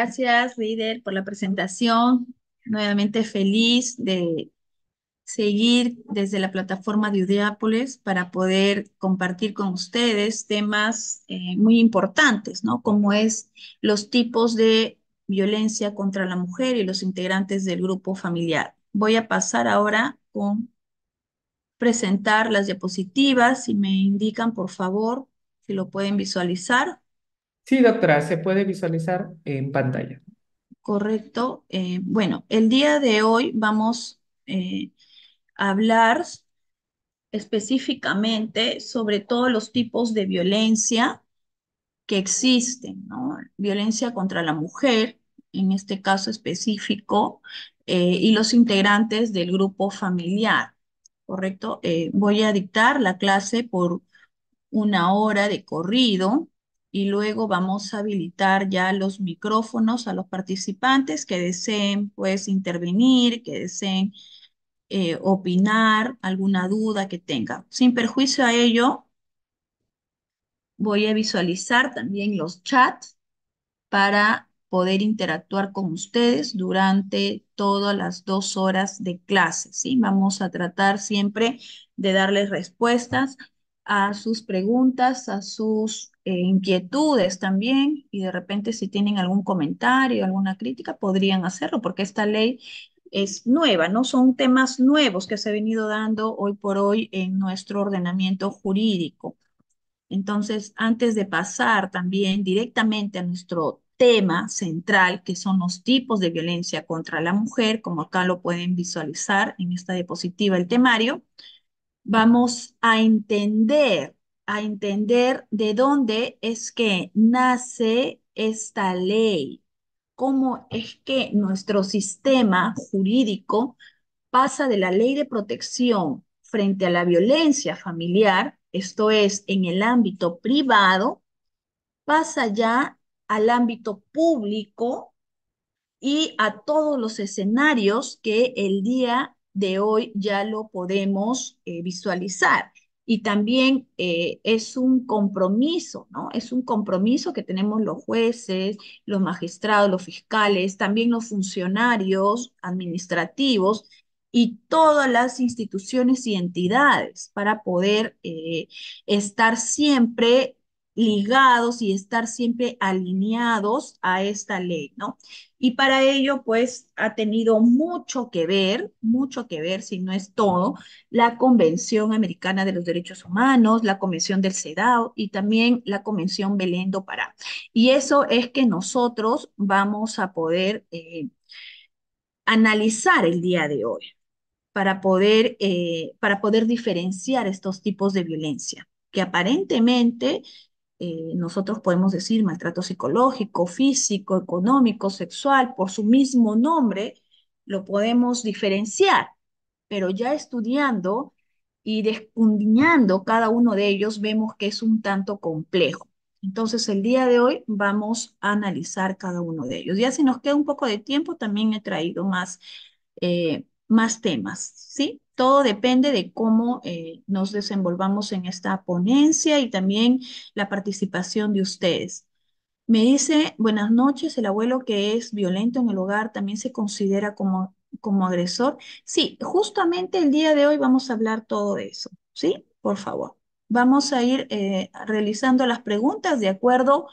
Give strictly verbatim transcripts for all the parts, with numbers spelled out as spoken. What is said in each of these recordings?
gracias, líder, por la presentación. Nuevamente feliz de seguir desde la plataforma de Udeapolis para poder compartir con ustedes temas eh, muy importantes, ¿no? Como es los tipos de violencia contra la mujer y los integrantes del grupo familiar. Voy a pasar ahora con presentar las diapositivas. Si me indican, por favor, si lo pueden visualizar. Sí, doctora, se puede visualizar en pantalla. Correcto. Eh, bueno, el día de hoy vamos eh, a hablar específicamente sobre todos los tipos de violencia que existen, ¿no? Violencia contra la mujer, en este caso específico, eh, y los integrantes del grupo familiar, ¿correcto? Eh, voy a dictar la clase por una hora de corrido, y luego vamos a habilitar ya los micrófonos a los participantes que deseen, pues, intervenir, que deseen eh, opinar, alguna duda que tengan. Sin perjuicio a ello, voy a visualizar también los chats para poder interactuar con ustedes durante todas las dos horas de clase, ¿sí? Vamos a tratar siempre de darles respuestas a sus preguntas, a sus eh, inquietudes también, y de repente si tienen algún comentario, alguna crítica, podrían hacerlo, porque esta ley es nueva, ¿no? Son temas nuevos que se han venido dando hoy por hoy en nuestro ordenamiento jurídico. Entonces, antes de pasar también directamente a nuestro tema central, que son los tipos de violencia contra la mujer, como acá lo pueden visualizar en esta diapositiva, el temario, vamos a entender, a entender de dónde es que nace esta ley, cómo es que nuestro sistema jurídico pasa de la ley de protección frente a la violencia familiar, esto es, en el ámbito privado, pasa ya al ámbito público y a todos los escenarios que el día de hoy ya lo podemos eh, visualizar. Y también eh, es un compromiso, ¿no? Es un compromiso que tenemos los jueces, los magistrados, los fiscales, también los funcionarios administrativos y todas las instituciones y entidades para poder eh, estar siempre ligados y estar siempre alineados a esta ley, ¿no? Y para ello, pues, ha tenido mucho que ver, mucho que ver, si no es todo, la Convención Americana de los Derechos Humanos, la Convención del CEDAW y también la Convención Belém do Pará. Y eso es que nosotros vamos a poder eh, analizar el día de hoy para poder, eh, para poder diferenciar estos tipos de violencia que aparentemente Eh, nosotros podemos decir maltrato psicológico, físico, económico, sexual, por su mismo nombre, lo podemos diferenciar, pero ya estudiando y descundiñando cada uno de ellos, vemos que es un tanto complejo. Entonces, el día de hoy vamos a analizar cada uno de ellos. Ya si nos queda un poco de tiempo, también he traído más, eh, más temas, ¿sí? Todo depende de cómo eh, nos desenvolvamos en esta ponencia y también la participación de ustedes. Me dice, buenas noches, el abuelo que es violento en el hogar también se considera como, como agresor. Sí, justamente el día de hoy vamos a hablar todo de eso, ¿sí? Por favor. Vamos a ir eh, realizando las preguntas de acuerdo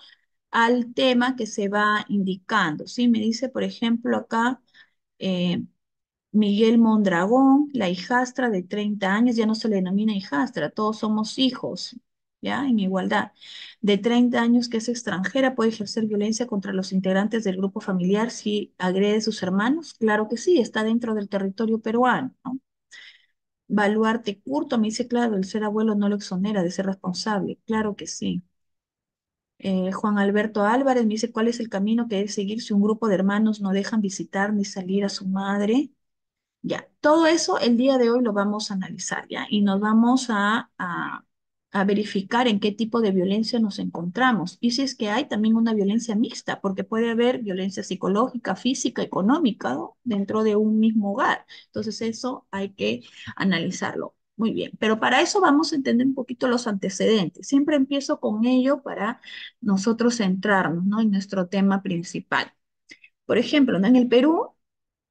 al tema que se va indicando, ¿sí? Me dice, por ejemplo, acá... Eh, Miguel Mondragón, la hijastra de treinta años, ya no se le denomina hijastra, todos somos hijos, ¿ya? En igualdad. De treinta años que es extranjera, ¿puede ejercer violencia contra los integrantes del grupo familiar si agrede a sus hermanos? Claro que sí, está dentro del territorio peruano, ¿no? Baluarte Curto, me dice, claro, el ser abuelo no lo exonera de ser responsable. Claro que sí. Eh, Juan Alberto Álvarez me dice, ¿cuál es el camino que debe seguir si un grupo de hermanos no dejan visitar ni salir a su madre? Ya, todo eso el día de hoy lo vamos a analizar, ¿ya? Y nos vamos a, a, a verificar en qué tipo de violencia nos encontramos. Y si es que hay también una violencia mixta, porque puede haber violencia psicológica, física, económica, ¿no? Dentro de un mismo hogar. Entonces eso hay que analizarlo. Muy bien, pero para eso vamos a entender un poquito los antecedentes. Siempre empiezo con ello para nosotros centrarnos, ¿no? En nuestro tema principal. Por ejemplo, en el Perú,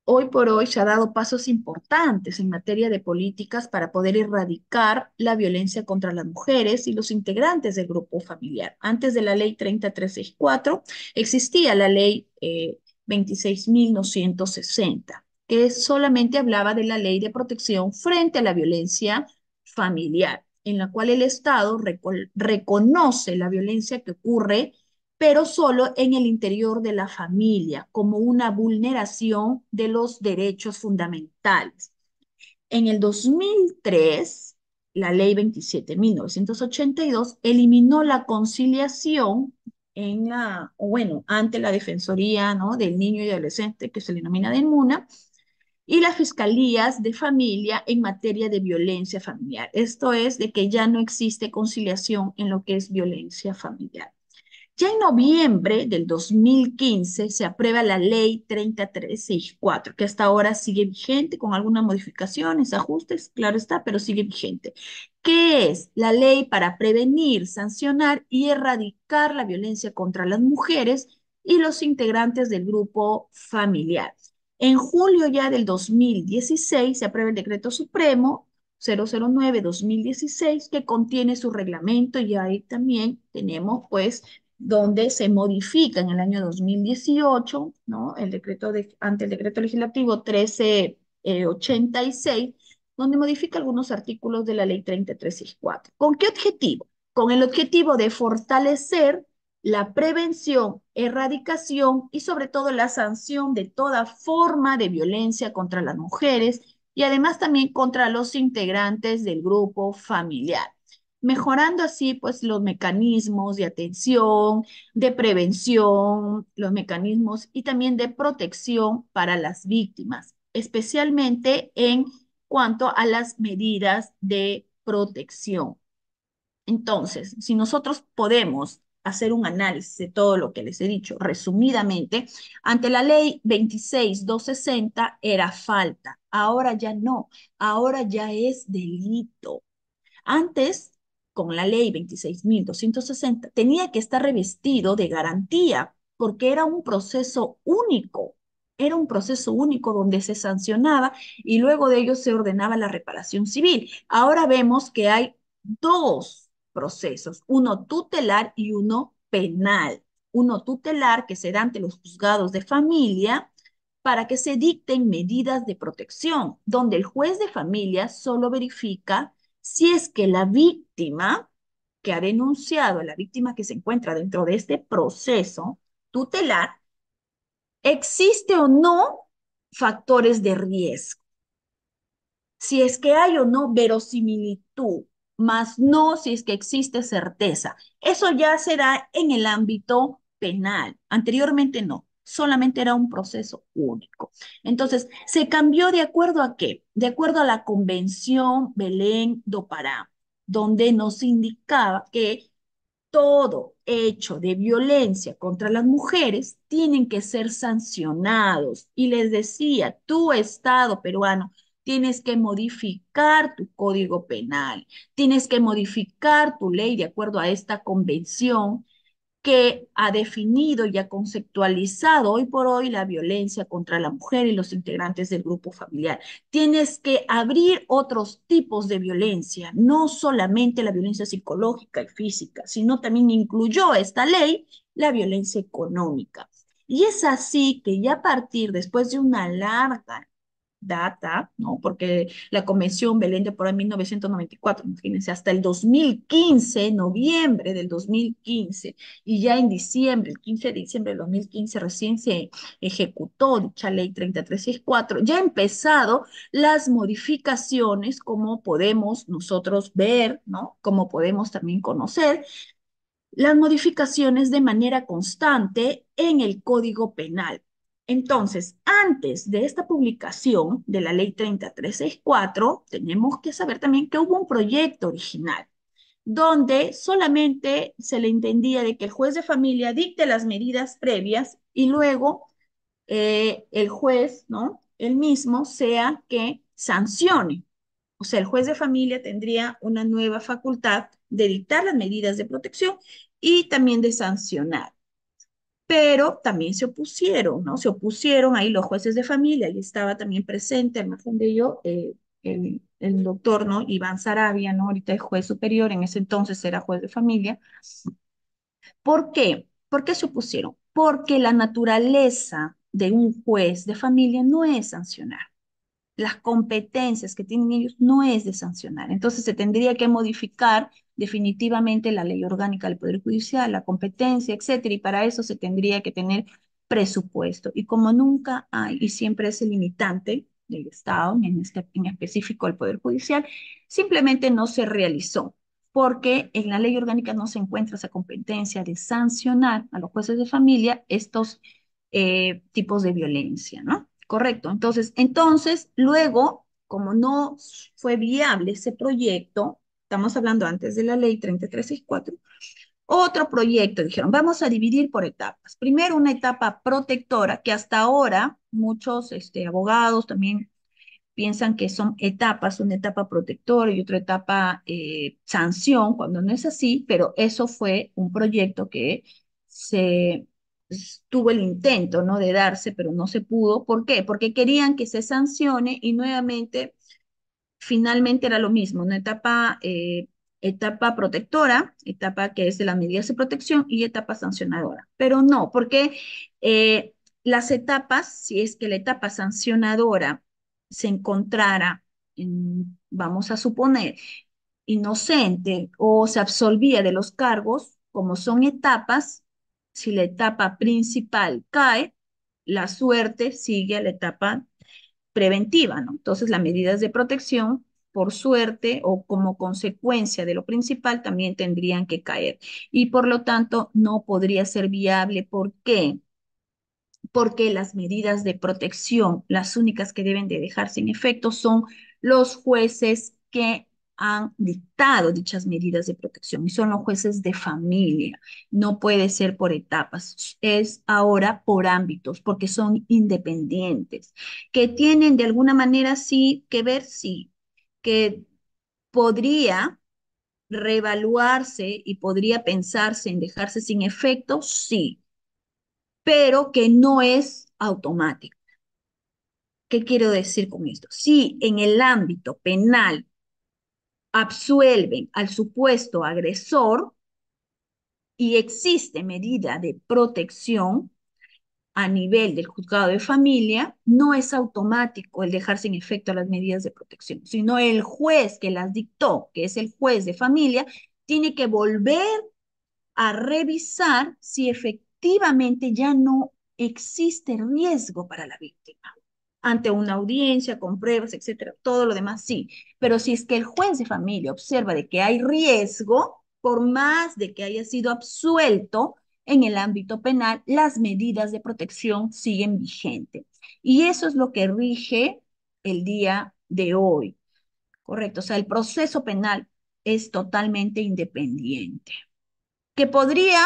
hoy por hoy se han dado pasos importantes en materia de políticas para poder erradicar la violencia contra las mujeres y los integrantes del grupo familiar. Antes de la ley treinta mil trescientos sesenta y cuatro existía la ley eh, veintiséis mil novecientos sesenta, que solamente hablaba de la ley de protección frente a la violencia familiar, en la cual el Estado reco reconoce la violencia que ocurre, pero solo en el interior de la familia, como una vulneración de los derechos fundamentales. En el dos mil tres, la ley veintisiete mil novecientos ochenta y dos eliminó la conciliación en la, bueno, ante la Defensoría, ¿no?, del Niño y Adolescente, que se denomina DEMUNA, y las fiscalías de familia en materia de violencia familiar. Esto es de que ya no existe conciliación en lo que es violencia familiar. Ya en noviembre del dos mil quince se aprueba la ley treinta mil trescientos sesenta y cuatro, que hasta ahora sigue vigente con algunas modificaciones, ajustes, claro está, pero sigue vigente, que es la ley para prevenir, sancionar y erradicar la violencia contra las mujeres y los integrantes del grupo familiar. En julio ya del dos mil dieciséis se aprueba el decreto supremo cero cero nueve guión dos mil dieciséis, que contiene su reglamento, y ahí también tenemos pues donde se modifica en el año dos mil dieciocho, ¿no?, el decreto de, ante el decreto legislativo trece ochenta y seis, donde modifica algunos artículos de la ley treinta mil trescientos sesenta y cuatro. ¿Con qué objetivo? Con el objetivo de fortalecer la prevención, erradicación y sobre todo la sanción de toda forma de violencia contra las mujeres y además también contra los integrantes del grupo familiar, mejorando así pues los mecanismos de atención, de prevención, los mecanismos y también de protección para las víctimas, especialmente en cuanto a las medidas de protección. Entonces, si nosotros podemos hacer un análisis de todo lo que les he dicho resumidamente, ante la ley veintiséis mil doscientos sesenta era falta, ahora ya no, ahora ya es delito. Antes, con la ley veintiséis mil doscientos sesenta, tenía que estar revestido de garantía, porque era un proceso único, era un proceso único donde se sancionaba y luego de ello se ordenaba la reparación civil. Ahora vemos que hay dos procesos, uno tutelar y uno penal. Uno tutelar que se da ante los juzgados de familia para que se dicten medidas de protección, donde el juez de familia solo verifica si es que la víctima que ha denunciado, la víctima que se encuentra dentro de este proceso tutelar, existe o no factores de riesgo. Si es que hay o no verosimilitud, más no si es que existe certeza. Eso ya será en el ámbito penal. Anteriormente no, solamente era un proceso único. Entonces, ¿se cambió de acuerdo a qué? De acuerdo a la Convención Belém do Pará, donde nos indicaba que todo hecho de violencia contra las mujeres tienen que ser sancionados. Y les decía, tu Estado peruano, tienes que modificar tu Código Penal, tienes que modificar tu ley de acuerdo a esta convención que ha definido y ha conceptualizado hoy por hoy la violencia contra la mujer y los integrantes del grupo familiar. Tienes que abrir otros tipos de violencia, no solamente la violencia psicológica y física, sino también incluyó esta ley la violencia económica. Y es así que ya a partir, después de una larga data, ¿no?, porque la Convención Belém de por mil novecientos noventa y cuatro, imagínense, hasta el dos mil quince, noviembre del dos mil quince, y ya en diciembre, el quince de diciembre del dos mil quince, recién se ejecutó dicha ley treinta mil trescientos sesenta y cuatro, ya ha empezado las modificaciones, como podemos nosotros ver, ¿no?, como podemos también conocer, las modificaciones de manera constante en el Código Penal. Entonces, antes de esta publicación de la ley treinta mil trescientos sesenta y cuatro, tenemos que saber también que hubo un proyecto original, donde solamente se le entendía de que el juez de familia dicte las medidas previas y luego eh, el juez, ¿no?, él mismo sea que sancione. O sea, el juez de familia tendría una nueva facultad de dictar las medidas de protección y también de sancionar. pero también se opusieron, ¿no? Se opusieron ahí los jueces de familia, ahí estaba también presente, al margen de ello, eh, el, el doctor, ¿no? Iván Saravia, ¿no? Ahorita es juez superior, en ese entonces era juez de familia. ¿Por qué? ¿Por qué se opusieron? Porque la naturaleza de un juez de familia no es sancionar. Las competencias que tienen ellos no es de sancionar. Entonces se tendría que modificar definitivamente la ley orgánica del Poder Judicial, la competencia, etcétera, y para eso se tendría que tener presupuesto. Y como nunca hay, y siempre es el limitante del Estado, en, este, en específico el Poder Judicial, simplemente no se realizó, porque en la ley orgánica no se encuentra esa competencia de sancionar a los jueces de familia estos eh, tipos de violencia, ¿no? Correcto. Entonces, entonces, luego, como no fue viable ese proyecto, estamos hablando antes de la ley treinta y tres sesenta y cuatro, otro proyecto, dijeron, vamos a dividir por etapas. Primero, una etapa protectora, que hasta ahora muchos este, abogados también piensan que son etapas, una etapa protectora y otra etapa eh, sanción, cuando no es así, pero eso fue un proyecto que se... tuvo el intento, ¿no?, de darse, pero no se pudo. ¿Por qué? Porque querían que se sancione y nuevamente, finalmente era lo mismo, una etapa, eh, etapa protectora, etapa que es de las medidas de protección y etapa sancionadora. Pero no, porque eh, las etapas, si es que la etapa sancionadora se encontrara, en, vamos a suponer, inocente o se absolvía de los cargos, como son etapas, si la etapa principal cae, la suerte sigue a la etapa preventiva, ¿no? Entonces, las medidas de protección, por suerte o como consecuencia de lo principal, también tendrían que caer. Y por lo tanto, no podría ser viable. ¿Por qué? Porque las medidas de protección, las únicas que deben de dejarse en efecto, son los jueces que han dictado dichas medidas de protección y son los jueces de familia. No puede ser por etapas, es ahora por ámbitos, porque son independientes, que tienen de alguna manera sí que ver, sí, que podría reevaluarse y podría pensarse en dejarse sin efecto, sí, pero que no es automático. ¿Qué quiero decir con esto? Sí, en el ámbito penal absuelven al supuesto agresor y existe medida de protección a nivel del juzgado de familia, no es automático el dejar sin efecto las medidas de protección, sino el juez que las dictó, que es el juez de familia, tiene que volver a revisar si efectivamente ya no existe riesgo para la víctima. Ante una audiencia, con pruebas, etcétera, todo lo demás sí. Pero si es que el juez de familia observa de que hay riesgo, por más de que haya sido absuelto en el ámbito penal, las medidas de protección siguen vigentes. Y eso es lo que rige el día de hoy. Correcto, o sea, el proceso penal es totalmente independiente. Que podría...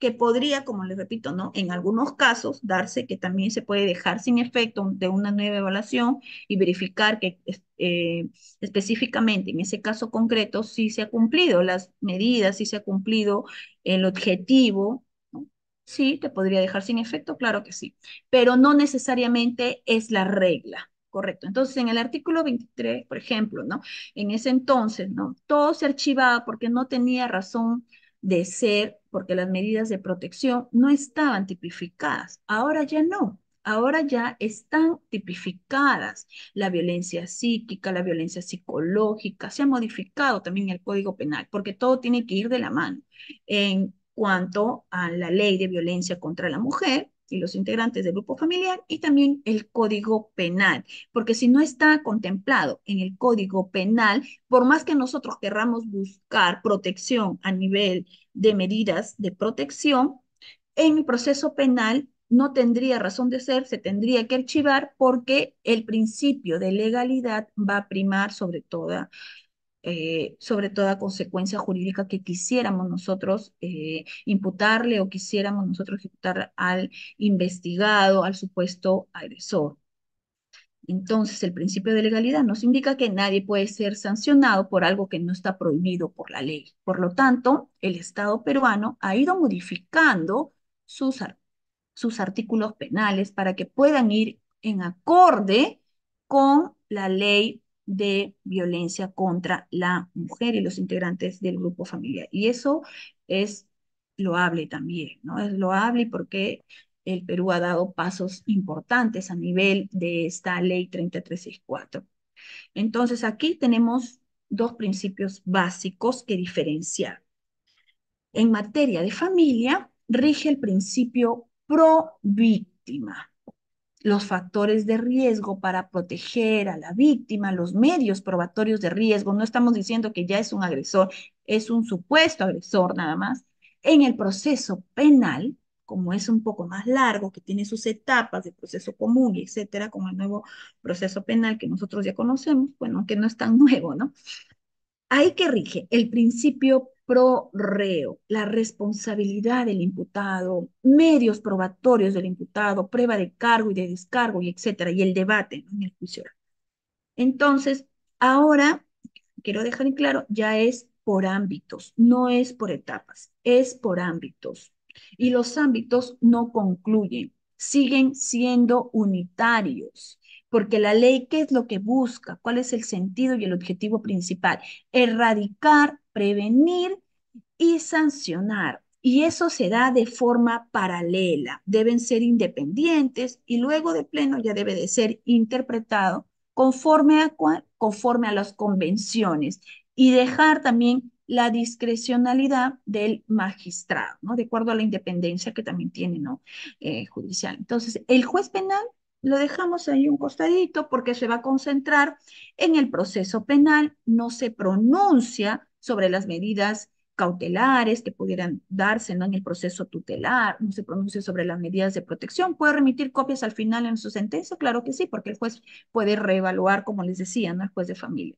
que podría, como les repito, ¿no?, en algunos casos darse que también se puede dejar sin efecto de una nueva evaluación y verificar que eh, específicamente en ese caso concreto sí se ha cumplido las medidas, sí se ha cumplido el objetivo, ¿no? Sí, te podría dejar sin efecto, claro que sí, pero no necesariamente es la regla, correcto. Entonces, en el artículo veintitrés, por ejemplo, ¿no?, en ese entonces, ¿no?, todo se archivaba porque no tenía razón de ser, porque las medidas de protección no estaban tipificadas. Ahora ya no, ahora ya están tipificadas. La violencia psíquica, la violencia psicológica, se ha modificado también el Código Penal, porque todo tiene que ir de la mano. En cuanto a la ley de violencia contra la mujer y los integrantes del grupo familiar, y también el Código Penal, porque si no está contemplado en el Código Penal, por más que nosotros querramos buscar protección a nivel de medidas de protección, en el proceso penal no tendría razón de ser, se tendría que archivar porque el principio de legalidad va a primar sobre toda, eh, sobre toda consecuencia jurídica que quisiéramos nosotros eh, imputarle o quisiéramos nosotros ejecutar al investigado, al supuesto agresor. Entonces, el principio de legalidad nos indica que nadie puede ser sancionado por algo que no está prohibido por la ley. Por lo tanto, el Estado peruano ha ido modificando sus, sus artículos penales para que puedan ir en acorde con la ley de violencia contra la mujer y los integrantes del grupo familiar. Y eso es loable también, ¿no? Es loable porque el Perú ha dado pasos importantes a nivel de esta ley treinta y tres sesenta y cuatro. Entonces, aquí tenemos dos principios básicos que diferenciar. En materia de familia, rige el principio pro víctima. Los factores de riesgo para proteger a la víctima, los medios probatorios de riesgo, no estamos diciendo que ya es un agresor, es un supuesto agresor nada más. En el proceso penal, como es un poco más largo, que tiene sus etapas de proceso común, etcétera, con el nuevo proceso penal que nosotros ya conocemos, bueno, que no es tan nuevo, ¿no? Ahí que rige el principio pro reo, la responsabilidad del imputado, medios probatorios del imputado, prueba de cargo y de descargo, y etcétera, y el debate, ¿no?, en el juicio. Entonces, ahora, quiero dejar en claro, ya es por ámbitos, no es por etapas, es por ámbitos. Y los ámbitos no concluyen, siguen siendo unitarios, porque la ley, ¿qué es lo que busca? ¿Cuál es el sentido y el objetivo principal? Erradicar, prevenir y sancionar. Y eso se da de forma paralela. Deben ser independientes y luego de pleno ya debe de ser interpretado conforme a, conforme a las convenciones y dejar también la discrecionalidad del magistrado, ¿no? De acuerdo a la independencia que también tiene, ¿no?, eh, judicial. Entonces, el juez penal lo dejamos ahí un costadito porque se va a concentrar en el proceso penal, no se pronuncia sobre las medidas cautelares que pudieran darse, ¿no?, en el proceso tutelar, no se pronuncia sobre las medidas de protección. ¿Puede remitir copias al final en su sentencia? Claro que sí, porque el juez puede reevaluar, como les decía, ¿no?, el juez de familia.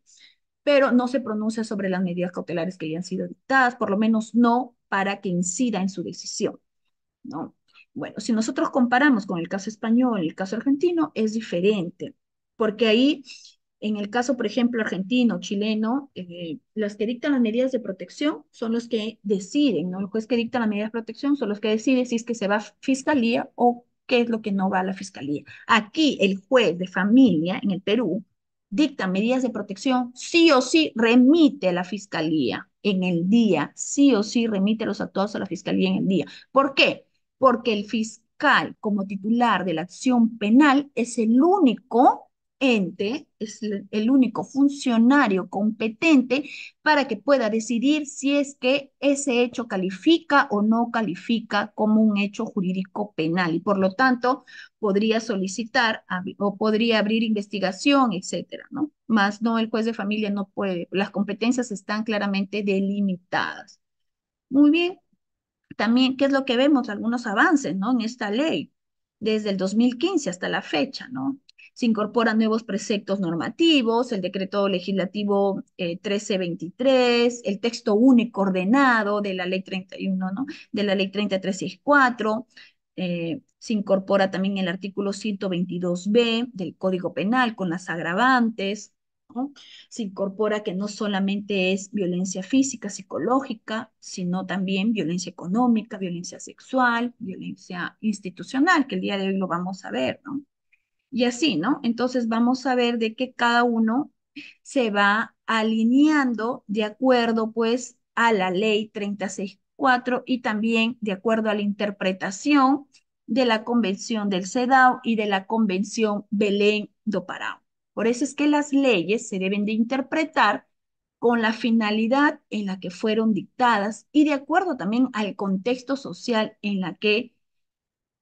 Pero no se pronuncia sobre las medidas cautelares que ya han sido dictadas, por lo menos no para que incida en su decisión, ¿no? Bueno, si nosotros comparamos con el caso español y el caso argentino, es diferente, porque ahí, en el caso, por ejemplo, argentino, chileno, eh, las que dictan las medidas de protección son los que deciden, ¿no? El juez que dicta las medidas de protección son los que deciden si es que se va a fiscalía o qué es lo que no va a la fiscalía. Aquí, el juez de familia, en el Perú, dicta medidas de protección, sí o sí remite a la fiscalía en el día, sí o sí remite a los actuados a la fiscalía en el día. ¿Por qué? Porque el fiscal, como titular de la acción penal, es el único ente, es el único funcionario competente para que pueda decidir si es que ese hecho califica o no califica como un hecho jurídico penal y por lo tanto podría solicitar o podría abrir investigación, etcétera, ¿no? Más no, el juez de familia no puede, las competencias están claramente delimitadas. Muy bien, también, ¿qué es lo que vemos? Algunos avances, ¿no?, en esta ley, desde el dos mil quince hasta la fecha, ¿no? Se incorporan nuevos preceptos normativos, el decreto legislativo eh, trece veintitrés, el texto único ordenado de la ley treinta y uno, ¿no?, de la ley treinta y tres sesenta y cuatro, eh, se incorpora también el artículo ciento veintidós B del Código Penal con las agravantes, ¿no? Se incorpora que no solamente es violencia física, psicológica, sino también violencia económica, violencia sexual, violencia institucional, que el día de hoy lo vamos a ver, ¿no? Y así, ¿no? Entonces vamos a ver de que cada uno se va alineando de acuerdo, pues, a la ley treinta y seis cuatro y también de acuerdo a la interpretación de la Convención del CEDAW y de la Convención Belém do Pará. Por eso es que las leyes se deben de interpretar con la finalidad en la que fueron dictadas y de acuerdo también al contexto social en la que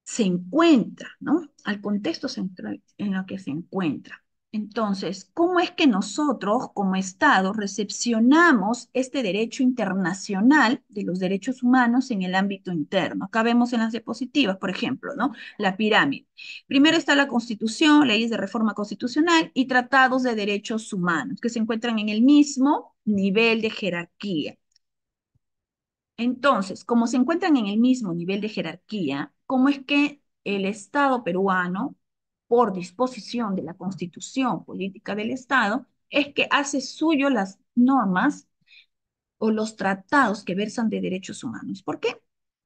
se encuentra, ¿no? Al contexto central en el que se encuentra. Entonces, ¿cómo es que nosotros, como Estado, recepcionamos este derecho internacional de los derechos humanos en el ámbito interno? Acá vemos en las diapositivas, por ejemplo, ¿no?, la pirámide. Primero está la Constitución, leyes de reforma constitucional y tratados de derechos humanos, que se encuentran en el mismo nivel de jerarquía. Entonces, como se encuentran en el mismo nivel de jerarquía, ¿cómo es que el Estado peruano, por disposición de la Constitución Política del Estado, es que hace suyo las normas o los tratados que versan de derechos humanos? ¿Por qué?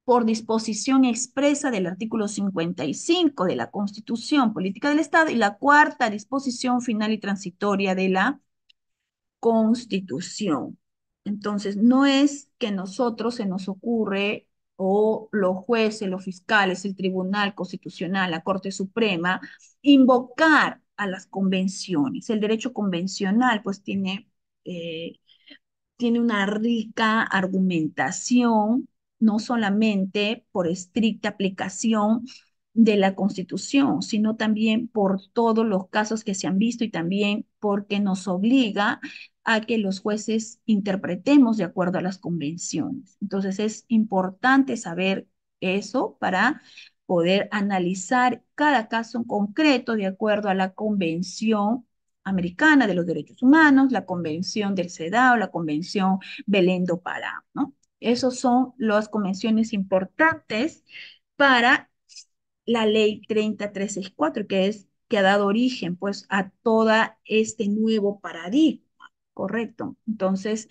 por disposición expresa del artículo cincuenta y cinco de la Constitución Política del Estado y la cuarta disposición final y transitoria de la Constitución. Entonces, no es que a nosotros se nos ocurre, o los jueces, los fiscales, el Tribunal Constitucional, la Corte Suprema, invocar a las convenciones. El derecho convencional pues tiene, eh, tiene una rica argumentación, no solamente por estricta aplicación de la Constitución, sino también por todos los casos que se han visto y también porque nos obliga a que los jueces interpretemos de acuerdo a las convenciones. Entonces es importante saber eso para poder analizar cada caso en concreto de acuerdo a la Convención Americana de los Derechos Humanos, la Convención del CEDAW, la Convención Belém do Pará, ¿no? Esas son las convenciones importantes para la ley treinta mil trescientos sesenta y cuatro, que es que ha dado origen pues a toda este nuevo paradigma. Correcto. Entonces,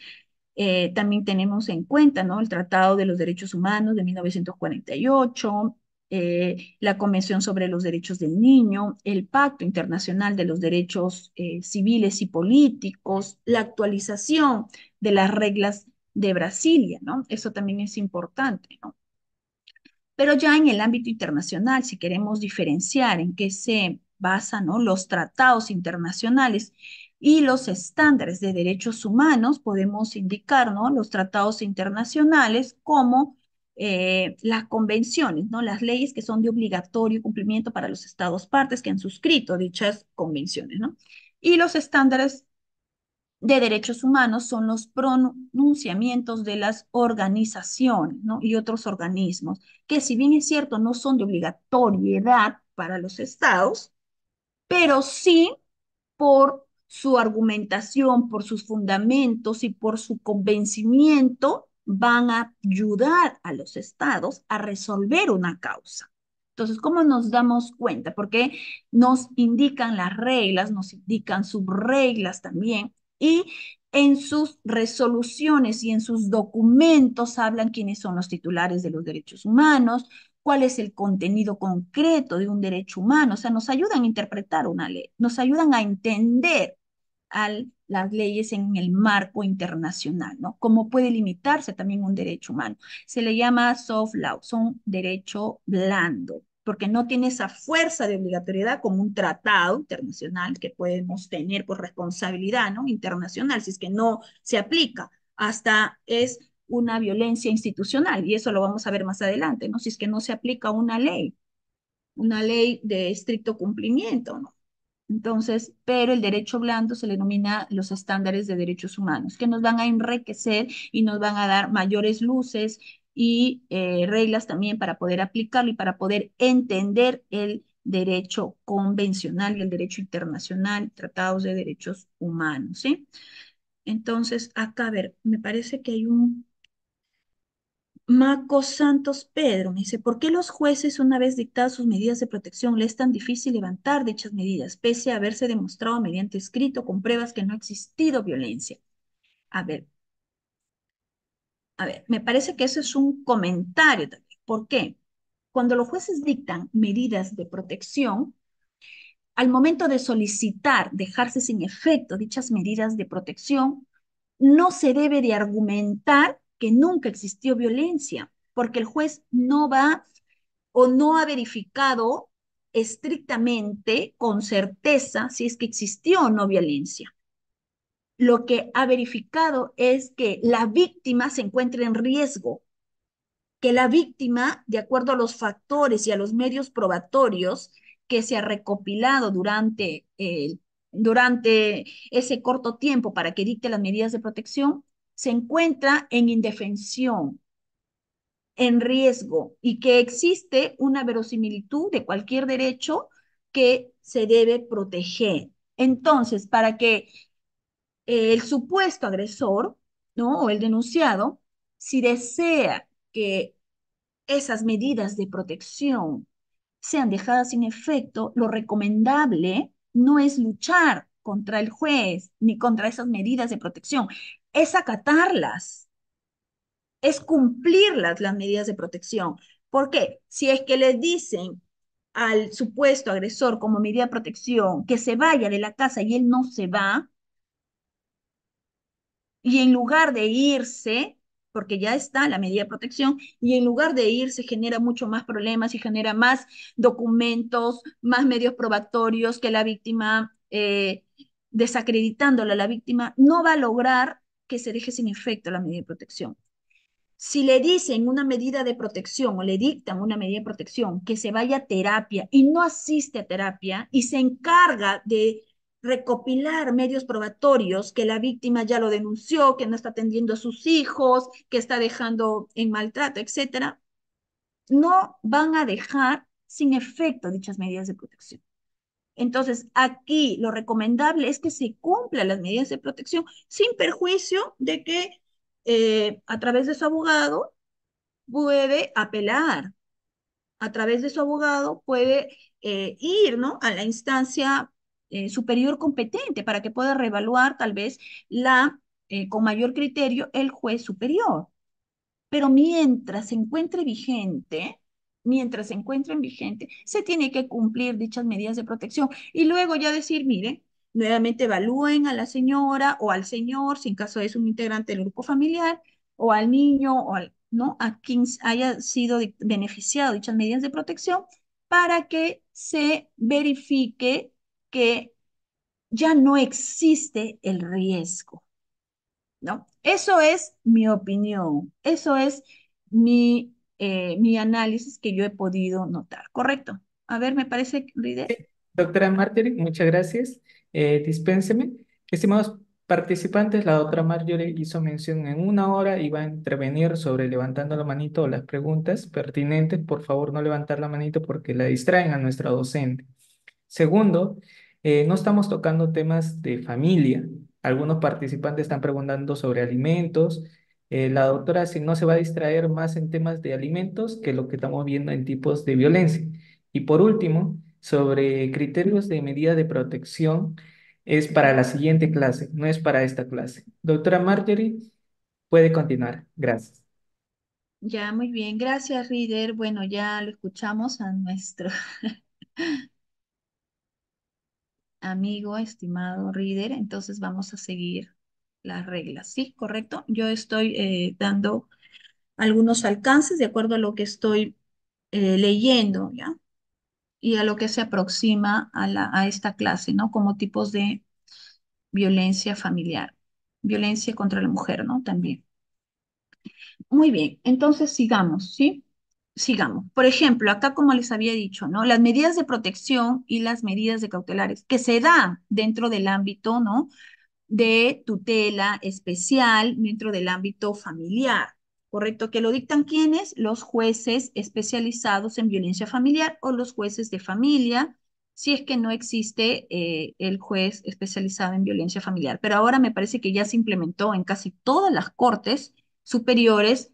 eh, también tenemos en cuenta, ¿no?, el Tratado de los Derechos Humanos de mil novecientos cuarenta y ocho, eh, la Convención sobre los Derechos del Niño, el Pacto Internacional de los Derechos eh, Civiles y Políticos, la actualización de las reglas de Brasilia, ¿no? Eso también es importante, ¿no? Pero ya en el ámbito internacional, si queremos diferenciar en qué se basan, ¿no?, los tratados internacionales y los estándares de derechos humanos, podemos indicar, ¿no?, los tratados internacionales como eh, las convenciones, ¿no?, las leyes que son de obligatorio cumplimiento para los estados partes que han suscrito dichas convenciones, ¿no? Y los estándares de derechos humanos son los pronunciamientos de las organizaciones, ¿no?, y otros organismos, que si bien es cierto no son de obligatoriedad para los estados, pero sí por su argumentación, por sus fundamentos y por su convencimiento van a ayudar a los estados a resolver una causa. Entonces, ¿cómo nos damos cuenta? Porque nos indican las reglas, nos indican subreglas también, y en sus resoluciones y en sus documentos hablan quiénes son los titulares de los derechos humanos, cuál es el contenido concreto de un derecho humano. O sea, nos ayudan a interpretar una ley, nos ayudan a entender a las leyes en el marco internacional, ¿no? Cómo puede limitarse también un derecho humano. Se le llama soft law, son derecho blando, porque no tiene esa fuerza de obligatoriedad como un tratado internacional que podemos tener por responsabilidad, ¿no?, internacional, si es que no se aplica. Hasta es una violencia institucional, y eso lo vamos a ver más adelante, ¿no?, si es que no se aplica una ley, una ley de estricto cumplimiento, ¿no? Entonces, pero el derecho blando se le denomina los estándares de derechos humanos, que nos van a enriquecer y nos van a dar mayores luces y eh, reglas también para poder aplicarlo y para poder entender el derecho convencional y el derecho internacional, tratados de derechos humanos, ¿sí? Entonces, acá, a ver, me parece que hay un... Maco Santos Pedro me dice, ¿por qué los jueces, una vez dictadas sus medidas de protección, les es tan difícil levantar dichas medidas, pese a haberse demostrado mediante escrito con pruebas que no ha existido violencia? A ver, a ver, me parece que eso es un comentario también. ¿Por qué? Cuando los jueces dictan medidas de protección, al momento de solicitar dejarse sin efecto dichas medidas de protección, no se debe de argumentar que nunca existió violencia, porque el juez no va o no ha verificado estrictamente, con certeza, si es que existió o no violencia. Lo que ha verificado es que la víctima se encuentra en riesgo, que la víctima, de acuerdo a los factores y a los medios probatorios que se ha recopilado durante, eh, durante ese corto tiempo para que dicte las medidas de protección, se encuentra en indefensión, en riesgo, y que existe una verosimilitud de cualquier derecho que se debe proteger. Entonces, para que eh, el supuesto agresor, ¿no?, o el denunciado, si desea que esas medidas de protección sean dejadas sin efecto, lo recomendable no es luchar contra el juez ni contra esas medidas de protección, es acatarlas, es cumplir las, las medidas de protección. ¿Por qué? Si es que le dicen al supuesto agresor como medida de protección que se vaya de la casa y él no se va, y en lugar de irse, porque ya está la medida de protección, y en lugar de irse genera mucho más problemas y genera más documentos, más medios probatorios que la víctima, eh, desacreditándola a la víctima, no va a lograr que se deje sin efecto la medida de protección. Si le dicen una medida de protección o le dictan una medida de protección que se vaya a terapia y no asiste a terapia y se encarga de recopilar medios probatorios que la víctima ya lo denunció, que no está atendiendo a sus hijos, que está dejando en maltrato, etcétera, no van a dejar sin efecto dichas medidas de protección. Entonces, aquí lo recomendable es que se cumplan las medidas de protección sin perjuicio de que Eh, a través de su abogado puede apelar, a través de su abogado puede eh, ir, ¿no?, a la instancia eh, superior competente para que pueda reevaluar tal vez la, eh, con mayor criterio el juez superior. Pero mientras se encuentre vigente, mientras se encuentren vigente, se tiene que cumplir dichas medidas de protección y luego ya decir, miren, nuevamente evalúen a la señora o al señor, si en caso es un integrante del grupo familiar, o al niño, o al, ¿no?, a quien haya sido beneficiado dichas medidas de protección, para que se verifique que ya no existe el riesgo, ¿no? Eso es mi opinión, eso es mi, eh, mi análisis que yo he podido notar, ¿correcto? A ver, me parece, Rider. Doctora Marjorie, muchas gracias. Eh, dispénseme. Estimados participantes, la doctora Marjorie hizo mención en una hora y va a intervenir sobre levantando la manito o las preguntas pertinentes. Por favor, no levantar la manito porque la distraen a nuestra docente. Segundo, eh, no estamos tocando temas de familia. Algunos participantes están preguntando sobre alimentos. Eh, la doctora, si no se va a distraer más en temas de alimentos que lo que estamos viendo en tipos de violencia. Y por último, sobre criterios de medida de protección es para la siguiente clase, no es para esta clase. Doctora Marjorie, puede continuar. Gracias. Ya, muy bien. Gracias, Rider. Bueno, ya lo escuchamos a nuestro amigo, estimado Rider. Entonces vamos a seguir las reglas, ¿sí? ¿Correcto? Yo estoy eh, dando algunos alcances de acuerdo a lo que estoy eh, leyendo, ¿ya?, y a lo que se aproxima a, la, a esta clase, ¿no? Como tipos de violencia familiar, violencia contra la mujer, ¿no? También. Muy bien, entonces sigamos, ¿sí? Sigamos. Por ejemplo, acá como les había dicho, ¿no?, las medidas de protección y las medidas de cautelares que se dan dentro del ámbito, ¿no?, de tutela especial, dentro del ámbito familiar. ¿Correcto? ¿Que lo dictan quiénes? Los jueces especializados en violencia familiar o los jueces de familia, si es que no existe eh, el juez especializado en violencia familiar. Pero ahora me parece que ya se implementó en casi todas las cortes superiores,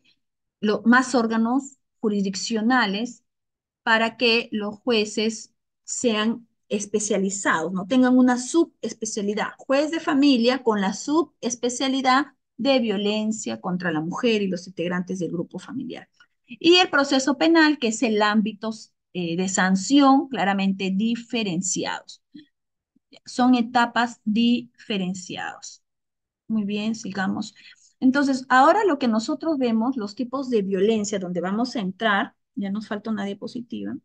lo, más órganos jurisdiccionales para que los jueces sean especializados, ¿no?, tengan una subespecialidad. Juez de familia con la subespecialidad de violencia contra la mujer y los integrantes del grupo familiar. Y el proceso penal, que es el ámbito eh, de sanción claramente diferenciados. Son etapas diferenciadas. Muy bien, sigamos. Entonces, ahora lo que nosotros vemos, los tipos de violencia donde vamos a entrar, ya nos falta una diapositiva,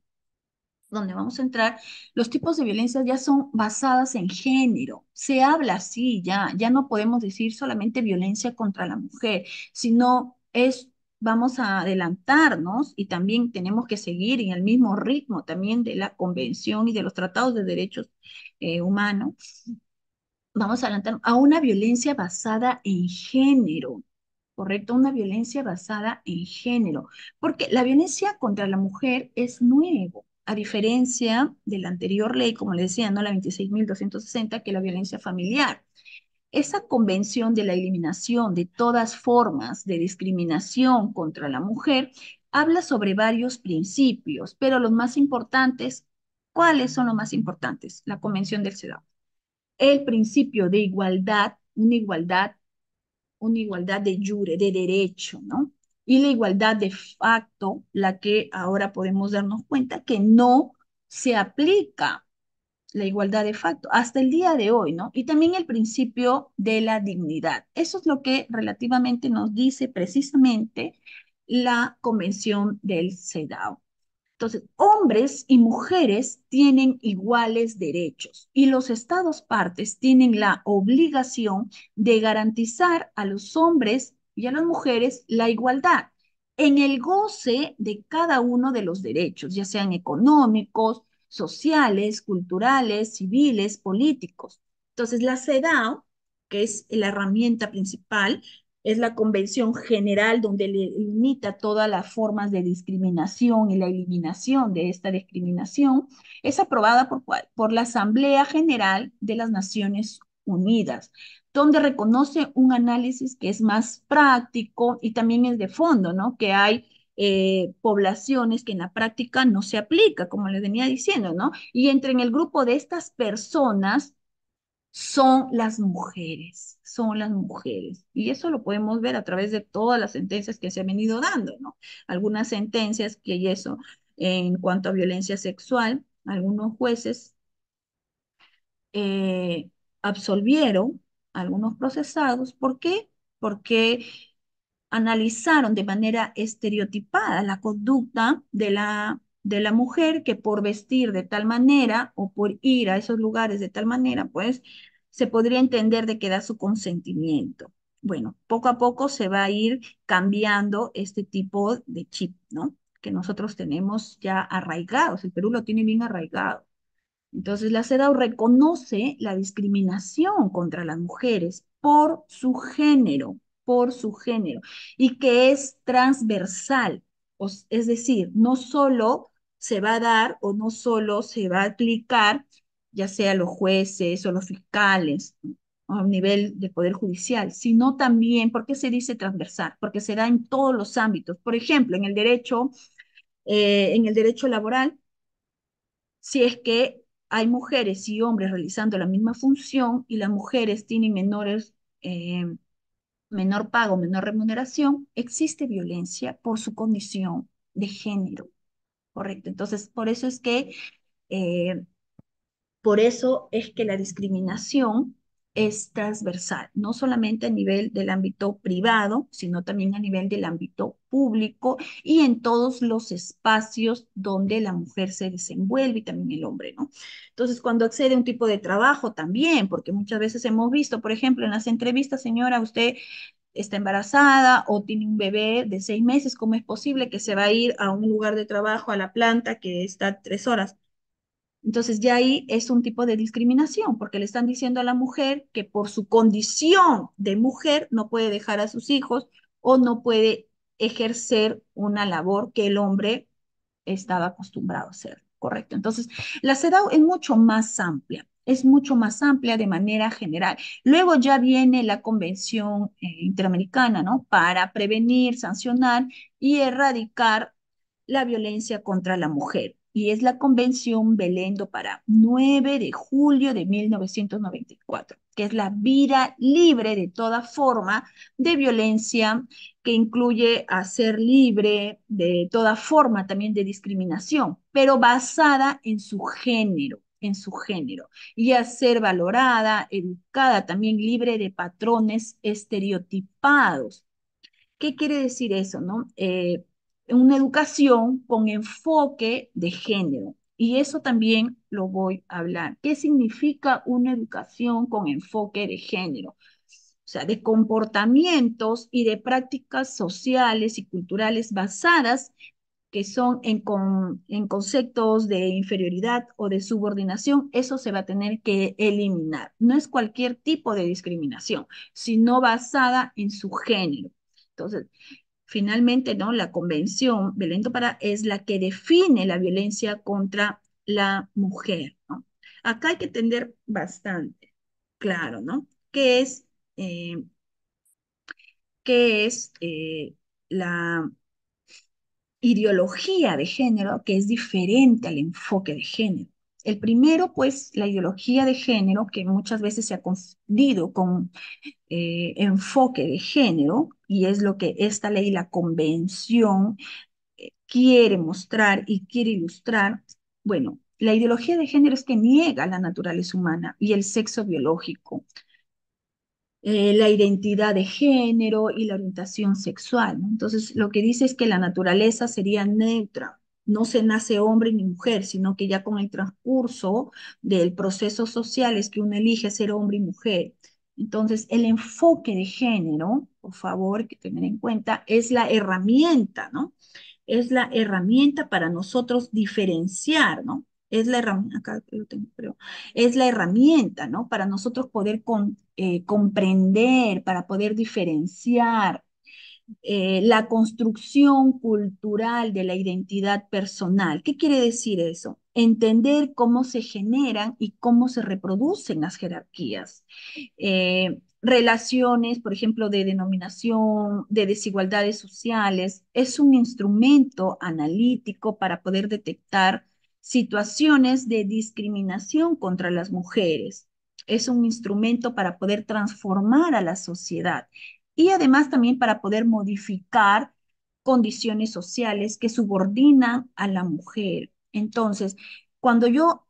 donde vamos a entrar, los tipos de violencia ya son basadas en género. Se habla así ya, ya no podemos decir solamente violencia contra la mujer, sino es, vamos a adelantarnos y también tenemos que seguir en el mismo ritmo también de la Convención y de los Tratados de Derechos eh, Humanos. Vamos a adelantar a una violencia basada en género. ¿Correcto? Una violencia basada en género. Porque la violencia contra la mujer es nueva. A diferencia de la anterior ley, como les decía, ¿no?, la veintiséis mil doscientos sesenta, que es la violencia familiar. Esa convención de la eliminación de todas formas de discriminación contra la mujer habla sobre varios principios, pero los más importantes, ¿cuáles son los más importantes? La convención del CEDAW. El principio de igualdad, una igualdad, una igualdad de jure, de derecho, ¿no? y la igualdad de facto, la que ahora podemos darnos cuenta que no se aplica, la igualdad de facto, hasta el día de hoy, ¿no? Y también el principio de la dignidad. Eso es lo que relativamente nos dice precisamente la Convención del CEDAW. Entonces, hombres y mujeres tienen iguales derechos y los Estados partes tienen la obligación de garantizar a los hombres y a las mujeres la igualdad en el goce de cada uno de los derechos, ya sean económicos, sociales, culturales, civiles, políticos. Entonces, la CEDAW, que es la herramienta principal, es la convención general donde limita todas las formas de discriminación y la eliminación de esta discriminación, es aprobada por, por la Asamblea General de las Naciones Unidas, donde reconoce un análisis que es más práctico y también es de fondo, ¿no? Que hay eh, poblaciones que en la práctica no se aplica, como les venía diciendo, ¿no? Y entre en el grupo de estas personas son las mujeres, son las mujeres. Y eso lo podemos ver a través de todas las sentencias que se han venido dando, ¿no? Algunas sentencias que y eso, en cuanto a violencia sexual, algunos jueces eh, absolvieron algunos procesados. ¿Por qué? Porque analizaron de manera estereotipada la conducta de la de la mujer, que por vestir de tal manera o por ir a esos lugares de tal manera, pues se podría entender de que da su consentimiento. Bueno, poco a poco se va a ir cambiando este tipo de chip, ¿no? Que nosotros tenemos ya arraigados, el Perú lo tiene bien arraigado. Entonces la CEDAW reconoce la discriminación contra las mujeres por su género, por su género, y que es transversal, es decir, no solo se va a dar o no solo se va a aplicar, ya sea los jueces o los fiscales, ¿no? A nivel del Poder Judicial, sino también, ¿por qué se dice transversal? Porque se da en todos los ámbitos. Por ejemplo, en el derecho, eh, en el derecho laboral, si es que hay mujeres y hombres realizando la misma función y las mujeres tienen menores, eh, menor pago, menor remuneración, existe violencia por su condición de género. Correcto. Entonces, por eso es que, eh, por eso es que la discriminación es transversal, no solamente a nivel del ámbito privado, sino también a nivel del ámbito público y en todos los espacios donde la mujer se desenvuelve y también el hombre, ¿no? Entonces, cuando accede a un tipo de trabajo también, porque muchas veces hemos visto, por ejemplo, en las entrevistas, señora, usted está embarazada o tiene un bebé de seis meses, ¿cómo es posible que se va a ir a un lugar de trabajo, a la planta que está tres horas? Entonces ya ahí es un tipo de discriminación, porque le están diciendo a la mujer que por su condición de mujer no puede dejar a sus hijos o no puede ejercer una labor que el hombre estaba acostumbrado a hacer, ¿correcto? Entonces la CEDAW es mucho más amplia, es mucho más amplia de manera general. Luego ya viene la Convención eh, Interamericana, ¿no? Para prevenir, sancionar y erradicar la violencia contra la mujer. Y es la Convención Belém do Pará, nueve de julio de mil novecientos noventa y cuatro, que es la vida libre de toda forma de violencia, que incluye a ser libre de toda forma también de discriminación, pero basada en su género, en su género, y a ser valorada, educada, también libre de patrones estereotipados. ¿Qué quiere decir eso, no? Eh, una educación con enfoque de género. Y eso también lo voy a hablar. ¿Qué significa una educación con enfoque de género? O sea, de comportamientos y de prácticas sociales y culturales basadas que son en, con, en conceptos de inferioridad o de subordinación, eso se va a tener que eliminar. No es cualquier tipo de discriminación, sino basada en su género. Entonces, finalmente, ¿no? La Convención Belém do Pará es la que define la violencia contra la mujer, ¿no? Acá hay que entender bastante, claro, ¿no? ¿Qué es, eh, qué es eh, la ideología de género que es diferente al enfoque de género? El primero, pues, la ideología de género, que muchas veces se ha confundido con eh, enfoque de género, y es lo que esta ley, la Convención, eh, quiere mostrar y quiere ilustrar. Bueno, la ideología de género es que niega la naturaleza humana y el sexo biológico, Eh, la identidad de género y la orientación sexual, ¿no? Entonces, lo que dice es que la naturaleza sería neutra, no se nace hombre ni mujer, sino que ya con el transcurso del proceso social es que uno elige ser hombre y mujer. Entonces, el enfoque de género, por favor, hay que tener en cuenta, es la herramienta, ¿no? Es la herramienta para nosotros diferenciar, ¿no? Es la herramienta, acá lo tengo, pero es la herramienta, ¿no? Para nosotros poder con, eh, comprender, para poder diferenciar eh, la construcción cultural de la identidad personal. ¿Qué quiere decir eso? Entender cómo se generan y cómo se reproducen las jerarquías. Eh, relaciones, por ejemplo, de denominación, de desigualdades sociales, es un instrumento analítico para poder detectar situaciones de discriminación contra las mujeres. Es un instrumento para poder transformar a la sociedad y además también para poder modificar condiciones sociales que subordinan a la mujer. Entonces, cuando yo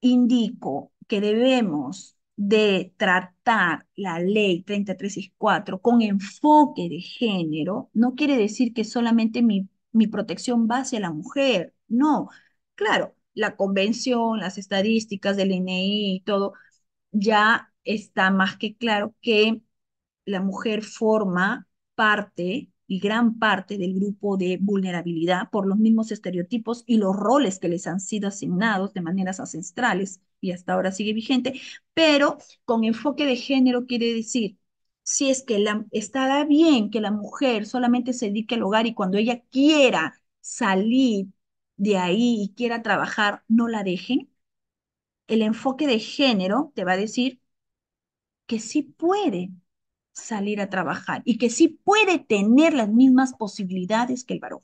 indico que debemos de tratar la ley treinta y tres sesenta y cuatro con enfoque de género, no quiere decir que solamente mi, mi protección va hacia la mujer, no. Claro, la convención, las estadísticas del I N E I y todo, ya está más que claro que la mujer forma parte y gran parte del grupo de vulnerabilidad por los mismos estereotipos y los roles que les han sido asignados de maneras ancestrales, y hasta ahora sigue vigente, pero con enfoque de género quiere decir, si es que la, estará bien que la mujer solamente se dedique al hogar y cuando ella quiera salir de ahí y quiera trabajar, no la dejen. El enfoque de género te va a decir que sí puede salir a trabajar y que sí puede tener las mismas posibilidades que el varón.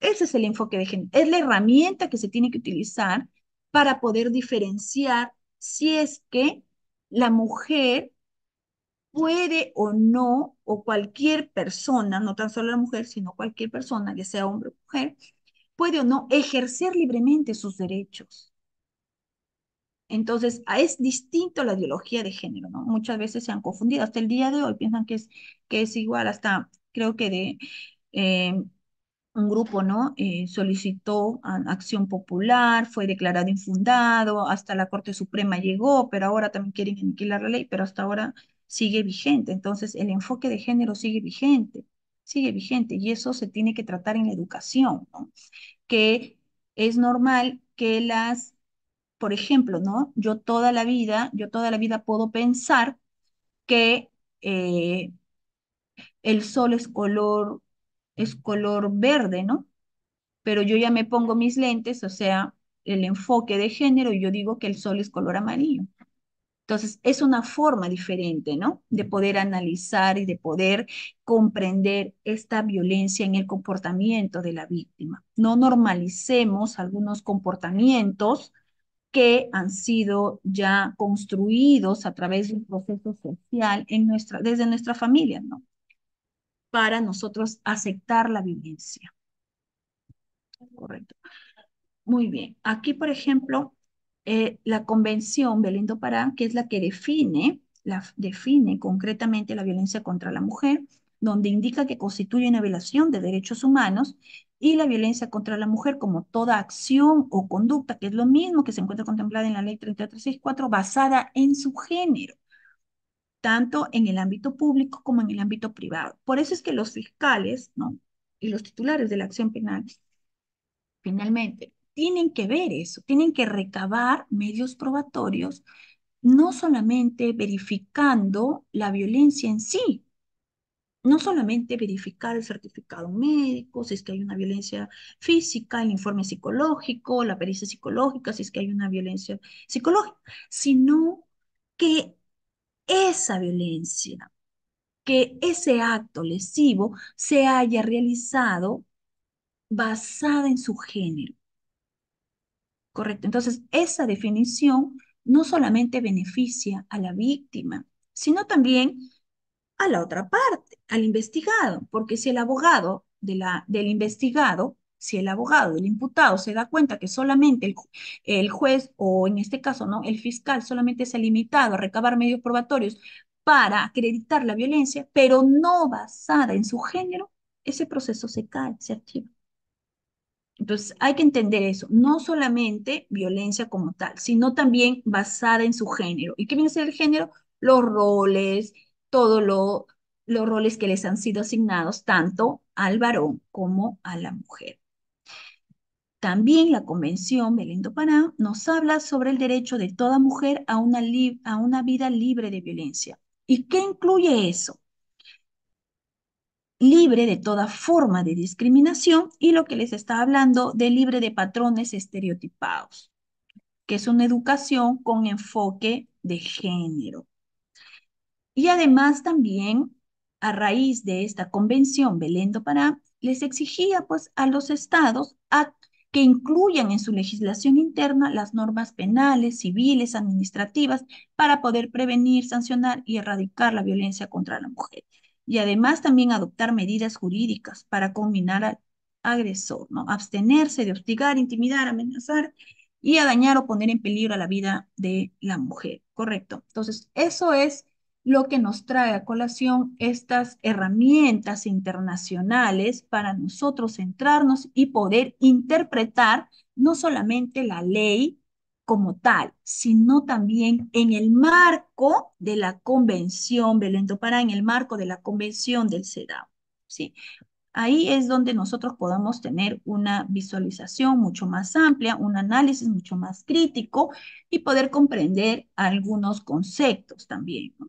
Ese es el enfoque de género. Es la herramienta que se tiene que utilizar para poder diferenciar si es que la mujer puede o no, o cualquier persona, no tan solo la mujer, sino cualquier persona, ya sea hombre o mujer, puede o no ejercer libremente sus derechos. Entonces, es distinto la ideología de género, ¿no? Muchas veces se han confundido, hasta el día de hoy piensan que es, que es igual, hasta creo que de eh, un grupo, ¿no? Eh, solicitó acción popular, fue declarado infundado, hasta la Corte Suprema llegó, pero ahora también quieren aniquilar la ley, pero hasta ahora sigue vigente. Entonces, el enfoque de género sigue vigente, sigue vigente, y eso se tiene que tratar en la educación, ¿no? Que es normal que las, por ejemplo, ¿no? Yo toda la vida, yo toda la vida puedo pensar que eh, el sol es color, es color verde, ¿no? Pero yo ya me pongo mis lentes, o sea, el enfoque de género, y yo digo que el sol es color amarillo. Entonces, es una forma diferente, ¿no? De poder analizar y de poder comprender esta violencia en el comportamiento de la víctima. No normalicemos algunos comportamientos que han sido ya construidos a través de un proceso social en nuestra, desde nuestra familia, ¿no? Para nosotros aceptar la violencia. Correcto. Muy bien. Aquí, por ejemplo, Eh, la Convención Belém do Pará, que es la que define, la, define concretamente la violencia contra la mujer, donde indica que constituye una violación de derechos humanos, y la violencia contra la mujer como toda acción o conducta, que es lo mismo que se encuentra contemplada en la ley treinta y tres sesenta y cuatro, basada en su género, tanto en el ámbito público como en el ámbito privado. Por eso es que los fiscales, ¿no? y los titulares de la acción penal, finalmente, tienen que ver eso, tienen que recabar medios probatorios, no solamente verificando la violencia en sí, no solamente verificar el certificado médico, si es que hay una violencia física, el informe psicológico, la pericia psicológica, si es que hay una violencia psicológica, sino que esa violencia, que ese acto lesivo se haya realizado basada en su género. Correcto. Entonces, esa definición no solamente beneficia a la víctima, sino también a la otra parte, al investigado, porque si el abogado de la, del investigado, si el abogado del imputado se da cuenta que solamente el, el juez, o en este caso no, el fiscal solamente se ha limitado a recabar medios probatorios para acreditar la violencia, pero no basada en su género, ese proceso se cae, se activa. Entonces hay que entender eso, no solamente violencia como tal, sino también basada en su género. ¿Y qué viene a ser el género? Los roles, todos lo, los roles que les han sido asignados tanto al varón como a la mujer. También la Convención Belém do Pará nos habla sobre el derecho de toda mujer a una, a una vida libre de violencia. ¿Y qué incluye eso? Libre de toda forma de discriminación, y lo que les está hablando de libre de patrones estereotipados, que es una educación con enfoque de género. Y además también, a raíz de esta Convención Belém do Pará, les exigía pues a los estados a, que incluyan en su legislación interna las normas penales, civiles, administrativas, para poder prevenir, sancionar y erradicar la violencia contra la mujer. Y además también adoptar medidas jurídicas para conminar al agresor, ¿no? Abstenerse de hostigar, intimidar, amenazar y a dañar o poner en peligro a la vida de la mujer, ¿correcto? Entonces, eso es lo que nos trae a colación estas herramientas internacionales para nosotros centrarnos y poder interpretar no solamente la ley como tal, sino también en el marco de la Convención Belém do Pará, en el marco de la Convención del CEDAW, ¿sí? Ahí es donde nosotros podamos tener una visualización mucho más amplia, un análisis mucho más crítico y poder comprender algunos conceptos también, ¿no?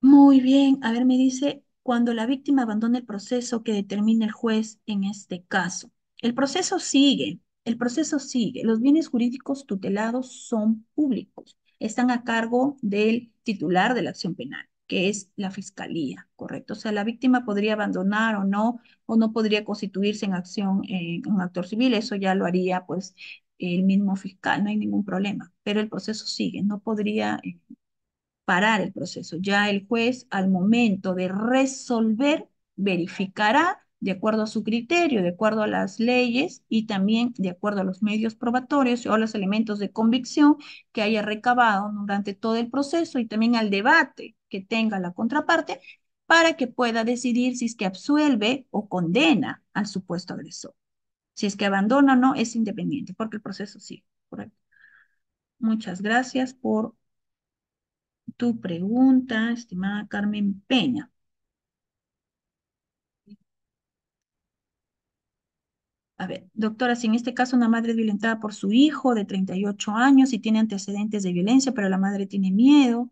Muy bien, a ver, me dice, cuando la víctima abandona el proceso que determina el juez en este caso, el proceso sigue. El proceso sigue. Los bienes jurídicos tutelados son públicos. Están a cargo del titular de la acción penal, que es la fiscalía, ¿correcto? O sea, la víctima podría abandonar o no, o no podría constituirse en acción, eh, en actor civil. Eso ya lo haría, pues, el mismo fiscal. No hay ningún problema. Pero el proceso sigue. No podría eh, parar el proceso. Ya el juez, al momento de resolver, verificará de acuerdo a su criterio, de acuerdo a las leyes y también de acuerdo a los medios probatorios o los elementos de convicción que haya recabado durante todo el proceso y también al debate que tenga la contraparte para que pueda decidir si es que absuelve o condena al supuesto agresor. Si es que abandona o no es independiente porque el proceso sigue, correcto. Muchas gracias por tu pregunta, estimada Carmen Peña. A ver, doctora, si en este caso una madre es violentada por su hijo de treinta y ocho años y tiene antecedentes de violencia, pero la madre tiene miedo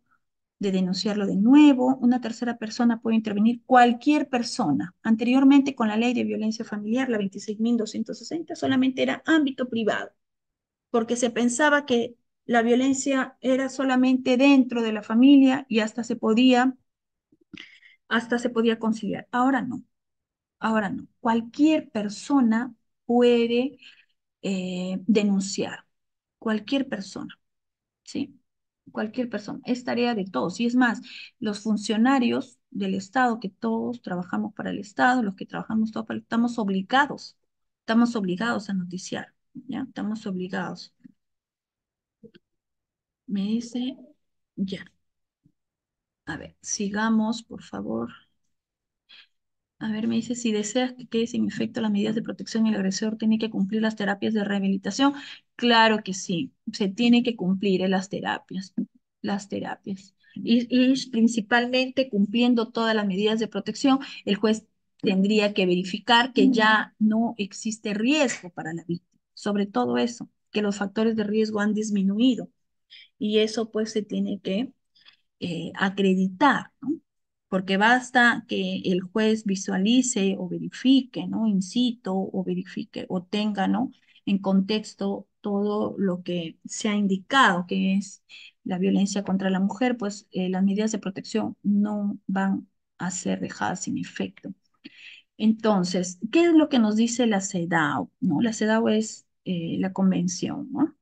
de denunciarlo de nuevo, una tercera persona puede intervenir, cualquier persona. Anteriormente con la ley de violencia familiar, la veintiséis mil doscientos sesenta, solamente era ámbito privado, porque se pensaba que la violencia era solamente dentro de la familia y hasta se podía, hasta se podía conciliar. Ahora no, ahora no. Cualquier persona puede eh, denunciar, cualquier persona, ¿sí? Cualquier persona, es tarea de todos, y es más, los funcionarios del Estado, que todos trabajamos para el Estado, los que trabajamos todos para el Estado, estamos obligados, estamos obligados a noticiar, ¿ya? Estamos obligados. Me dice, ya. A ver, sigamos, por favor. A ver, me dice, si deseas que quede sin efecto las medidas de protección, el agresor tiene que cumplir las terapias de rehabilitación. Claro que sí, se tiene que cumplir eh, las terapias, las terapias. Y, y principalmente cumpliendo todas las medidas de protección, el juez tendría que verificar que ya no existe riesgo para la víctima. Sobre todo eso, que los factores de riesgo han disminuido. Y eso pues se tiene que eh, acreditar, ¿no? Porque basta que el juez visualice o verifique, ¿no? Incito o verifique o tenga, ¿no? En contexto todo lo que se ha indicado que es la violencia contra la mujer, pues eh, las medidas de protección no van a ser dejadas sin efecto. Entonces, ¿qué es lo que nos dice la CEDAW? ¿No? La CEDAW es eh, la Convención, ¿no?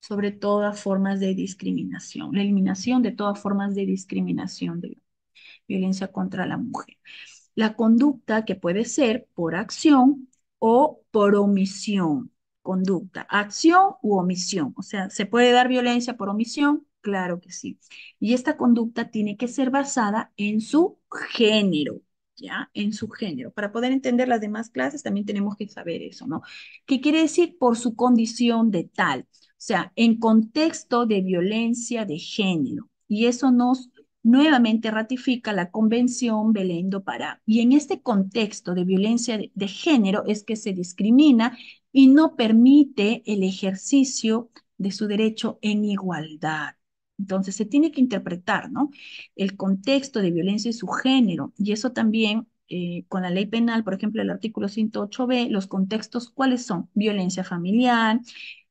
Sobre todas formas de discriminación, la eliminación de todas formas de discriminación de violencia contra la mujer. La conducta que puede ser por acción o por omisión, conducta, acción u omisión, o sea, ¿se puede dar violencia por omisión? Claro que sí. Y esta conducta tiene que ser basada en su género, ¿ya? En su género. Para poder entender las demás clases también tenemos que saber eso, ¿no? ¿Qué quiere decir por su condición de tal? O sea, en contexto de violencia de género. Y eso nos nuevamente ratifica la Convención Belém do Pará. Y en este contexto de violencia de, de género es que se discrimina y no permite el ejercicio de su derecho en igualdad. Entonces se tiene que interpretar, ¿no?, el contexto de violencia y su género, y eso también eh, con la ley penal, por ejemplo, el artículo ciento ocho B, los contextos, ¿cuáles son? Violencia familiar,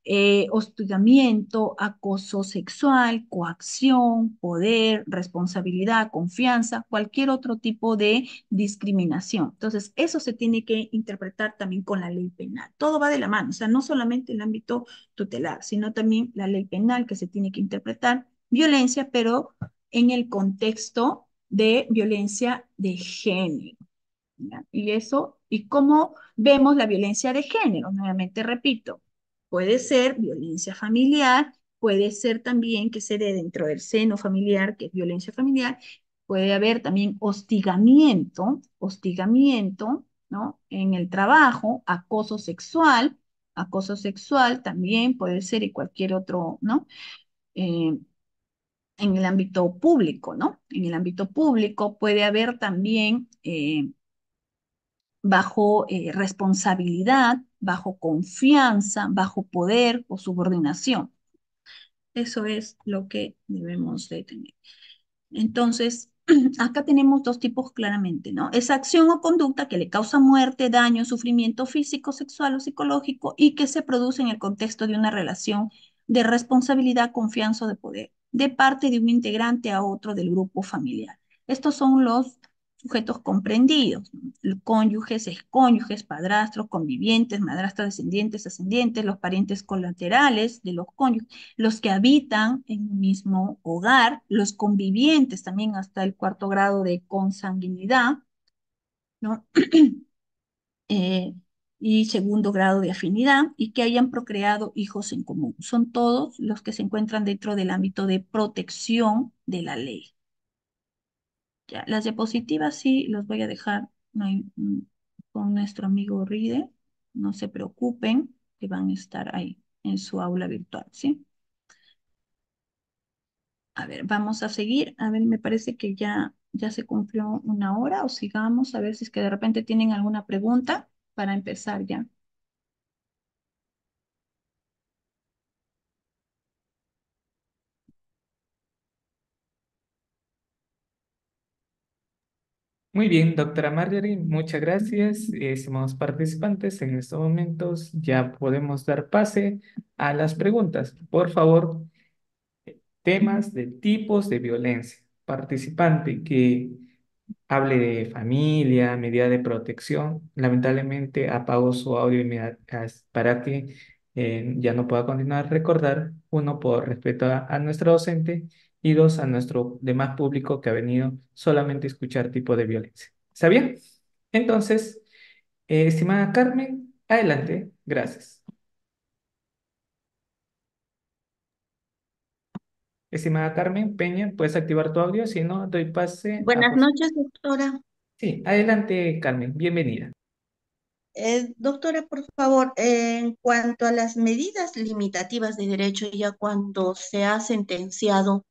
eh, hostigamiento, acoso sexual, coacción, poder, responsabilidad, confianza, cualquier otro tipo de discriminación. Entonces eso se tiene que interpretar también con la ley penal. Todo va de la mano, o sea, no solamente el ámbito tutelar, sino también la ley penal que se tiene que interpretar violencia, pero en el contexto de violencia de género, ¿ya? Y eso, y cómo vemos la violencia de género, nuevamente repito, puede ser violencia familiar, puede ser también que se dé dentro del seno familiar, que es violencia familiar, puede haber también hostigamiento, hostigamiento, ¿no?, en el trabajo, acoso sexual, acoso sexual también puede ser, y cualquier otro, ¿no?, eh, en el ámbito público, ¿no? En el ámbito público puede haber también eh, bajo eh, responsabilidad, bajo confianza, bajo poder o subordinación. Eso es lo que debemos de tener. Entonces, acá tenemos dos tipos claramente, ¿no? Esa acción o conducta que le causa muerte, daño, sufrimiento físico, sexual o psicológico y que se produce en el contexto de una relación de responsabilidad, confianza o de poder de parte de un integrante a otro del grupo familiar. Estos son los sujetos comprendidos, ¿no? Cónyuges, excónyuges, padrastros, convivientes, madrastros, descendientes, ascendientes, los parientes colaterales de los cónyuges, los que habitan en un mismo hogar, los convivientes también hasta el cuarto grado de consanguinidad, ¿no? eh, y segundo grado de afinidad, y que hayan procreado hijos en común. Son todos los que se encuentran dentro del ámbito de protección de la ley. Ya, las diapositivas sí los voy a dejar con nuestro amigo Ride, no se preocupen, que van a estar ahí en su aula virtual, ¿sí? A ver, vamos a seguir, a ver, me parece que ya, ya se cumplió una hora, o sigamos, a ver si es que de repente tienen alguna pregunta, para empezar ya. Muy bien, doctora Marjorie, muchas gracias. Estimados participantes, en estos momentos ya podemos dar pase a las preguntas. Por favor, temas de tipos de violencia. Participante que hable de familia, medida de protección. Lamentablemente apago su audio para que eh, ya no pueda continuar. Recordar, uno, por respeto a, a nuestra docente, y dos, a nuestro demás público que ha venido solamente a escuchar tipo de violencia. ¿Está bien? Entonces, eh, estimada Carmen, adelante. Gracias. Estimada Carmen Peña, puedes activar tu audio, si no, doy pase. Buenas a... noches, doctora. Sí, adelante, Carmen, bienvenida. Eh, doctora, por favor, eh, en cuanto a las medidas limitativas de derecho, ya cuando se ha sentenciado,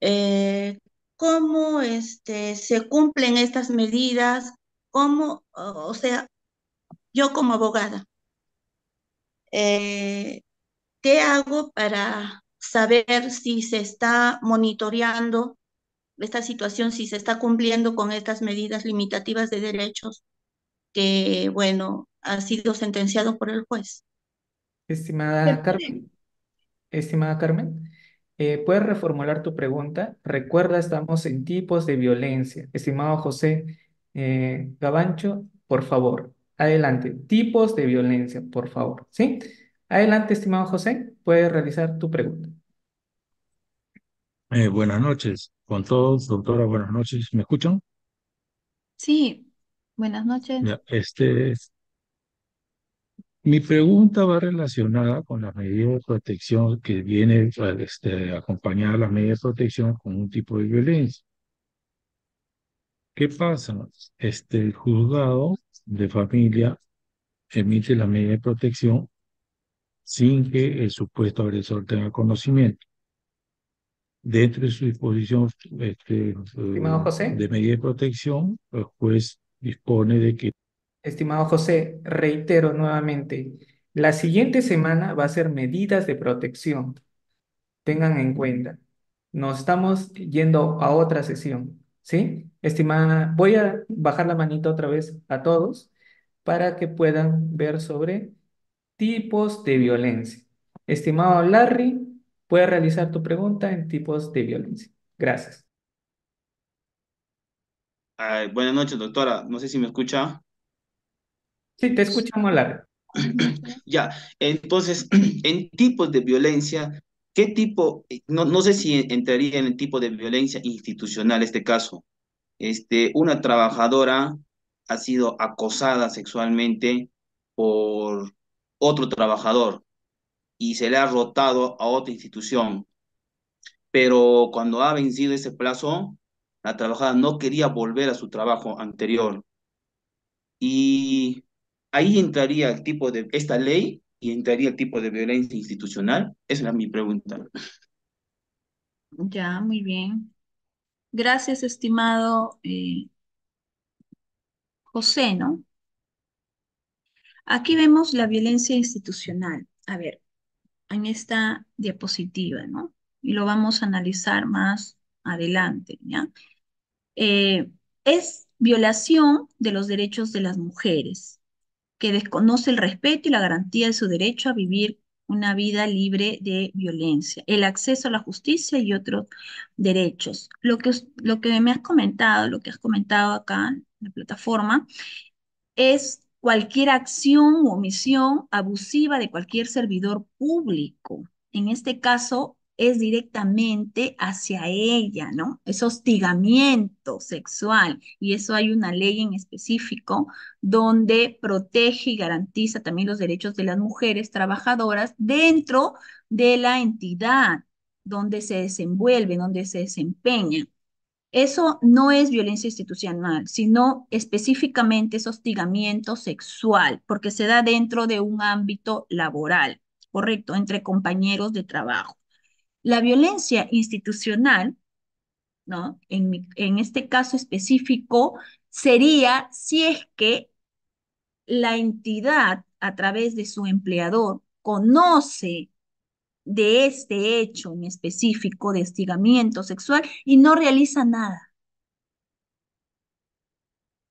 eh, ¿cómo este, se cumplen estas medidas? ¿Cómo, o sea, yo como abogada, eh, qué hago para saber si se está monitoreando esta situación, si se está cumpliendo con estas medidas limitativas de derechos que, bueno, ha sido sentenciado por el juez? Estimada Carmen, estimada Carmen, eh, ¿puedes reformular tu pregunta? Recuerda, estamos en tipos de violencia. Estimado José eh, Gabancho, por favor, Adelante, tipos de violencia, por favor, ¿sí? Adelante, estimado José, puedes realizar tu pregunta. Eh, buenas noches con todos, doctora, buenas noches, ¿me escuchan? Sí, buenas noches. Ya, este es... Mi pregunta va relacionada con las medidas de protección que viene este, acompañada las medidas de protección con un tipo de violencia. ¿Qué pasa? Este, el juzgado de familia emite la medida de protección sin que el supuesto agresor tenga conocimiento. Dentro de su disposición este, Estimado José. de medida de protección, el juez dispone de que... Estimado José, reitero nuevamente, la siguiente semana va a ser medidas de protección. Tengan en cuenta, nos estamos yendo a otra sesión, ¿sí? Estimada, voy a bajar la manita otra vez a todos para que puedan ver sobre tipos de violencia. Estimado Larry, puedes realizar tu pregunta en tipos de violencia. Gracias. Ay, buenas noches, doctora. No sé si me escucha. Sí, te escuchamos, Lara. Ya, entonces, en tipos de violencia, ¿qué tipo? No, no sé si entraría en el tipo de violencia institucional este caso. Este, una trabajadora ha sido acosada sexualmente por otro trabajador y se le ha rotado a otra institución. Pero cuando ha vencido ese plazo, la trabajadora no quería volver a su trabajo anterior. Y... ¿Ahí entraría el tipo de esta ley y entraría el tipo de violencia institucional? Esa es mi pregunta. Ya, muy bien. Gracias, estimado eh, José, ¿no? Aquí vemos la violencia institucional. A ver, en esta diapositiva, ¿no? Y lo vamos a analizar más adelante, ¿ya? Eh, es violación de los derechos de las mujeres, que desconoce el respeto y la garantía de su derecho a vivir una vida libre de violencia, el acceso a la justicia y otros derechos. Lo que, lo que me has comentado, lo que has comentado acá en la plataforma, es cualquier acción u omisión abusiva de cualquier servidor público. En este caso, es directamente hacia ella, ¿no? Es hostigamiento sexual, y eso hay una ley en específico donde protege y garantiza también los derechos de las mujeres trabajadoras dentro de la entidad donde se desenvuelven, donde se desempeñan. Eso no es violencia institucional, sino específicamente es hostigamiento sexual, porque se da dentro de un ámbito laboral, correcto, entre compañeros de trabajo. La violencia institucional, ¿no? En, mi, en este caso específico, sería si es que la entidad, a través de su empleador, conoce de este hecho en específico de hostigamiento sexual y no realiza nada.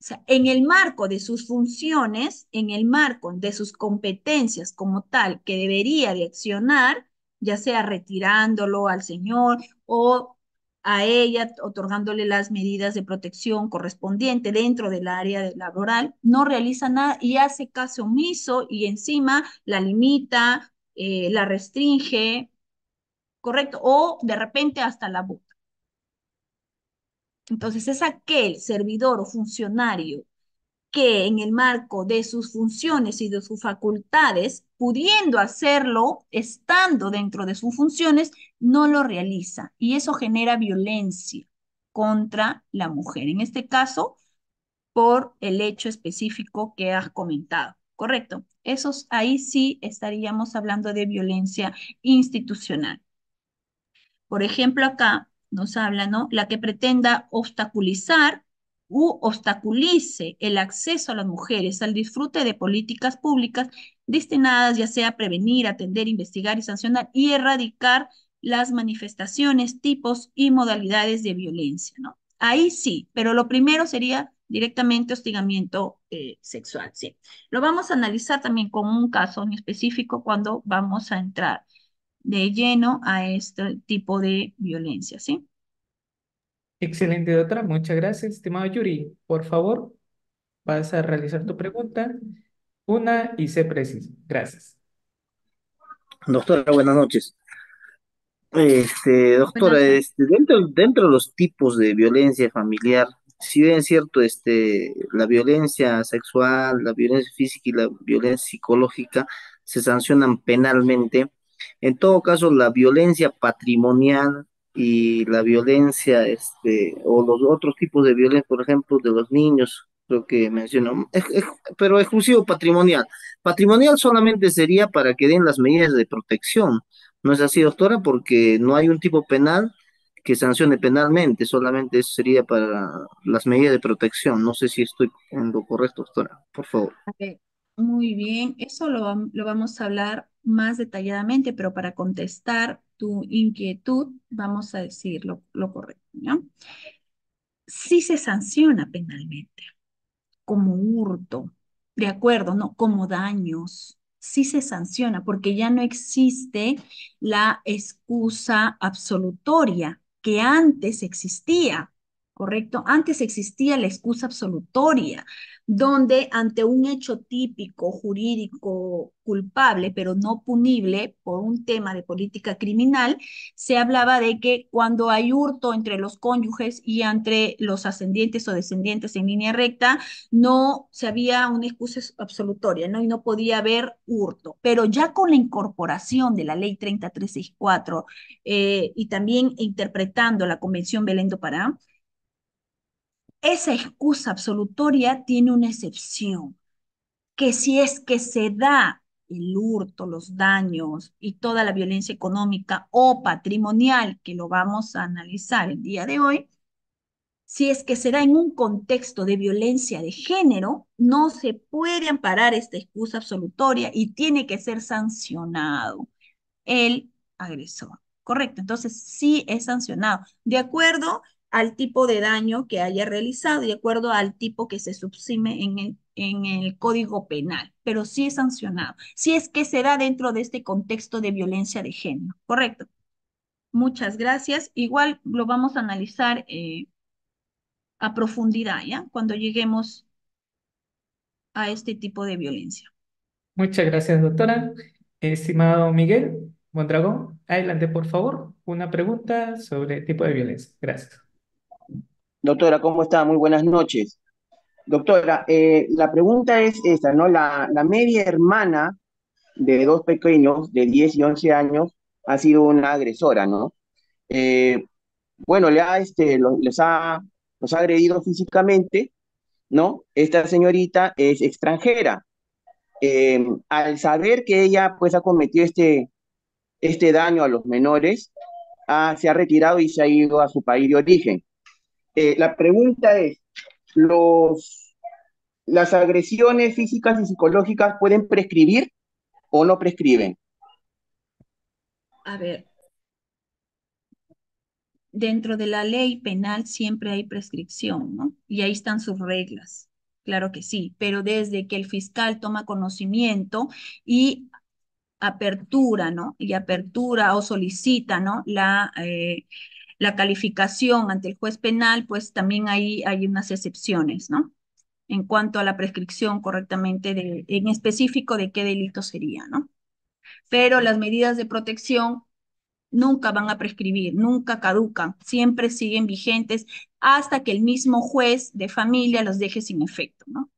O sea, en el marco de sus funciones, en el marco de sus competencias como tal que debería de accionar, ya sea retirándolo al señor o a ella, otorgándole las medidas de protección correspondiente dentro del área laboral, no realiza nada y hace caso omiso y encima la limita, eh, la restringe, ¿correcto? O de repente hasta la bota. Entonces es aquel servidor o funcionario que en el marco de sus funciones y de sus facultades, pudiendo hacerlo, estando dentro de sus funciones, no lo realiza. Y eso genera violencia contra la mujer. En este caso, por el hecho específico que has comentado. ¿Correcto? Esos, ahí sí estaríamos hablando de violencia institucional. Por ejemplo, acá nos habla, ¿no? La que pretenda obstaculizar u obstaculice el acceso a las mujeres al disfrute de políticas públicas destinadas ya sea a prevenir, atender, investigar y sancionar y erradicar las manifestaciones, tipos y modalidades de violencia, ¿no? Ahí sí, pero lo primero sería directamente hostigamiento eh, sexual, sí. Lo vamos a analizar también con un caso en específico cuando vamos a entrar de lleno a este tipo de violencia, ¿sí? Excelente, doctora. Muchas gracias. Estimado Yuri, por favor, Vas a realizar tu pregunta, una y sé precisa. Gracias. Doctora, buenas noches. Este, doctora, este, dentro, dentro de los tipos de violencia familiar, si bien es cierto, este, la violencia sexual, la violencia física y la violencia psicológica se sancionan penalmente, en todo caso la violencia patrimonial y la violencia, este, o los otros tipos de violencia, por ejemplo, de los niños, creo que mencionó, es, es, pero exclusivo patrimonial. Patrimonial solamente sería para que den las medidas de protección, ¿no es así, doctora? Porque no hay un tipo penal que sancione penalmente, solamente eso sería para las medidas de protección. No sé si estoy en lo correcto, doctora, por favor. Okay. Muy bien, eso lo, lo vamos a hablar más detalladamente, pero para contestar tu inquietud, vamos a decir lo, lo correcto, ¿no? Sí se sanciona penalmente, como hurto, de acuerdo, ¿no? Como daños, sí se sanciona, porque ya no existe la excusa absolutoria que antes existía, ¿correcto? Antes existía la excusa absolutoria, donde ante un hecho típico, jurídico, culpable, pero no punible por un tema de política criminal, se hablaba de que cuando hay hurto entre los cónyuges y entre los ascendientes o descendientes en línea recta, no se había una excusa absolutoria, ¿no? Y no podía haber hurto. Pero ya con la incorporación de la ley treinta y tres sesenta y cuatro eh, y también interpretando la Convención Belém do Pará, esa excusa absolutoria tiene una excepción, que si es que se da el hurto, los daños y toda la violencia económica o patrimonial, que lo vamos a analizar el día de hoy, si es que se da en un contexto de violencia de género, no se puede amparar esta excusa absolutoria y tiene que ser sancionado el agresor. Correcto, entonces sí es sancionado, de acuerdo al tipo de daño que haya realizado, de acuerdo al tipo que se subsime en el, en el Código Penal, pero sí es sancionado, si es que se da dentro de este contexto de violencia de género, ¿correcto? Muchas gracias. Igual lo vamos a analizar eh, a profundidad, ¿ya? Cuando lleguemos a este tipo de violencia. Muchas gracias, doctora. Estimado Miguel Mondragón, adelante, por favor, una pregunta sobre el tipo de violencia. Gracias. Doctora, ¿cómo está? Muy buenas noches. Doctora, eh, la pregunta es esta, ¿no? La, la media hermana de dos pequeños de diez y once años ha sido una agresora, ¿no? Eh, bueno, le ha, este, lo, les ha, los ha agredido físicamente, ¿no? Esta señorita es extranjera. Eh, al saber que ella, pues, ha cometido este, este daño a los menores, ha, se ha retirado y se ha ido a su país de origen. Eh, la pregunta es, los, ¿las agresiones físicas y psicológicas pueden prescribir o no prescriben? A ver, dentro de la ley penal siempre hay prescripción, ¿no? Y ahí están sus reglas, claro que sí, pero desde que el fiscal toma conocimiento y apertura, ¿no? Y apertura o solicita, ¿no? La... Eh, la calificación ante el juez penal, pues también ahí hay unas excepciones, ¿no? En cuanto a la prescripción correctamente, de, en específico de qué delito sería, ¿no? Pero las medidas de protección nunca van a prescribir, nunca caducan, siempre siguen vigentes hasta que el mismo juez de familia los deje sin efecto, ¿no?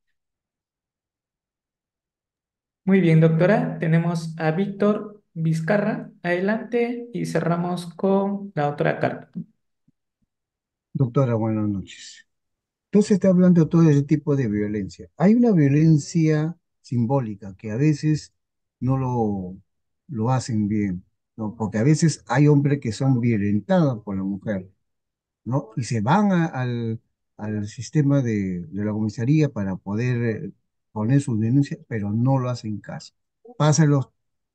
Muy bien, doctora. Tenemos a Víctor Vizcarra, adelante, y cerramos con la otra carta. Doctora, buenas noches. Entonces está hablando de todo ese tipo de violencia. Hay una violencia simbólica que a veces no lo, lo hacen bien, ¿no? Porque a veces hay hombres que son violentados por la mujer, ¿no? Y se van a, al, al sistema de, de la comisaría para poder poner sus denuncias, pero no lo hacen caso. Pasan los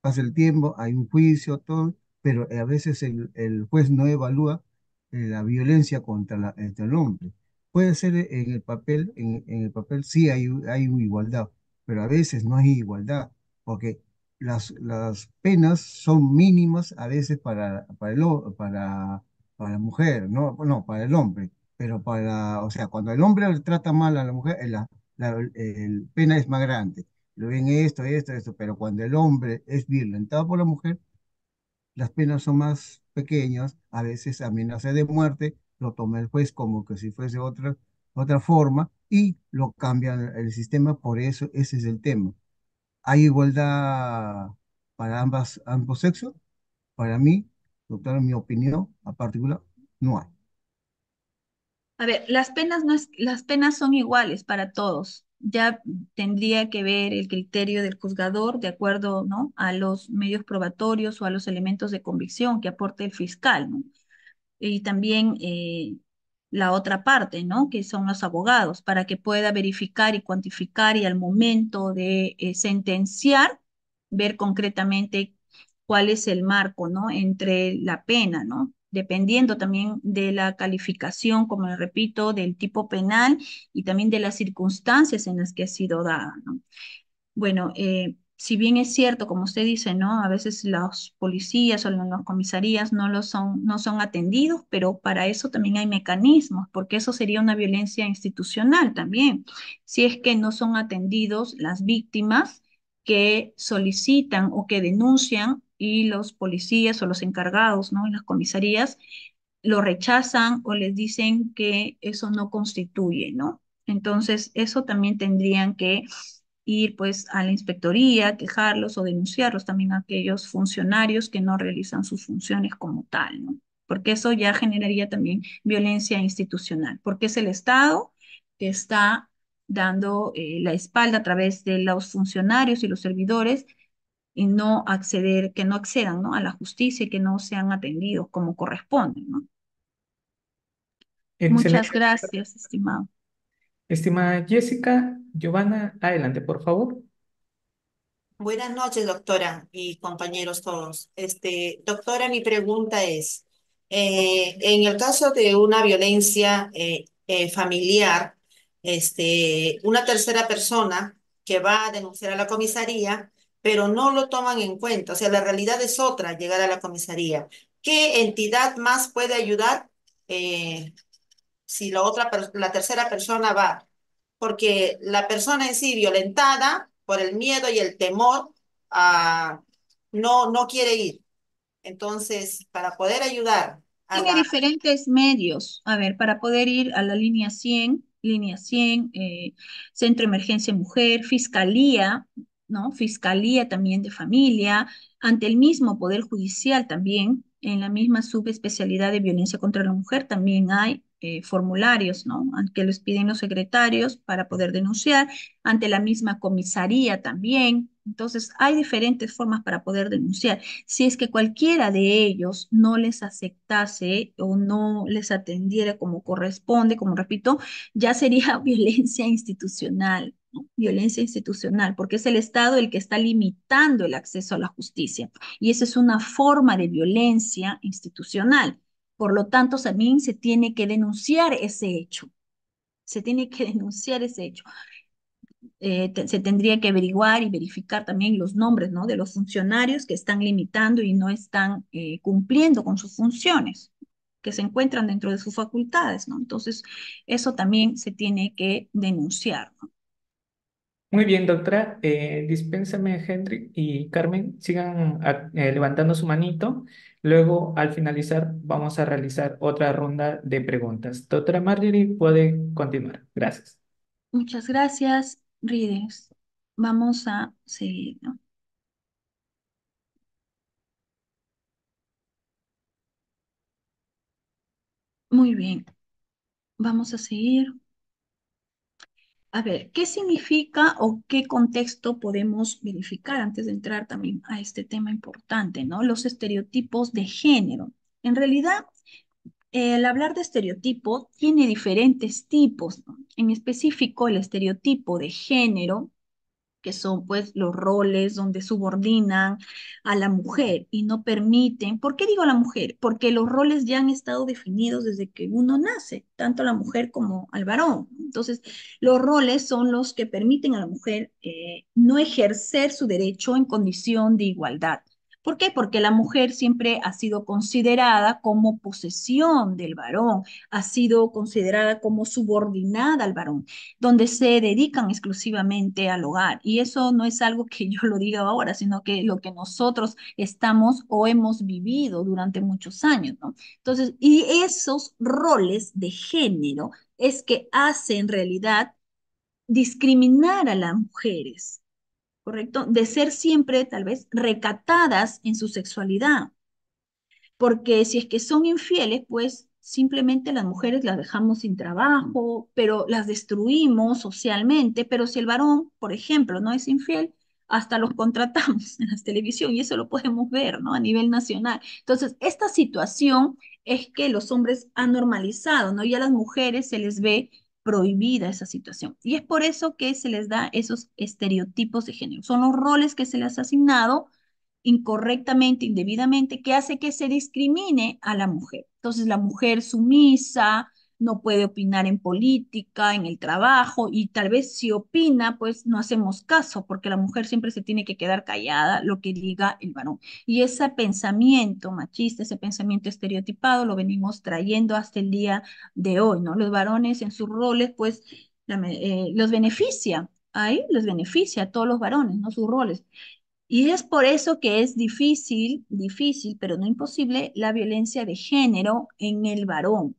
Pasa el tiempo, hay un juicio, todo, pero a veces el, el juez no evalúa la violencia contra, la, contra el hombre. Puede ser en el papel, en, en el papel sí hay, hay una igualdad, pero a veces no hay igualdad, porque las, las penas son mínimas a veces para, para, el, para, para la mujer, no, no, para el hombre, pero para, o sea, cuando el hombre trata mal a la mujer, la, la el pena es más grande, lo ven esto, esto, esto, pero cuando el hombre es violentado por la mujer, las penas son más pequeñas, a veces amenaza de muerte, lo toma el juez como que si fuese otra, otra forma, y lo cambian el sistema, por eso ese es el tema. ¿Hay igualdad para ambas, ambos sexos? Para mí, doctora, en mi opinión, en particular, no hay. A ver, las penas, no es, las penas son iguales para todos. Ya tendría que ver el criterio del juzgador de acuerdo, ¿no?, a los medios probatorios o a los elementos de convicción que aporte el fiscal, ¿no? Y también eh, la otra parte, ¿no?, que son los abogados, para que pueda verificar y cuantificar y al momento de eh, sentenciar, ver concretamente cuál es el marco, ¿no?, entre la pena, ¿no?, dependiendo también de la calificación, como les repito, del tipo penal y también de las circunstancias en las que ha sido dada, ¿no? Bueno, eh, si bien es cierto, como usted dice, ¿no?, a veces los policías o las comisarías no, lo son, no son atendidos, pero para eso también hay mecanismos, porque eso sería una violencia institucional también. Si es que no son atendidos las víctimas que solicitan o que denuncian, y los policías o los encargados, ¿no?, en las comisarías lo rechazan o les dicen que eso no constituye, ¿no? Entonces, eso también tendrían que ir pues a la inspectoría, quejarlos o denunciarlos también a aquellos funcionarios que no realizan sus funciones como tal, ¿no? Porque eso ya generaría también violencia institucional, porque es el Estado que está dando eh, la espalda a través de los funcionarios y los servidores y no acceder, que no accedan, ¿no?, a la justicia y que no sean atendidos como corresponde, ¿no? Excelente. Muchas gracias, estimado. Estimada Jessica, Giovanna, adelante, por favor. Buenas noches, doctora, y compañeros todos. Este, doctora, mi pregunta es, eh, en el caso de una violencia eh, eh, familiar, este, una tercera persona que va a denunciar a la comisaría, pero no lo toman en cuenta. O sea, la realidad es otra, llegar a la comisaría. ¿Qué entidad más puede ayudar eh, si la, otra, la tercera persona va? Porque la persona en sí, violentada por el miedo y el temor, uh, no, no quiere ir. Entonces, para poder ayudar... Tiene la... diferentes medios. A ver, para poder ir a la línea cien, línea cien, eh, Centro de Emergencia y Mujer, Fiscalía... ¿no?, Fiscalía también de Familia, ante el mismo Poder Judicial también, en la misma subespecialidad de violencia contra la mujer también hay eh, formularios, ¿no?, que les piden los secretarios para poder denunciar, ante la misma comisaría también. Entonces hay diferentes formas para poder denunciar. Si es que cualquiera de ellos no les aceptase o no les atendiera como corresponde, como repito, ya sería violencia institucional. ¿No? Violencia institucional, porque es el Estado el que está limitando el acceso a la justicia y esa es una forma de violencia institucional. Por lo tanto, también se tiene que denunciar ese hecho. Se tiene que denunciar ese hecho. Eh, te, se tendría que averiguar y verificar también los nombres, ¿no?, de los funcionarios que están limitando y no están eh, cumpliendo con sus funciones, que se encuentran dentro de sus facultades, ¿no? Entonces, eso también se tiene que denunciar, ¿no? Muy bien, doctora. Eh, dispénsame, Henry y Carmen, sigan a, eh, levantando su manito. Luego, al finalizar, vamos a realizar otra ronda de preguntas. Doctora Marjorie, puede continuar. Gracias. Muchas gracias, Rides. Vamos a seguir, ¿no? Muy bien. Vamos a seguir. A ver, ¿qué significa o qué contexto podemos verificar antes de entrar también a este tema importante, ¿no? Los estereotipos de género. En realidad, el hablar de estereotipo tiene diferentes tipos, ¿no? En específico, el estereotipo de género, que son pues los roles donde subordinan a la mujer y no permiten. ¿Por qué digo la mujer? Porque los roles ya han estado definidos desde que uno nace, tanto a la mujer como al varón. Entonces, los roles son los que permiten a la mujer eh, no ejercer su derecho en condición de igualdad. ¿Por qué? Porque la mujer siempre ha sido considerada como posesión del varón, ha sido considerada como subordinada al varón, donde se dedican exclusivamente al hogar. Y eso no es algo que yo lo diga ahora, sino que lo que nosotros estamos o hemos vivido durante muchos años, ¿no? Entonces, y esos roles de género es que hace en realidad discriminar a las mujeres, ¿correcto? De ser siempre, tal vez, recatadas en su sexualidad. Porque si es que son infieles, pues simplemente las mujeres las dejamos sin trabajo, pero las destruimos socialmente, pero si el varón, por ejemplo, no es infiel, hasta los contratamos en la televisión, y eso lo podemos ver, ¿no? A nivel nacional. Entonces, esta situación es que los hombres han normalizado, ¿no? Y a las mujeres se les ve prohibida esa situación. Y es por eso que se les da esos estereotipos de género. Son los roles que se les ha asignado incorrectamente, indebidamente, que hace que se discrimine a la mujer. Entonces, la mujer sumisa, no puede opinar en política, en el trabajo, y tal vez si opina, pues no hacemos caso, porque la mujer siempre se tiene que quedar callada lo que diga el varón. Y ese pensamiento machista, ese pensamiento estereotipado, lo venimos trayendo hasta el día de hoy, ¿no? Los varones en sus roles, pues, eh, los beneficia, ahí los beneficia a todos los varones, ¿no? Sus roles. Y es por eso que es difícil, difícil, pero no imposible, la violencia de género en el varón.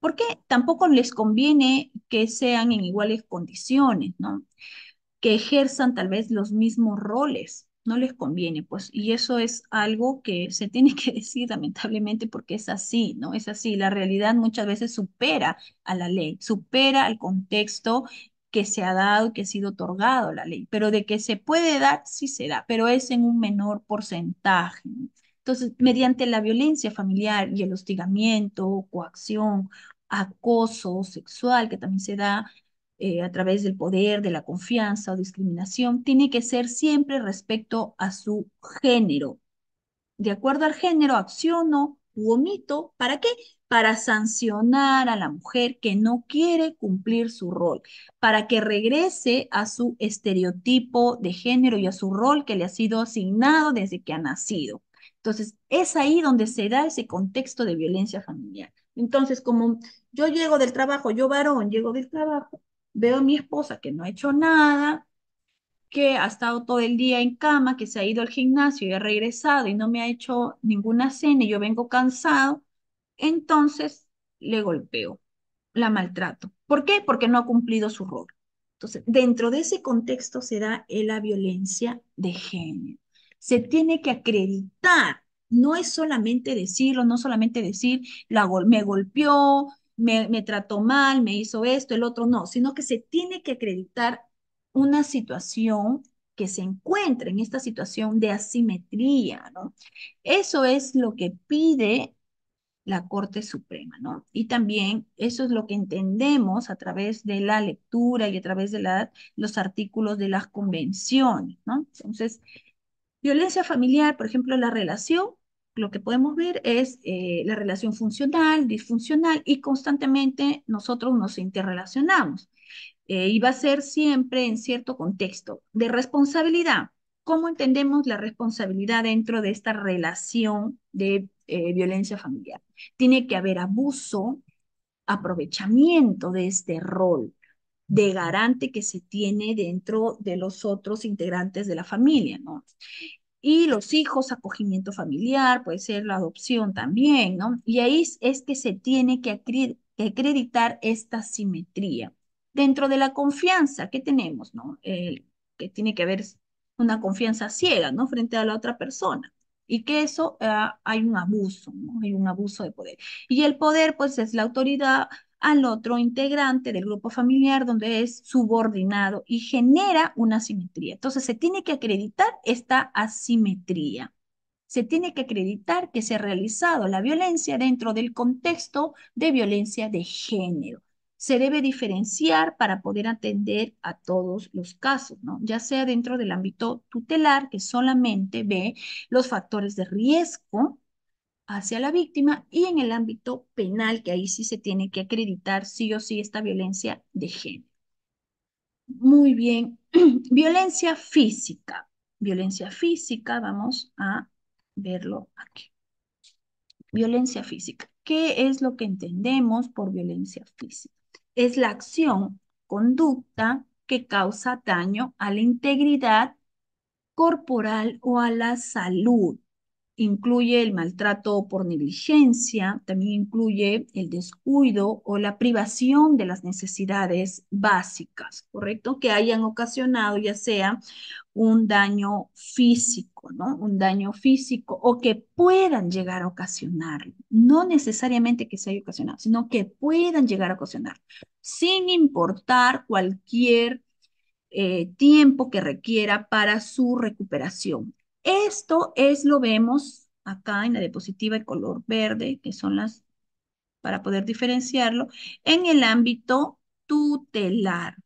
Porque tampoco les conviene que sean en iguales condiciones, ¿no? Que ejerzan tal vez los mismos roles, no les conviene, pues, y eso es algo que se tiene que decir lamentablemente porque es así, ¿no? Es así, la realidad muchas veces supera a la ley, supera al contexto que se ha dado, que ha sido otorgado la ley, pero de que se puede dar, sí se da, pero es en un menor porcentaje, ¿no? Entonces, mediante la violencia familiar y el hostigamiento, coacción, acoso sexual, que también se da eh, a través del poder, de la confianza o discriminación, tiene que ser siempre respecto a su género. De acuerdo al género, acciono u omito, ¿para qué? Para sancionar a la mujer que no quiere cumplir su rol, para que regrese a su estereotipo de género y a su rol que le ha sido asignado desde que ha nacido. Entonces, es ahí donde se da ese contexto de violencia familiar. Entonces, como yo llego del trabajo, yo varón, llego del trabajo, veo a mi esposa que no ha hecho nada, que ha estado todo el día en cama, que se ha ido al gimnasio y ha regresado y no me ha hecho ninguna cena y yo vengo cansado, entonces le golpeo, la maltrato. ¿Por qué? Porque no ha cumplido su rol. Entonces, dentro de ese contexto se da la violencia de género. Se tiene que acreditar, no es solamente decirlo, no solamente decir, la gol me golpeó, me, me trató mal, me hizo esto, el otro, no, sino que se tiene que acreditar una situación que se encuentra en esta situación de asimetría, ¿no? Eso es lo que pide la Corte Suprema, ¿no? Y también eso es lo que entendemos a través de la lectura y a través de la, los artículos de las convenciones, ¿no? Entonces, violencia familiar, por ejemplo, la relación, lo que podemos ver es eh, la relación funcional, disfuncional, y constantemente nosotros nos interrelacionamos. Eh, y va a ser siempre en cierto contexto de responsabilidad. ¿Cómo entendemos la responsabilidad dentro de esta relación de eh, violencia familiar? Tiene que haber abuso, aprovechamiento de este rol de garante que se tiene dentro de los otros integrantes de la familia, ¿no? Y los hijos, acogimiento familiar, puede ser la adopción también, ¿no? Y ahí es que se tiene que acreditar esta simetría. Dentro de la confianza que tenemos, ¿no? Eh, que tiene que haber una confianza ciega, ¿no? Frente a la otra persona. Y que eso eh, hay un abuso, ¿no? Hay un abuso de poder. Y el poder, pues, es la autoridad al otro integrante del grupo familiar donde es subordinado y genera una asimetría. Entonces se tiene que acreditar esta asimetría. Se tiene que acreditar que se ha realizado la violencia dentro del contexto de violencia de género. Se debe diferenciar para poder atender a todos los casos, ¿no? Ya sea dentro del ámbito tutelar, que solamente ve los factores de riesgo hacia la víctima, y en el ámbito penal, que ahí sí se tiene que acreditar sí o sí esta violencia de género. Muy bien, violencia física. Violencia física, vamos a verlo aquí. Violencia física. ¿Qué es lo que entendemos por violencia física? Es la acción, conducta que causa daño a la integridad corporal o a la salud. Incluye el maltrato por negligencia, también incluye el descuido o la privación de las necesidades básicas, ¿correcto? Que hayan ocasionado ya sea un daño físico, ¿no? Un daño físico o que puedan llegar a ocasionarlo. No necesariamente que se haya ocasionado, sino que puedan llegar a ocasionar, sin importar cualquier eh, tiempo que requiera para su recuperación. Esto es, lo vemos acá en la diapositiva de color verde, que son las, para poder diferenciarlo, en el ámbito tutelar.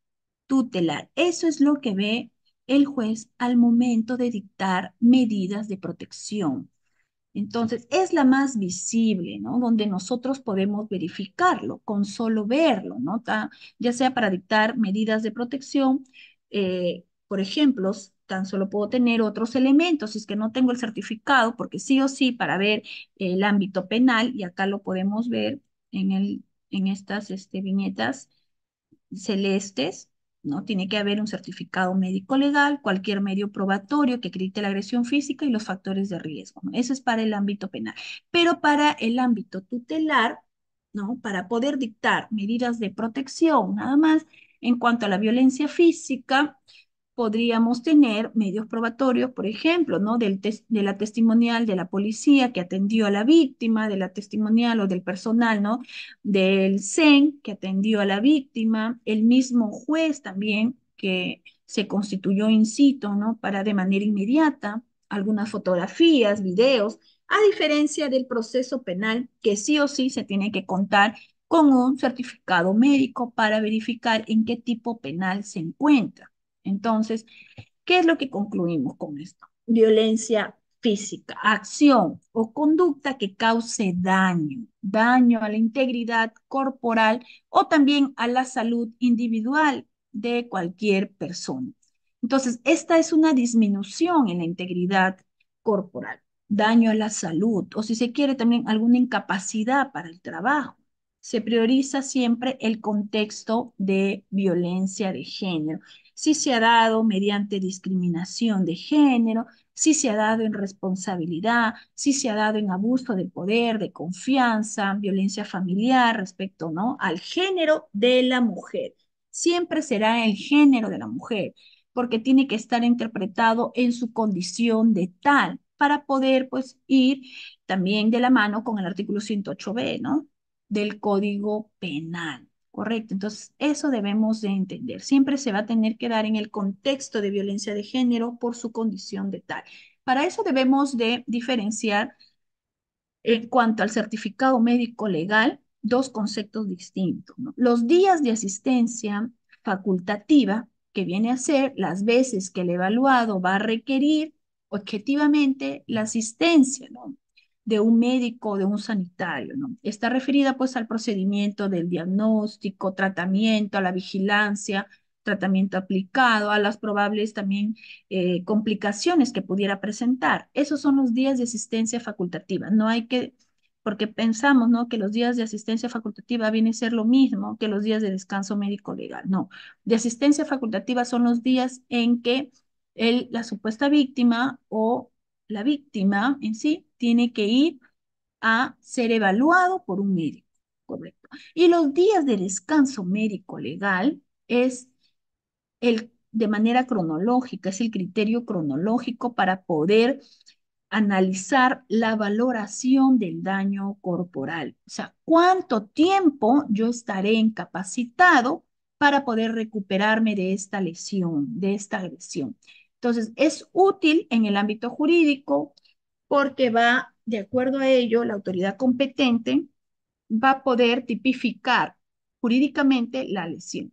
Tutelar. Eso es lo que ve el juez al momento de dictar medidas de protección. Entonces, es la más visible, ¿no? Donde nosotros podemos verificarlo con solo verlo, ¿no? Ya sea para dictar medidas de protección, eh, por ejemplo, tan solo puedo tener otros elementos, si es que no tengo el certificado, porque sí o sí para ver el ámbito penal, y acá lo podemos ver en, el, en estas este, viñetas celestes, ¿no? Tiene que haber un certificado médico legal, cualquier medio probatorio que acredite la agresión física y los factores de riesgo, ¿no? Eso es para el ámbito penal. Pero para el ámbito tutelar, ¿no? Para poder dictar medidas de protección, nada más, en cuanto a la violencia física, podríamos tener medios probatorios, por ejemplo, ¿no? Del tes- de la testimonial de la policía que atendió a la víctima, de la testimonial o del personal, ¿no? Del C E N que atendió a la víctima, el mismo juez también que se constituyó in situ, ¿no? Para de manera inmediata, algunas fotografías, videos, a diferencia del proceso penal que sí o sí se tiene que contar con un certificado médico para verificar en qué tipo penal se encuentra. Entonces, ¿qué es lo que concluimos con esto? Violencia física, acción o conducta que cause daño, daño a la integridad corporal o también a la salud individual de cualquier persona. Entonces, esta es una disminución en la integridad corporal, daño a la salud o si se quiere también alguna incapacidad para el trabajo. Se prioriza siempre el contexto de violencia de género. Si se ha dado mediante discriminación de género, si se ha dado en responsabilidad, si se ha dado en abuso de poder, de confianza, violencia familiar respecto, ¿no? al género de la mujer. Siempre será el género de la mujer, porque tiene que estar interpretado en su condición de tal, para poder pues, ir también de la mano con el artículo ciento ocho B, ¿no? del Código Penal. Correcto, entonces eso debemos de entender. Siempre se va a tener que dar en el contexto de violencia de género por su condición de tal. Para eso debemos de diferenciar en cuanto al certificado médico legal dos conceptos distintos, ¿no? Los días de asistencia facultativa, que viene a ser las veces que el evaluado va a requerir objetivamente la asistencia, ¿no? de un médico o de un sanitario, ¿no? Está referida pues al procedimiento del diagnóstico, tratamiento, a la vigilancia, tratamiento aplicado, a las probables también eh, complicaciones que pudiera presentar. Esos son los días de asistencia facultativa. No hay que, porque pensamos, ¿no? que los días de asistencia facultativa viene a ser lo mismo que los días de descanso médico legal. No, de asistencia facultativa son los días en que el, la supuesta víctima o la víctima en sí tiene que ir a ser evaluado por un médico, correcto. Y los días de descanso médico legal es el, de manera cronológica, es el criterio cronológico para poder analizar la valoración del daño corporal. O sea, cuánto tiempo yo estaré incapacitado para poder recuperarme de esta lesión, de esta agresión. Entonces, es útil en el ámbito jurídico porque va, de acuerdo a ello, la autoridad competente va a poder tipificar jurídicamente la lesión.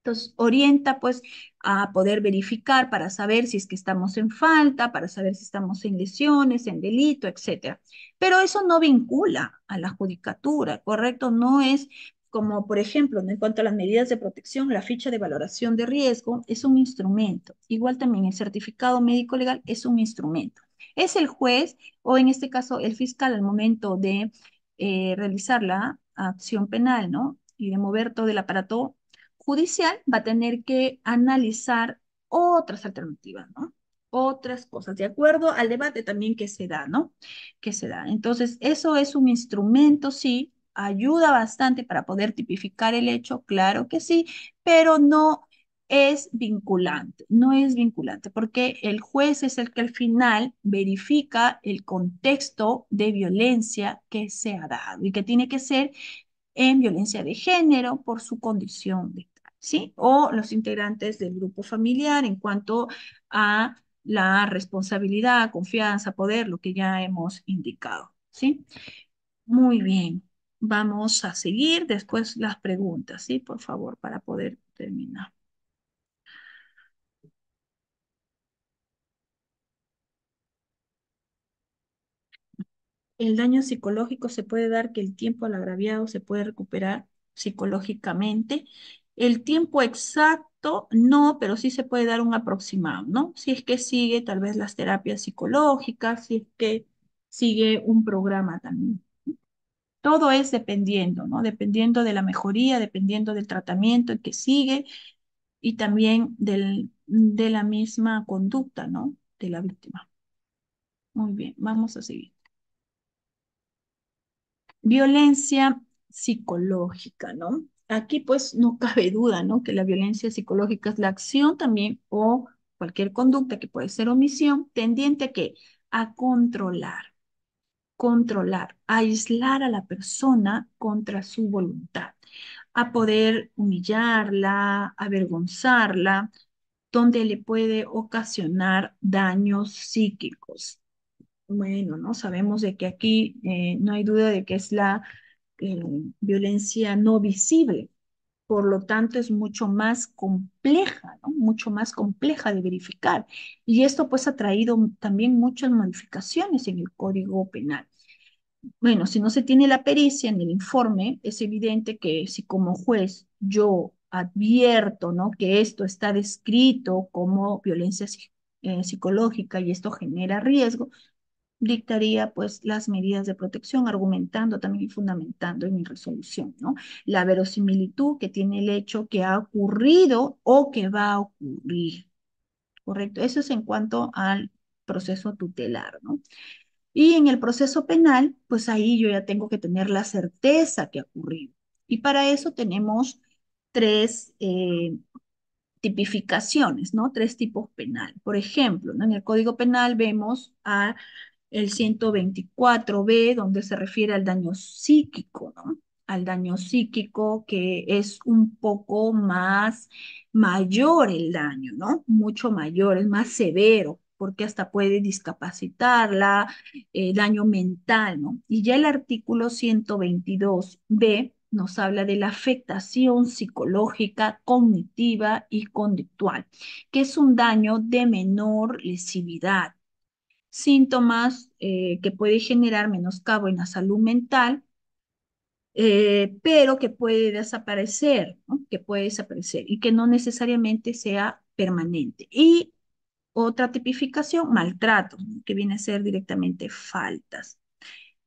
Entonces, orienta pues a poder verificar para saber si es que estamos en falta, para saber si estamos en lesiones, en delito, etcétera. Pero eso no vincula a la judicatura, ¿correcto? No es... como por ejemplo, en cuanto a las medidas de protección, la ficha de valoración de riesgo es un instrumento. Igual también el certificado médico legal es un instrumento. Es el juez o en este caso el fiscal al momento de eh, realizar la acción penal, ¿no? Y de mover todo el aparato judicial, va a tener que analizar otras alternativas, ¿no? Otras cosas, de acuerdo al debate también que se da, ¿no? Que se da. Entonces, eso es un instrumento, sí, ayuda bastante para poder tipificar el hecho, claro que sí, pero no es vinculante, no es vinculante, porque el juez es el que al final verifica el contexto de violencia que se ha dado y que tiene que ser en violencia de género por su condición de tal, ¿sí? O los integrantes del grupo familiar en cuanto a la responsabilidad, confianza, poder, lo que ya hemos indicado, ¿sí? Muy bien, vamos a seguir después las preguntas, ¿sí? Por favor, para poder terminar. ¿El daño psicológico se puede dar que el tiempo al agraviado se puede recuperar psicológicamente? El tiempo exacto no, pero sí se puede dar un aproximado, ¿no? Si es que sigue tal vez las terapias psicológicas, si es que sigue un programa también. Todo es dependiendo, ¿no? Dependiendo de la mejoría, dependiendo del tratamiento que sigue y también del, de la misma conducta, ¿no? De la víctima. Muy bien, vamos a seguir. Violencia psicológica, ¿no? Aquí pues no cabe duda, ¿no? Que la violencia psicológica es la acción también o cualquier conducta que puede ser omisión tendiente a ¿qué? A controlar, controlar, aislar a la persona contra su voluntad, a poder humillarla, avergonzarla, donde le puede ocasionar daños psíquicos. Bueno, ¿no? Sabemos de que aquí eh, no hay duda de que es la eh, violencia no visible, por lo tanto es mucho más compleja, ¿no? Mucho más compleja de verificar. Y esto pues ha traído también muchas modificaciones en el Código Penal. Bueno, si no se tiene la pericia en el informe, es evidente que si como juez yo advierto, ¿no? Que esto está descrito como violencia eh, psicológica y esto genera riesgo, dictaría pues las medidas de protección, argumentando también y fundamentando en mi resolución, ¿no? La verosimilitud que tiene el hecho que ha ocurrido o que va a ocurrir, ¿correcto? Eso es en cuanto al proceso tutelar, ¿no? Y en el proceso penal, pues ahí yo ya tengo que tener la certeza que ha ocurrido. Y para eso tenemos tres eh, tipificaciones, ¿no? Tres tipos penal. Por ejemplo, ¿no? En el Código Penal vemos a el ciento veinticuatro B, donde se refiere al daño psíquico, ¿no? Al daño psíquico que es un poco más mayor el daño, ¿no? Mucho mayor, es más severo, porque hasta puede discapacitarla, eh, daño mental, ¿no? Y ya el artículo ciento veintidós B nos habla de la afectación psicológica, cognitiva y conductual, que es un daño de menor lesividad. Síntomas eh, que puede generar menoscabo en la salud mental, eh, pero que puede desaparecer, ¿no? Que puede desaparecer y que no necesariamente sea permanente. Y otra tipificación, maltrato, ¿no? Que viene a ser directamente faltas.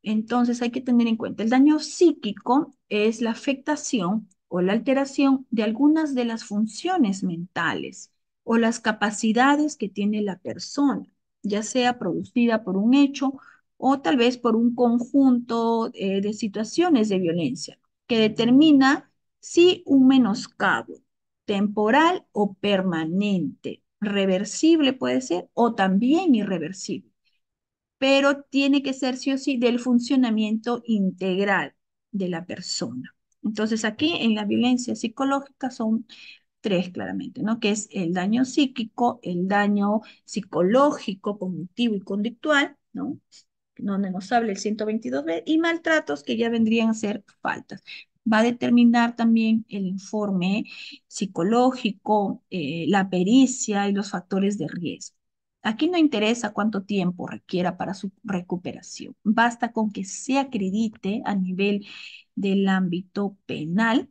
Entonces hay que tener en cuenta, el daño psíquico es la afectación o la alteración de algunas de las funciones mentales o las capacidades que tiene la persona, ya sea producida por un hecho o tal vez por un conjunto eh, de situaciones de violencia que determina si un menoscabo temporal o permanente, reversible puede ser o también irreversible, pero tiene que ser sí o sí del funcionamiento integral de la persona. Entonces aquí en la violencia psicológica son tres claramente, ¿no? Que es el daño psíquico, el daño psicológico, cognitivo y conductual, ¿no? Donde nos habla el ciento veintidós B, y maltratos que ya vendrían a ser faltas. Va a determinar también el informe psicológico, eh, la pericia y los factores de riesgo. Aquí no interesa cuánto tiempo requiera para su recuperación. Basta con que se acredite a nivel del ámbito penal.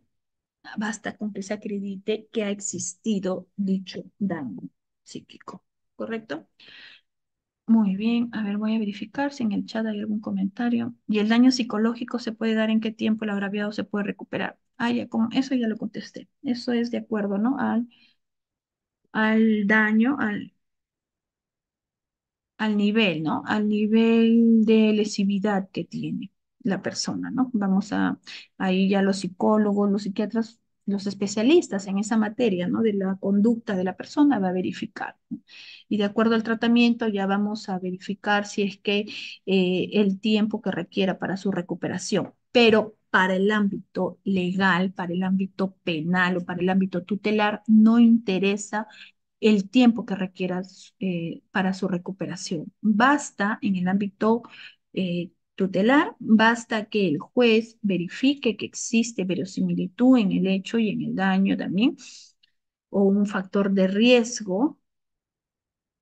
Basta con que se acredite que ha existido dicho daño psíquico, ¿correcto? Muy bien, a ver, voy a verificar si en el chat hay algún comentario. ¿Y el daño psicológico se puede dar en qué tiempo el agraviado se puede recuperar? Ah, ya, con eso ya lo contesté. Eso es de acuerdo, ¿no? Al, al daño, al, al nivel, ¿no? Al nivel de lesividad que tiene la persona, ¿no? Vamos a, ahí ya los psicólogos, los psiquiatras, los especialistas en esa materia, ¿no? De la conducta de la persona va a verificar, ¿no? Y de acuerdo al tratamiento ya vamos a verificar si es que eh, el tiempo que requiera para su recuperación. Pero para el ámbito legal, para el ámbito penal o para el ámbito tutelar, no interesa el tiempo que requiera eh, para su recuperación. Basta en el ámbito eh, tutelar, basta que el juez verifique que existe verosimilitud en el hecho y en el daño también, o un factor de riesgo,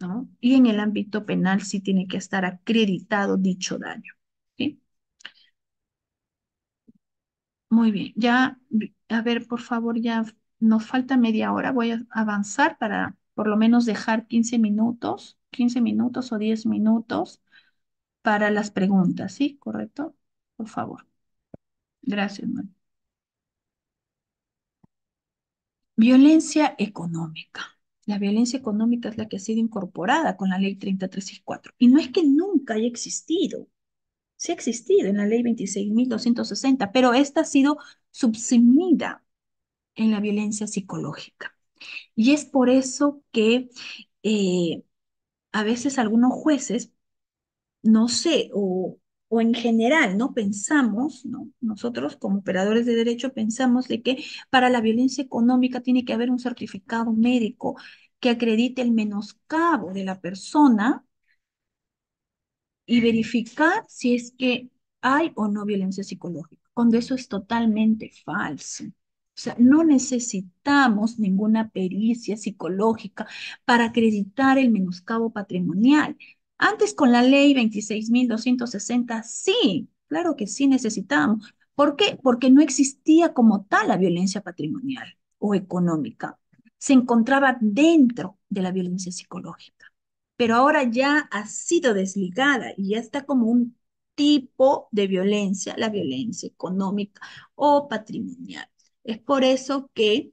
¿no? Y en el ámbito penal sí tiene que estar acreditado dicho daño, ¿sí? Muy bien, ya, a ver, por favor, ya nos falta media hora, voy a avanzar para por lo menos dejar quince minutos, quince minutos o diez minutos, para las preguntas, ¿sí? ¿Correcto? Por favor. Gracias, Manuel. Violencia económica. La violencia económica es la que ha sido incorporada con la ley treinta y tres sesenta y cuatro. Y no es que nunca haya existido. Sí ha existido en la ley veintiséis mil doscientos sesenta, pero esta ha sido subsumida en la violencia psicológica. Y es por eso que eh, a veces algunos jueces no sé, o, o en general, ¿no? Pensamos, ¿no? Nosotros como operadores de derecho pensamos de que para la violencia económica tiene que haber un certificado médico que acredite el menoscabo de la persona y verificar si es que hay o no violencia psicológica, cuando eso es totalmente falso. O sea, no necesitamos ninguna pericia psicológica para acreditar el menoscabo patrimonial. Antes con la ley veintiséis mil doscientos sesenta, sí, claro que sí necesitábamos. ¿Por qué? Porque no existía como tal la violencia patrimonial o económica. Se encontraba dentro de la violencia psicológica. Pero ahora ya ha sido desligada y ya está como un tipo de violencia, la violencia económica o patrimonial. Es por eso que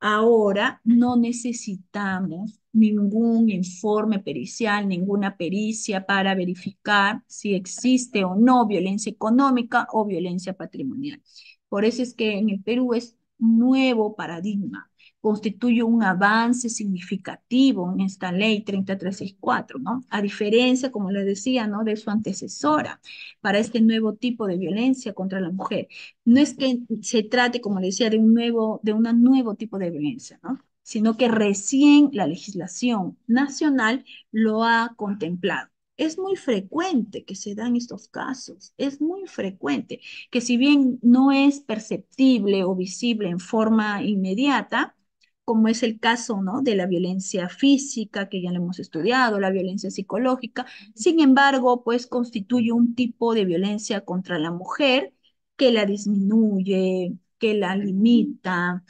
ahora no necesitamos ningún informe pericial, ninguna pericia para verificar si existe o no violencia económica o violencia patrimonial. Por eso es que en el Perú es nuevo paradigma, constituye un avance significativo en esta ley treinta y tres sesenta y cuatro, ¿no? A diferencia, como les decía, ¿no? De su antecesora para este nuevo tipo de violencia contra la mujer. No es que se trate, como les decía, de un nuevo, de un nuevo tipo de violencia, ¿no? Sino que recién la legislación nacional lo ha contemplado. Es muy frecuente que se dan estos casos, es muy frecuente que si bien no es perceptible o visible en forma inmediata, como es el caso, ¿no? De la violencia física, que ya lo hemos estudiado, la violencia psicológica, sin embargo, pues constituye un tipo de violencia contra la mujer que la disminuye, que la limita,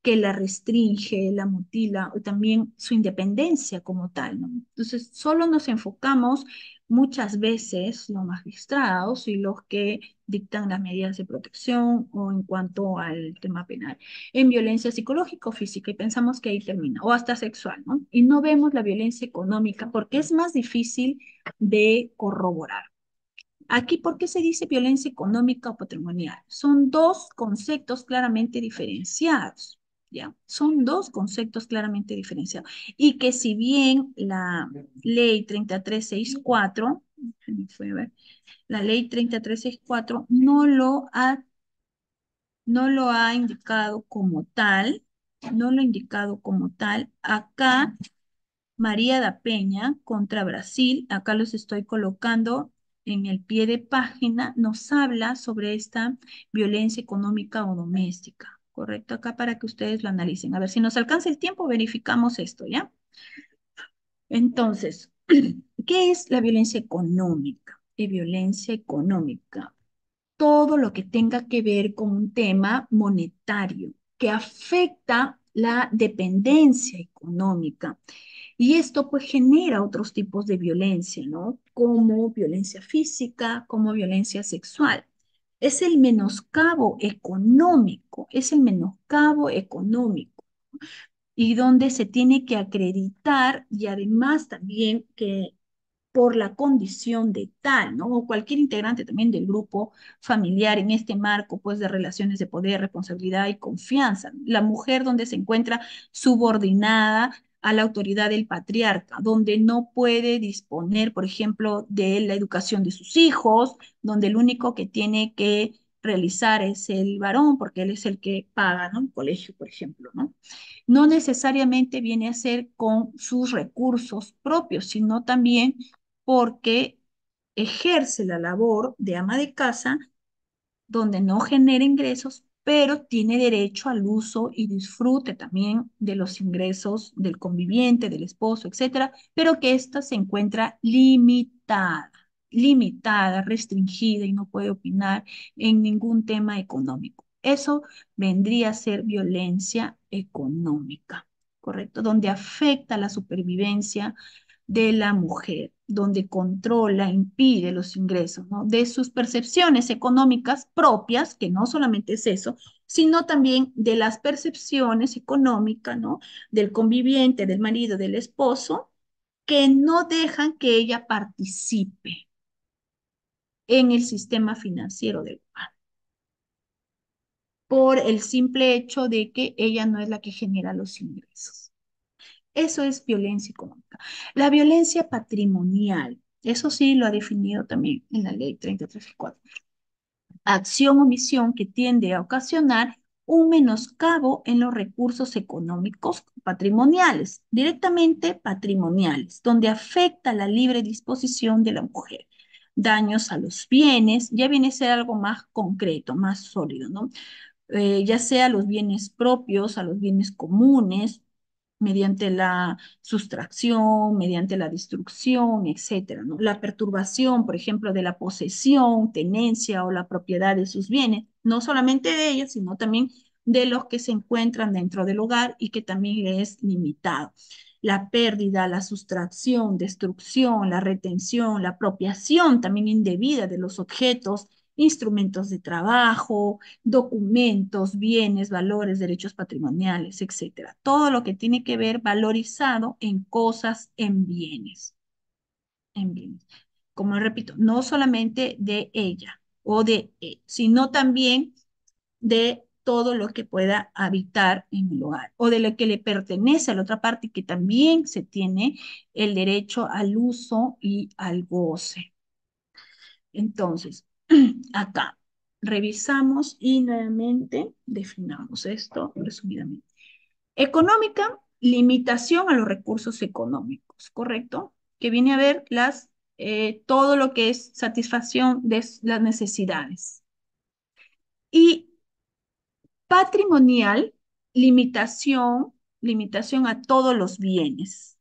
que la restringe, la mutila, o también su independencia como tal, ¿no? Entonces, solo nos enfocamos muchas veces los magistrados y los que dictan las medidas de protección o en cuanto al tema penal, en violencia psicológica o física, y pensamos que ahí termina, o hasta sexual, ¿no? Y no vemos la violencia económica porque es más difícil de corroborar. Aquí, ¿por qué se dice violencia económica o patrimonial? Son dos conceptos claramente diferenciados. ¿Ya? Son dos conceptos claramente diferenciados. Y que si bien la ley treinta y tres sesenta y cuatro, la ley treinta y tres sesenta y cuatro no lo ha, no lo ha indicado como tal, no lo ha indicado como tal, acá María da Peña contra Brasil, acá los estoy colocando en el pie de página, nos habla sobre esta violencia económica o doméstica. Correcto, acá para que ustedes lo analicen. A ver, si nos alcanza el tiempo, verificamos esto, ¿ya? Entonces, ¿qué es la violencia económica? Y violencia económica, todo lo que tenga que ver con un tema monetario que afecta la dependencia económica, Y esto pues genera otros tipos de violencia, ¿no? Como violencia física, como violencia sexual. Es el menoscabo económico, es el menoscabo económico, ¿no? Y donde se tiene que acreditar y además también que por la condición de tal, ¿no? O cualquier integrante también del grupo familiar en este marco, pues, de relaciones de poder, responsabilidad y confianza. La mujer donde se encuentra subordinada a la autoridad del patriarca, donde no puede disponer, por ejemplo, de la educación de sus hijos, donde el único que tiene que realizar es el varón, porque él es el que paga, ¿no? El colegio, por ejemplo, ¿no? No necesariamente viene a ser con sus recursos propios, sino también porque ejerce la labor de ama de casa, donde no genera ingresos, pero tiene derecho al uso y disfrute también de los ingresos del conviviente, del esposo, etcétera, pero que ésta se encuentra limitada. limitada, restringida y no puede opinar en ningún tema económico. Eso vendría a ser violencia económica, ¿correcto? Donde afecta la supervivencia de la mujer, donde controla, impide los ingresos, ¿no? De sus percepciones económicas propias, que no solamente es eso, sino también de las percepciones económicas, ¿no? Del conviviente, del marido, del esposo, que no dejan que ella participe en el sistema financiero del hogar, por el simple hecho de que ella no es la que genera los ingresos. Eso es violencia económica. La violencia patrimonial, eso sí lo ha definido también en la ley treinta y tres sesenta y cuatro. Acción o omisión que tiende a ocasionar un menoscabo en los recursos económicos patrimoniales, directamente patrimoniales, donde afecta la libre disposición de la mujer. Daños a los bienes, ya viene a ser algo más concreto, más sólido, ¿no? Eh, ya sea a los bienes propios, a los bienes comunes, mediante la sustracción, mediante la destrucción, etcétera, ¿no? La perturbación, por ejemplo, de la posesión, tenencia o la propiedad de sus bienes, no solamente de ellas, sino también de los que se encuentran dentro del hogar y que también le es limitado. La pérdida, la sustracción, destrucción, la retención, la apropiación también indebida de los objetos, instrumentos de trabajo, documentos, bienes, valores, derechos patrimoniales, etcétera. Todo lo que tiene que ver valorizado en cosas, en bienes. En bienes. Como repito, no solamente de ella o de él, sino también de todo lo que pueda habitar en el hogar, o de lo que le pertenece a la otra parte, que también se tiene el derecho al uso y al goce. Entonces, acá revisamos y nuevamente definamos esto resumidamente. Económica, limitación a los recursos económicos, ¿correcto? Que viene a ver las, eh, todo lo que es satisfacción de las necesidades. Y patrimonial, limitación, limitación a todos los bienes,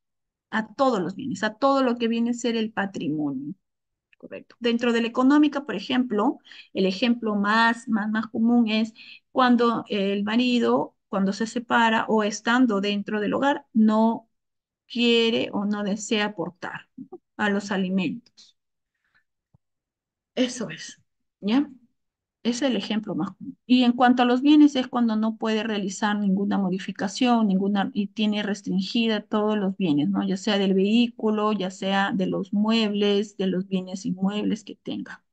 a todos los bienes, a todo lo que viene a ser el patrimonio, correcto. Dentro de la económica, por ejemplo, el ejemplo más, más, más común es cuando el marido, cuando se separa o estando dentro del hogar, no quiere o no desea aportar, ¿no? A los alimentos. Eso es, ¿ya? Es el ejemplo más común. Y en cuanto a los bienes, es cuando no puede realizar ninguna modificación, ninguna, y tiene restringida todos los bienes, ¿no? Ya sea del vehículo, ya sea de los muebles, de los bienes inmuebles que tenga.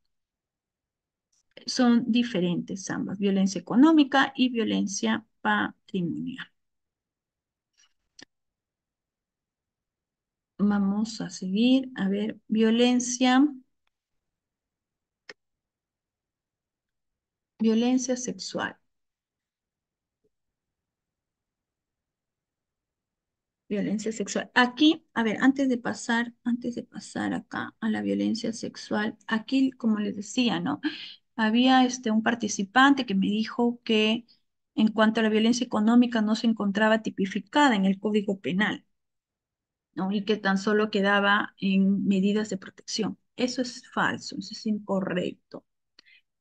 Son diferentes ambas, violencia económica y violencia patrimonial. Vamos a seguir, a ver, violencia... Violencia sexual. Violencia sexual. Aquí, a ver, antes de pasar, antes de pasar acá a la violencia sexual, aquí, como les decía, ¿no? Había este, un participante que me dijo que en cuanto a la violencia económica no se encontraba tipificada en el Código Penal, ¿no? Y que tan solo quedaba en medidas de protección. Eso es falso, eso es incorrecto,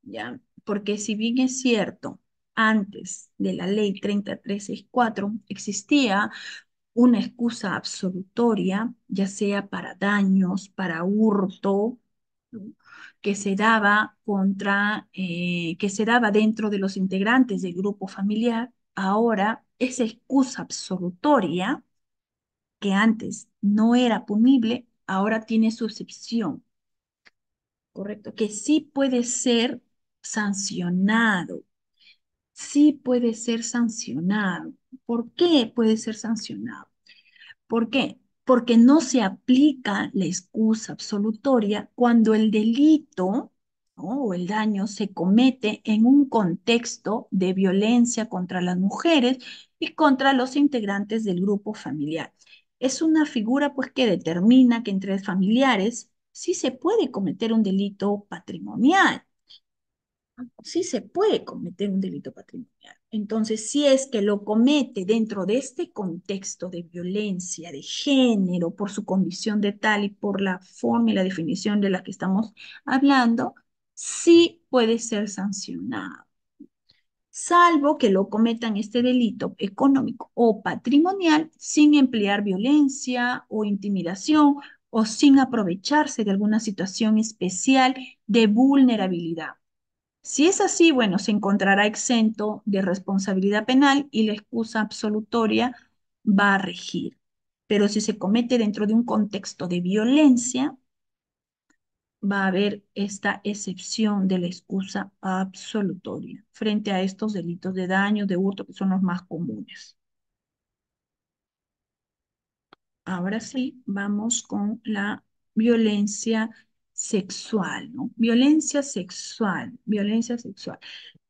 ¿ya? Porque si bien es cierto, antes de la ley treinta y tres sesenta y cuatro existía una excusa absolutoria, ya sea para daños, para hurto, ¿no?, que se daba contra, eh, que se daba dentro de los integrantes del grupo familiar. Ahora, esa excusa absolutoria, que antes no era punible, ahora tiene su excepción, ¿correcto? Que sí puede ser sancionado, sí puede ser sancionado. ¿Por qué puede ser sancionado? ¿Por qué? Porque no se aplica la excusa absolutoria cuando el delito, ¿no?, o el daño se comete en un contexto de violencia contra las mujeres y contra los integrantes del grupo familiar. Es una figura, pues, que determina que entre familiares sí se puede cometer un delito patrimonial. Sí se puede cometer un delito patrimonial. Entonces, si es que lo comete dentro de este contexto de violencia de género, por su condición de tal y por la forma y la definición de la que estamos hablando, sí puede ser sancionado, salvo que lo cometan este delito económico o patrimonial sin emplear violencia o intimidación o sin aprovecharse de alguna situación especial de vulnerabilidad. Si es así, bueno, se encontrará exento de responsabilidad penal y la excusa absolutoria va a regir. Pero si se comete dentro de un contexto de violencia, va a haber esta excepción de la excusa absolutoria frente a estos delitos de daño, de hurto, que son los más comunes. Ahora sí, vamos con la violencia sexual, ¿no? Violencia sexual, violencia sexual.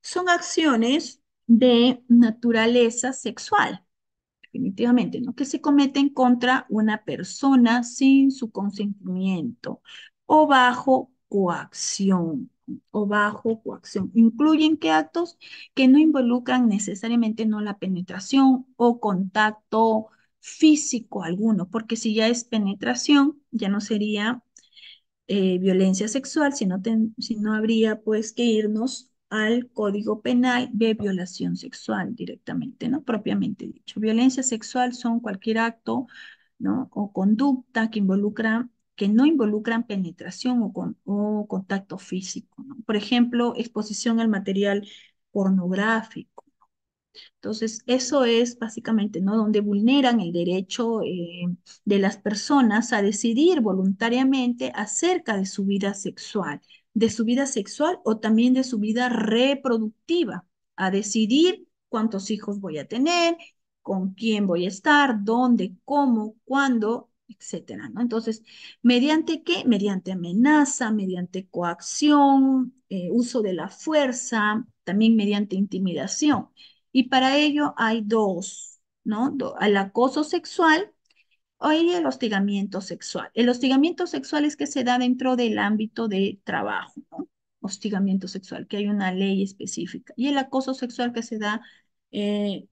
Son acciones de naturaleza sexual, definitivamente, ¿no?, que se cometen contra una persona sin su consentimiento, o bajo coacción, o bajo coacción. Incluyen que actos que no involucran necesariamente no la penetración o contacto físico alguno, porque si ya es penetración, ya no sería eh, violencia sexual, sino, ten, sino habría, pues, que irnos al Código Penal de violación sexual directamente, ¿no?, propiamente dicho. Violencia sexual son cualquier acto, ¿no?, o conducta que involucra que no involucran penetración o, con, o contacto físico, ¿no? Por ejemplo, exposición al material pornográfico, ¿no? Entonces, eso es básicamente, ¿no?, donde vulneran el derecho eh, de las personas a decidir voluntariamente acerca de su vida sexual, de su vida sexual o también de su vida reproductiva, a decidir cuántos hijos voy a tener, con quién voy a estar, dónde, cómo, cuándo, etcétera, ¿no? Entonces, ¿mediante qué? Mediante amenaza, mediante coacción, eh, uso de la fuerza, también mediante intimidación. Y para ello hay dos, ¿no? Do- el acoso sexual o el hostigamiento sexual. El hostigamiento sexual es que se da dentro del ámbito de trabajo, ¿no? Hostigamiento sexual, que hay una ley específica. Y el acoso sexual que se da eh,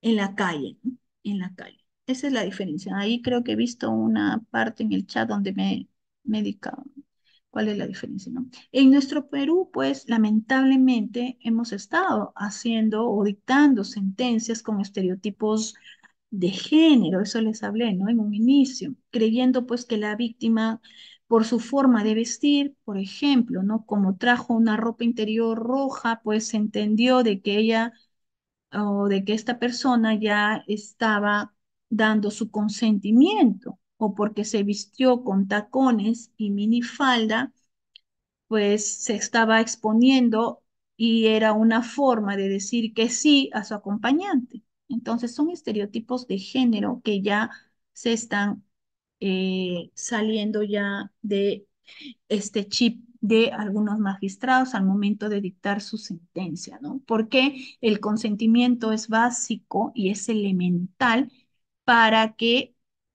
en la calle, ¿no? En la calle. Esa es la diferencia. Ahí creo que he visto una parte en el chat donde me, me dedicaban cuál es la diferencia, ¿no? En nuestro Perú, pues, lamentablemente, hemos estado haciendo o dictando sentencias con estereotipos de género, eso les hablé, ¿no?, en un inicio, creyendo, pues, que la víctima, por su forma de vestir, por ejemplo, ¿no?, como trajo una ropa interior roja, pues, se entendió de que ella o de que esta persona ya estaba dando su consentimiento, o porque se vistió con tacones y minifalda, pues se estaba exponiendo y era una forma de decir que sí a su acompañante. Entonces son estereotipos de género que ya se están eh, saliendo ya de este chip de algunos magistrados al momento de dictar su sentencia, ¿no? Porque el consentimiento es básico y es elemental para que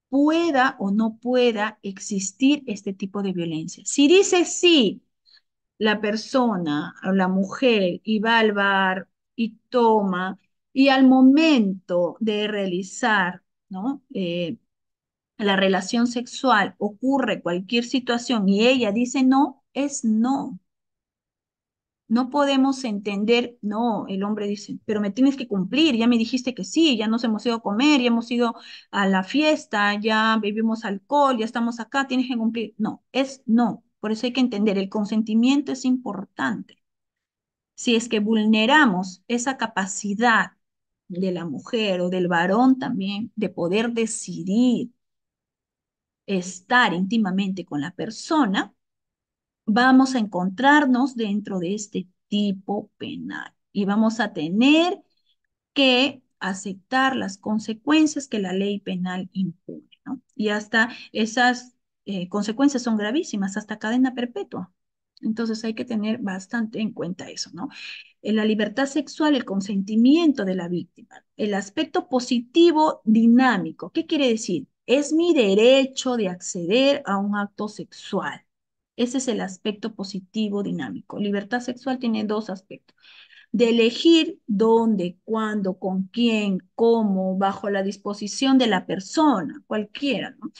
pueda o no pueda existir este tipo de violencia. Si dice sí la persona o la mujer y va al bar y toma, y al momento de realizar, ¿no?, eh, la relación sexual ocurre cualquier situación y ella dice no, es no. No podemos entender, no, el hombre dice, pero me tienes que cumplir, ya me dijiste que sí, ya nos hemos ido a comer, ya hemos ido a la fiesta, ya bebimos alcohol, ya estamos acá, tienes que cumplir. No, es no. Por eso hay que entender, el consentimiento es importante. Si es que vulneramos esa capacidad de la mujer o del varón también de poder decidir estar íntimamente con la persona, vamos a encontrarnos dentro de este tipo penal y vamos a tener que aceptar las consecuencias que la ley penal impone, ¿no? Y hasta esas eh, consecuencias son gravísimas, hasta cadena perpetua. Entonces hay que tener bastante en cuenta eso, ¿no? La libertad sexual, el consentimiento de la víctima, el aspecto positivo dinámico. ¿Qué quiere decir? Es mi derecho de acceder a un acto sexual. Ese es el aspecto positivo dinámico. Libertad sexual tiene dos aspectos. De elegir dónde, cuándo, con quién, cómo, bajo la disposición de la persona, cualquiera, ¿no?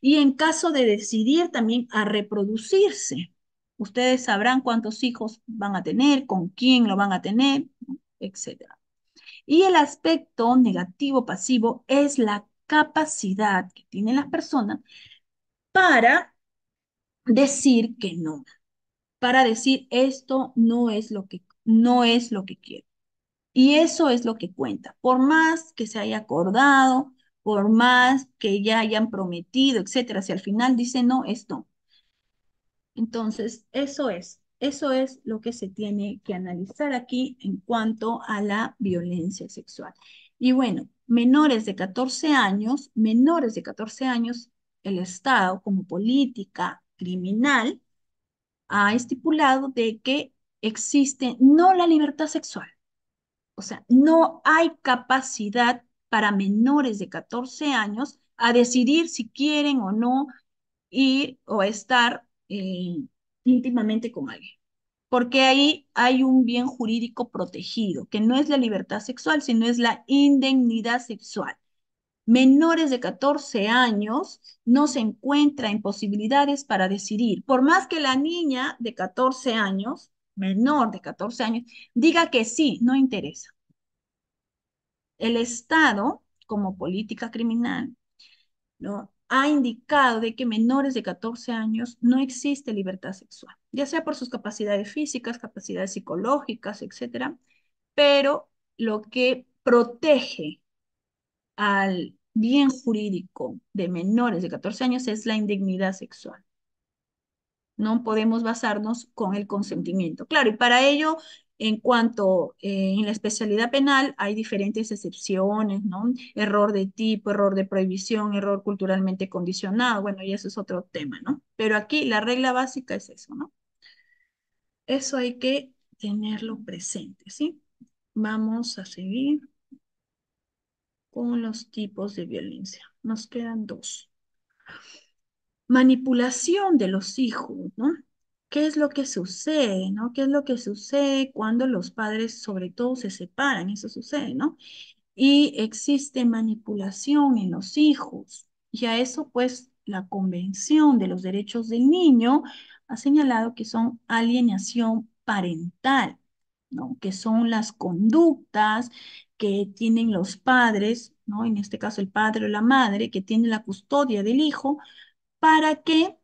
Y en caso de decidir también a reproducirse. Ustedes sabrán cuántos hijos van a tener, con quién lo van a tener, ¿no? etcétera. Y el aspecto negativo pasivo es la capacidad que tienen las personas para decir que no, para decir esto no es lo que, no es lo que quiero. Y eso es lo que cuenta. Por más que se haya acordado, por más que ya hayan prometido, etcétera, si al final dice no, es no. Entonces, eso es, eso es lo que se tiene que analizar aquí en cuanto a la violencia sexual. Y bueno, menores de catorce años, menores de catorce años, el Estado como política criminal ha estipulado de que existe no la libertad sexual, o sea, no hay capacidad para menores de catorce años a decidir si quieren o no ir o estar eh, íntimamente con alguien, porque ahí hay un bien jurídico protegido, que no es la libertad sexual, sino es la indemnidad sexual. Menores de catorce años no se encuentran en posibilidades para decidir. Por más que la niña de catorce años, menor de catorce años, diga que sí, no interesa. El Estado, como política criminal, ¿no?, ha indicado de que menores de catorce años no existe libertad sexual, ya sea por sus capacidades físicas, capacidades psicológicas, etcétera, pero lo que protege al bien jurídico de menores de catorce años es la indignidad sexual. No podemos basarnos con el consentimiento. Claro, y para ello, en cuanto eh, en la especialidad penal, hay diferentes excepciones, ¿no? Error de tipo, error de prohibición, error culturalmente condicionado, bueno, y eso es otro tema, ¿no? Pero aquí la regla básica es eso, ¿no? Eso hay que tenerlo presente, ¿sí? Vamos a seguir con los tipos de violencia. Nos quedan dos. Manipulación de los hijos, ¿no? ¿Qué es lo que sucede, no? ¿Qué es lo que sucede cuando los padres, sobre todo, se separan? Eso sucede, ¿no? Y existe manipulación en los hijos. Y a eso, pues, la Convención de los Derechos del Niño ha señalado que son alienación parental, ¿no? Que son las conductas que tienen los padres, ¿no? En este caso el padre o la madre, que tiene la custodia del hijo, para que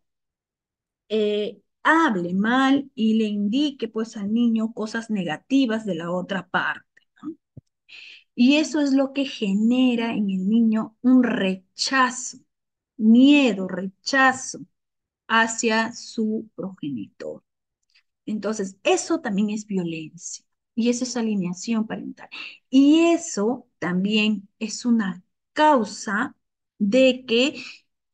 eh, hable mal y le indique pues al niño cosas negativas de la otra parte, ¿no? Y eso es lo que genera en el niño un rechazo, miedo, rechazo hacia su progenitor. Entonces, eso también es violencia. Y eso es alienación parental. Y eso también es una causa de que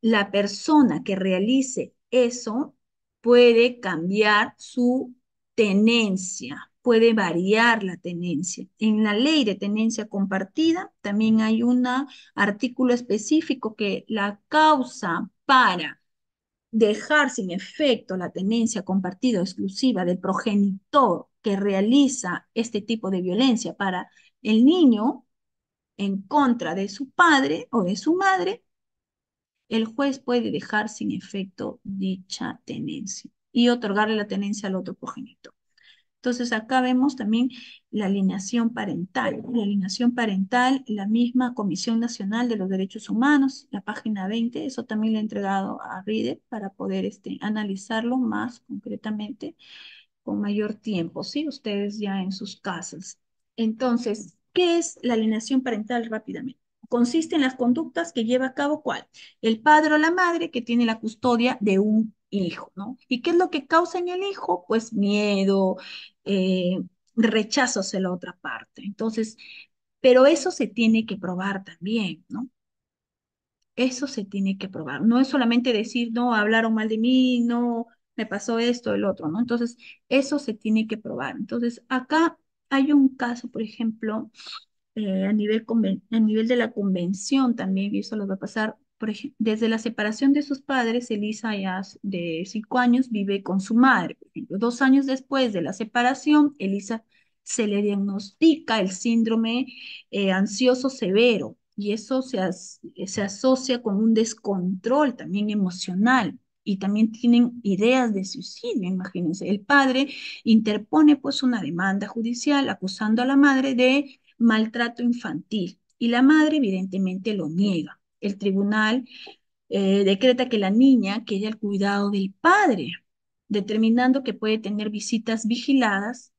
la persona que realice eso puede cambiar su tenencia, puede variar la tenencia. En la ley de tenencia compartida también hay un artículo específico que la causa para dejar sin efecto la tenencia compartida exclusiva del progenitor que realiza este tipo de violencia para el niño en contra de su padre o de su madre, el juez puede dejar sin efecto dicha tenencia y otorgarle la tenencia al otro progenitor. Entonces acá vemos también la alienación parental. La alienación parental, la misma Comisión Nacional de los Derechos Humanos, la página veinte, eso también le he entregado a Ride para poder este, analizarlo más concretamente con mayor tiempo, ¿sí? Ustedes ya en sus casas. Entonces, ¿qué es la alienación parental rápidamente? Consiste en las conductas que lleva a cabo, ¿cuál? El padre o la madre que tiene la custodia de un hijo, ¿no? ¿Y qué es lo que causa en el hijo? Pues miedo, eh, rechazo hacia la otra parte. Entonces, pero eso se tiene que probar también, ¿no? Eso se tiene que probar. No es solamente decir, no, hablaron mal de mí, no, me pasó esto, el otro, ¿no? Entonces, eso se tiene que probar. Entonces, acá hay un caso, por ejemplo, eh, a, nivel a nivel de la convención también, y eso lo va a pasar. Por ejemplo, desde la separación de sus padres, Elisa ya de cinco años vive con su madre. Por ejemplo, dos años después de la separación, Elisa se le diagnostica el síndrome eh, ansioso severo, y eso se, as se asocia con un descontrol también emocional, y también tienen ideas de suicidio, imagínense. El padre interpone pues una demanda judicial acusando a la madre de maltrato infantil, y la madre evidentemente lo niega. El tribunal eh, decreta que la niña quede al cuidado del padre, determinando que puede tener visitas vigiladas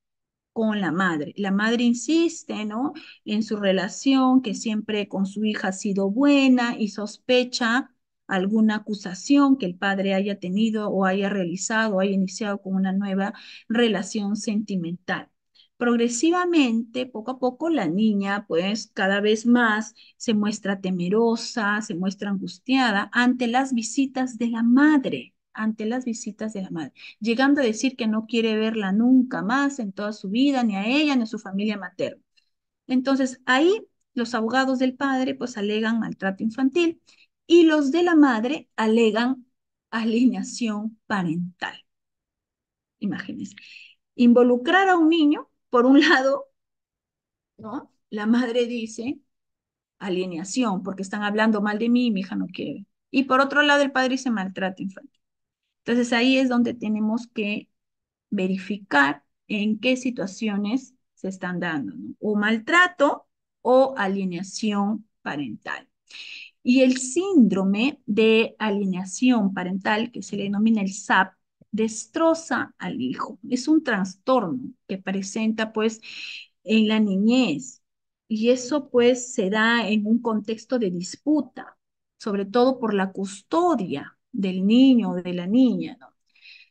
con la madre. La madre insiste, ¿no?, en su relación, que siempre con su hija ha sido buena, y sospecha alguna acusación que el padre haya tenido o haya realizado o haya iniciado con una nueva relación sentimental. Progresivamente, poco a poco, la niña pues cada vez más se muestra temerosa, se muestra angustiada ante las visitas de la madre, ante las visitas de la madre, llegando a decir que no quiere verla nunca más en toda su vida, ni a ella, ni a su familia materna. Entonces, ahí los abogados del padre pues alegan maltrato infantil, y los de la madre alegan alienación parental. Imagínense, involucrar a un niño. Por un lado, ¿no?, la madre dice alienación, porque están hablando mal de mí y mi hija no quiere. Y por otro lado, el padre dice maltrato infantil. Entonces, ahí es donde tenemos que verificar en qué situaciones se están dando, ¿no?, o maltrato o alienación parental. Y el síndrome de alienación parental, que se le denomina el S A P, destroza al hijo. Es un trastorno que presenta pues en la niñez, y eso pues se da en un contexto de disputa, sobre todo por la custodia del niño o de la niña, ¿no?,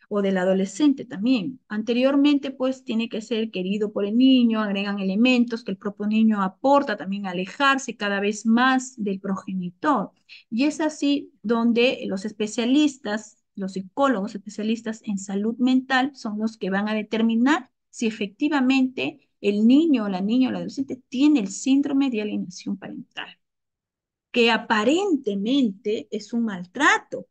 o del adolescente también. Anteriormente pues tiene que ser querido por el niño, agregan elementos que el propio niño aporta también a alejarse cada vez más del progenitor. Y es así donde los especialistas, los psicólogos especialistas en salud mental, son los que van a determinar si efectivamente el niño o la niña o el adolescente tiene el síndrome de alienación parental, que aparentemente es un maltrato,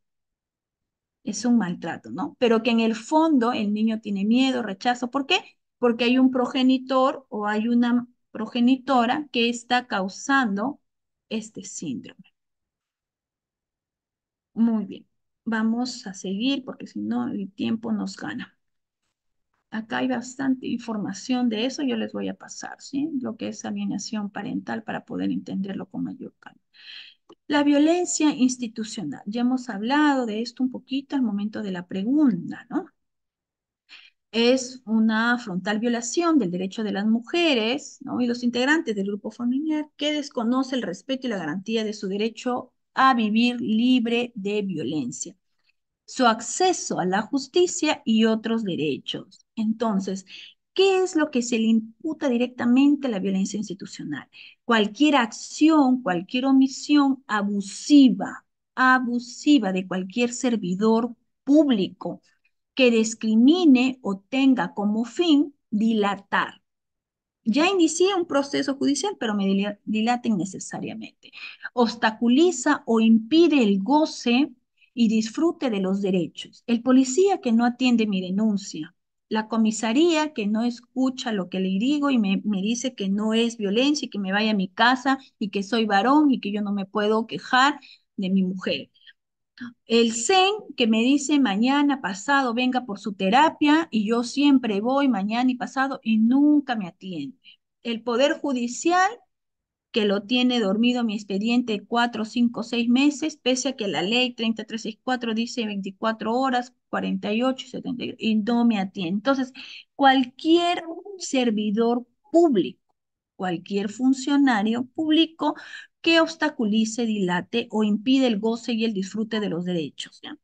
es un maltrato, ¿no? Pero que en el fondo el niño tiene miedo, rechazo. ¿Por qué? Porque hay un progenitor o hay una progenitora que está causando este síndrome. Muy bien. Vamos a seguir porque si no el tiempo nos gana. Acá hay bastante información de eso, yo les voy a pasar, ¿sí?, lo que es alienación parental para poder entenderlo con mayor calma. La violencia institucional. Ya hemos hablado de esto un poquito al momento de la pregunta, ¿no? Es una frontal violación del derecho de las mujeres, ¿no?, y los integrantes del grupo familiar que desconoce el respeto y la garantía de su derecho a vivir libre de violencia, su acceso a la justicia y otros derechos. Entonces, ¿qué es lo que se le imputa directamente a la violencia institucional? Cualquier acción, cualquier omisión abusiva, abusiva de cualquier servidor público que discrimine o tenga como fin dilatar. Ya inicié un proceso judicial, pero me dilaten necesariamente. Obstaculiza o impide el goce y disfrute de los derechos. El policía que no atiende mi denuncia. La comisaría que no escucha lo que le digo y me, me dice que no es violencia y que me vaya a mi casa y que soy varón y que yo no me puedo quejar de mi mujer. El C E N que me dice mañana, pasado, venga por su terapia, y yo siempre voy mañana y pasado y nunca me atiende. El Poder Judicial, que lo tiene dormido mi expediente cuatro, cinco, seis meses, pese a que la ley treinta y tres sesenta y cuatro dice veinticuatro horas, cuarenta y ocho, setenta y ocho, y no me atiende. Entonces, cualquier servidor público, cualquier funcionario público que obstaculice, dilate o impide el goce y el disfrute de los derechos, ¿ya?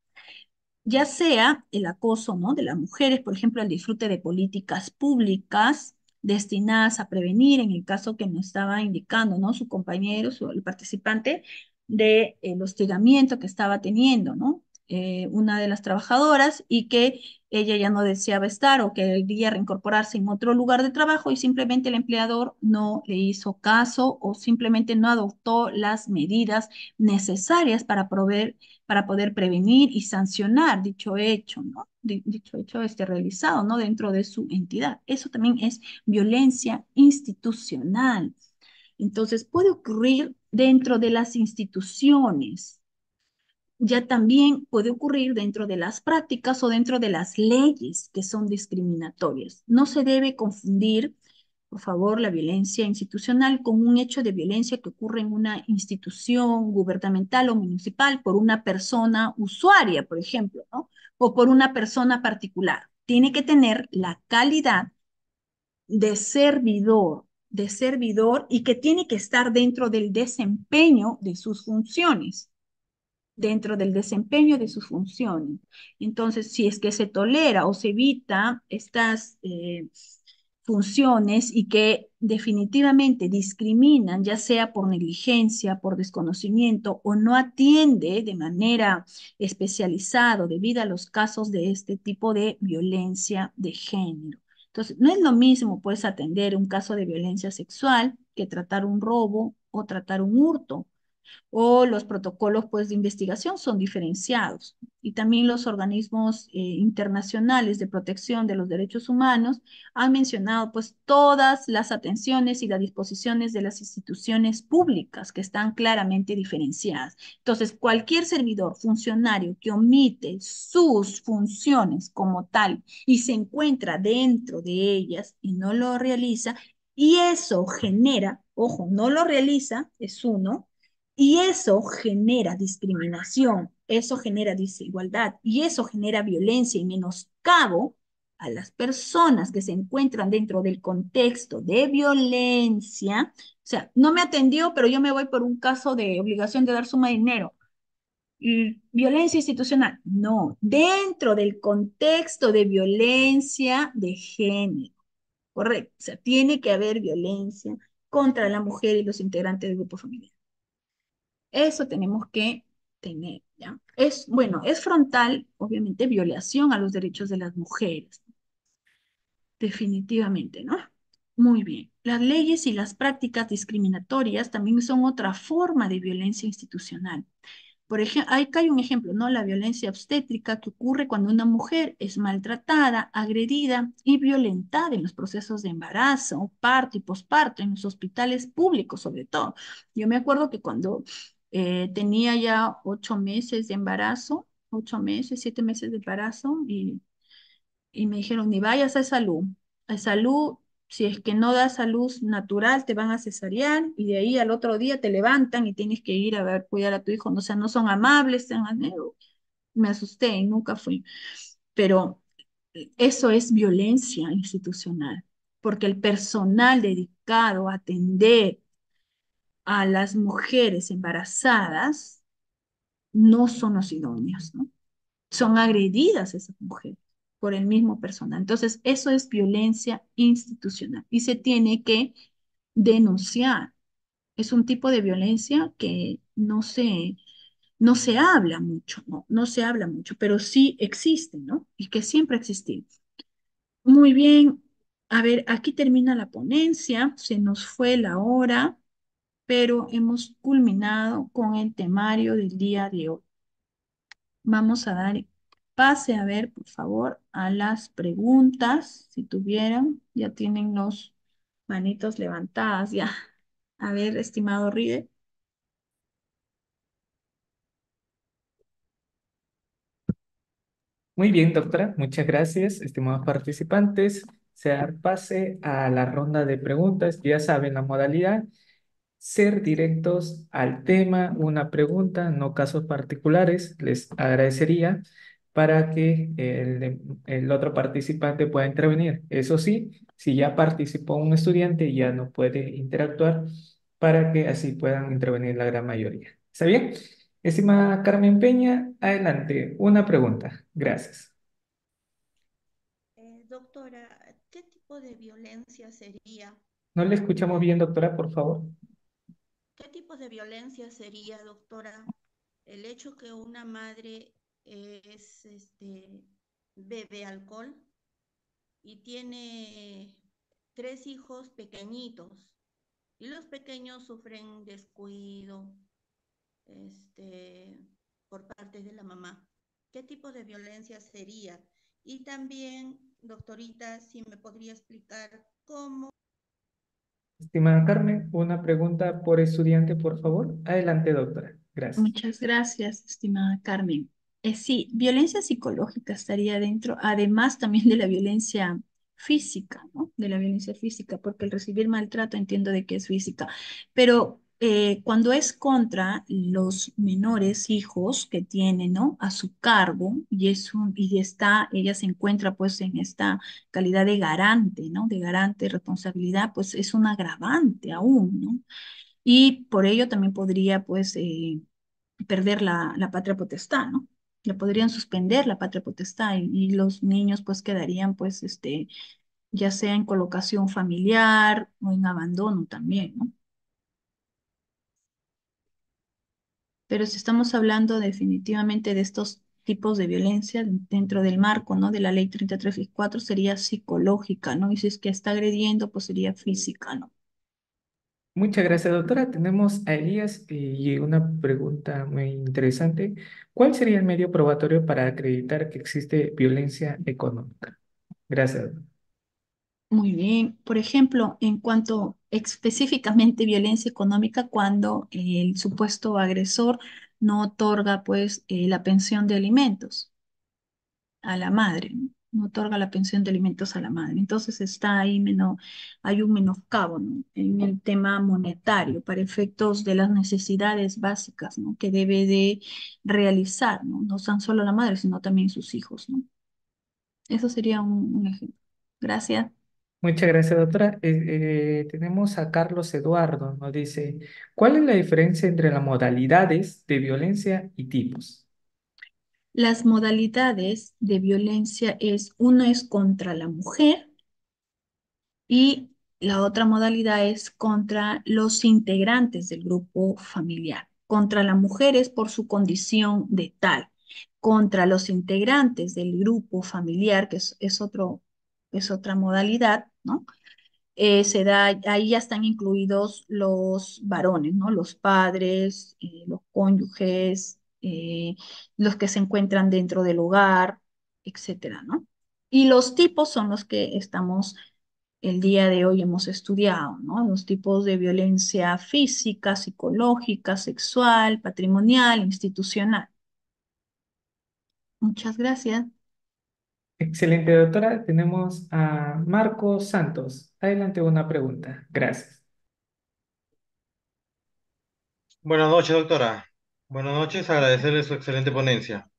Ya sea el acoso, ¿no?, de las mujeres, por ejemplo, el disfrute de políticas públicas destinadas a prevenir, en el caso que nos estaba indicando, ¿no?, su compañero, su, el participante, del de, eh, hostigamiento que estaba teniendo, ¿no?, eh, una de las trabajadoras, y que ella ya no deseaba estar o quería reincorporarse en otro lugar de trabajo, y simplemente el empleador no le hizo caso o simplemente no adoptó las medidas necesarias para, proveer, para poder prevenir y sancionar dicho hecho, ¿no? dicho hecho este realizado, ¿no?, dentro de su entidad. Eso también es violencia institucional. Entonces, puede ocurrir dentro de las instituciones, ya también puede ocurrir dentro de las prácticas o dentro de las leyes que son discriminatorias. No se debe confundir, por favor, la violencia institucional con un hecho de violencia que ocurre en una institución gubernamental o municipal por una persona usuaria, por ejemplo, ¿no?, o por una persona particular. Tiene que tener la calidad de servidor, de servidor, y que tiene que estar dentro del desempeño de sus funciones. dentro del desempeño de sus funciones. Entonces, si es que se tolera o se evita estas eh, funciones, y que definitivamente discriminan, ya sea por negligencia, por desconocimiento, o no atiende de manera especializada o debida a los casos de este tipo de violencia de género. Entonces, no es lo mismo, pues, atender un caso de violencia sexual que tratar un robo o tratar un hurto. O los protocolos, pues, de investigación son diferenciados. Y también los organismos eh, internacionales de protección de los derechos humanos han mencionado, pues, todas las atenciones y las disposiciones de las instituciones públicas que están claramente diferenciadas. Entonces, cualquier servidor, funcionario que omite sus funciones como tal y se encuentra dentro de ellas y no lo realiza, y eso genera, ojo, no lo realiza, es uno, y eso genera discriminación, eso genera desigualdad, y eso genera violencia y menoscabo a las personas que se encuentran dentro del contexto de violencia. O sea, no me atendió, pero yo me voy por un caso de obligación de dar suma de dinero. Violencia institucional. No, dentro del contexto de violencia de género. Correcto. O sea, tiene que haber violencia contra la mujer y los integrantes del grupo familiar. Eso tenemos que tener, ¿ya? Es, bueno, es frontal, obviamente, violación a los derechos de las mujeres. Definitivamente, ¿no? Muy bien. Las leyes y las prácticas discriminatorias también son otra forma de violencia institucional. Por ejemplo, acá hay un ejemplo, ¿no? La violencia obstétrica, que ocurre cuando una mujer es maltratada, agredida y violentada en los procesos de embarazo, parto y posparto, en los hospitales públicos sobre todo. Yo me acuerdo que cuando Eh, tenía ya ocho meses de embarazo, ocho meses, siete meses de embarazo, y, y me dijeron, ni vayas a esa luz, a esa luz, si es que no das a luz natural, te van a cesarear, y de ahí al otro día te levantan y tienes que ir a ver, cuidar a tu hijo. O sea, no son amables, me asusté y nunca fui. Pero eso es violencia institucional, porque el personal dedicado a atender a las mujeres embarazadas no son los idóneos, ¿no? Son agredidas esas mujeres por el mismo personal. Entonces, eso es violencia institucional y se tiene que denunciar. Es un tipo de violencia que no se, no se habla mucho, ¿no? No se habla mucho, pero sí existe, ¿no? Y que siempre ha existido. Muy bien. A ver, aquí termina la ponencia. Se nos fue la hora, pero hemos culminado con el temario del día de hoy. Vamos a dar pase, a ver, por favor, a las preguntas, si tuvieran. Ya tienen los manitos levantadas, ya. A ver, estimado Ride. Muy bien, doctora, muchas gracias, estimados participantes. Se da pase a la ronda de preguntas. Ya saben la modalidad, ser directos al tema, una pregunta, no casos particulares. Les agradecería para que el, el otro participante pueda intervenir. Eso sí, si ya participó un estudiante, ya no puede interactuar para que así puedan intervenir la gran mayoría. ¿Está bien? Estimada Carmen Peña, adelante, una pregunta. Gracias. Eh, doctora, ¿qué tipo de violencia sería? No le escuchamos bien, doctora, por favor. ¿Qué tipo de violencia sería, doctora, el hecho que una madre es, este, bebe alcohol y tiene tres hijos pequeñitos y los pequeños sufren descuido, este, por parte de la mamá? ¿Qué tipo de violencia sería? Y también, doctorita, si me podría explicar cómo... Estimada Carmen, una pregunta por estudiante, por favor. Adelante, doctora. Gracias. Muchas gracias, estimada Carmen. Eh, sí, violencia psicológica estaría dentro, además también de la violencia física, ¿no? De la violencia física, porque el recibir maltrato entiendo de que es física, pero... Eh, cuando es contra los menores hijos que tiene, ¿no?, a su cargo, y es un, y está, ella se encuentra pues en esta calidad de garante, ¿no?, de garante de responsabilidad, pues es un agravante aún, ¿no? Y por ello también podría pues eh, perder la, la patria potestad, ¿no? Le podrían suspender la patria potestad y, y los niños pues quedarían pues este, ya sea en colocación familiar o en abandono también, ¿no? Pero si estamos hablando definitivamente de estos tipos de violencia dentro del marco, ¿no?, de la ley treinta y tres sesenta y cuatro, sería psicológica, ¿no? Y si es que está agrediendo, pues sería física, ¿no? Muchas gracias, doctora. Tenemos a Elías y una pregunta muy interesante. ¿Cuál sería el medio probatorio para acreditar que existe violencia económica? Gracias, doctora. Muy bien. Por ejemplo, en cuanto específicamente violencia económica, cuando el supuesto agresor no otorga pues eh, la pensión de alimentos a la madre, ¿no? No otorga la pensión de alimentos a la madre. Entonces está ahí, menos, hay un menoscabo, ¿no?, en el tema monetario para efectos de las necesidades básicas, ¿no?, que debe de realizar, ¿no?, no tan solo la madre, sino también sus hijos, ¿no? Eso sería un, un ejemplo. Gracias. Muchas gracias, doctora. Eh, eh, tenemos a Carlos Eduardo, nos dice, ¿cuál es la diferencia entre las modalidades de violencia y tipos? Las modalidades de violencia es, uno es contra la mujer y la otra modalidad es contra los integrantes del grupo familiar. Contra la mujer es por su condición de tal. Contra los integrantes del grupo familiar, que es, es otro... es otra modalidad, ¿no? Eh, se da, ahí ya están incluidos los varones, ¿no? Los padres, eh, los cónyuges, eh, los que se encuentran dentro del hogar, etcétera, ¿no? Y los tipos son los que estamos, el día de hoy hemos estudiado, ¿no? Los tipos de violencia física, psicológica, sexual, patrimonial, institucional. Muchas gracias. Excelente, doctora. Tenemos a Marco Santos. Adelante, una pregunta. Gracias. Buenas noches, doctora. Buenas noches. Agradecerle su excelente ponencia.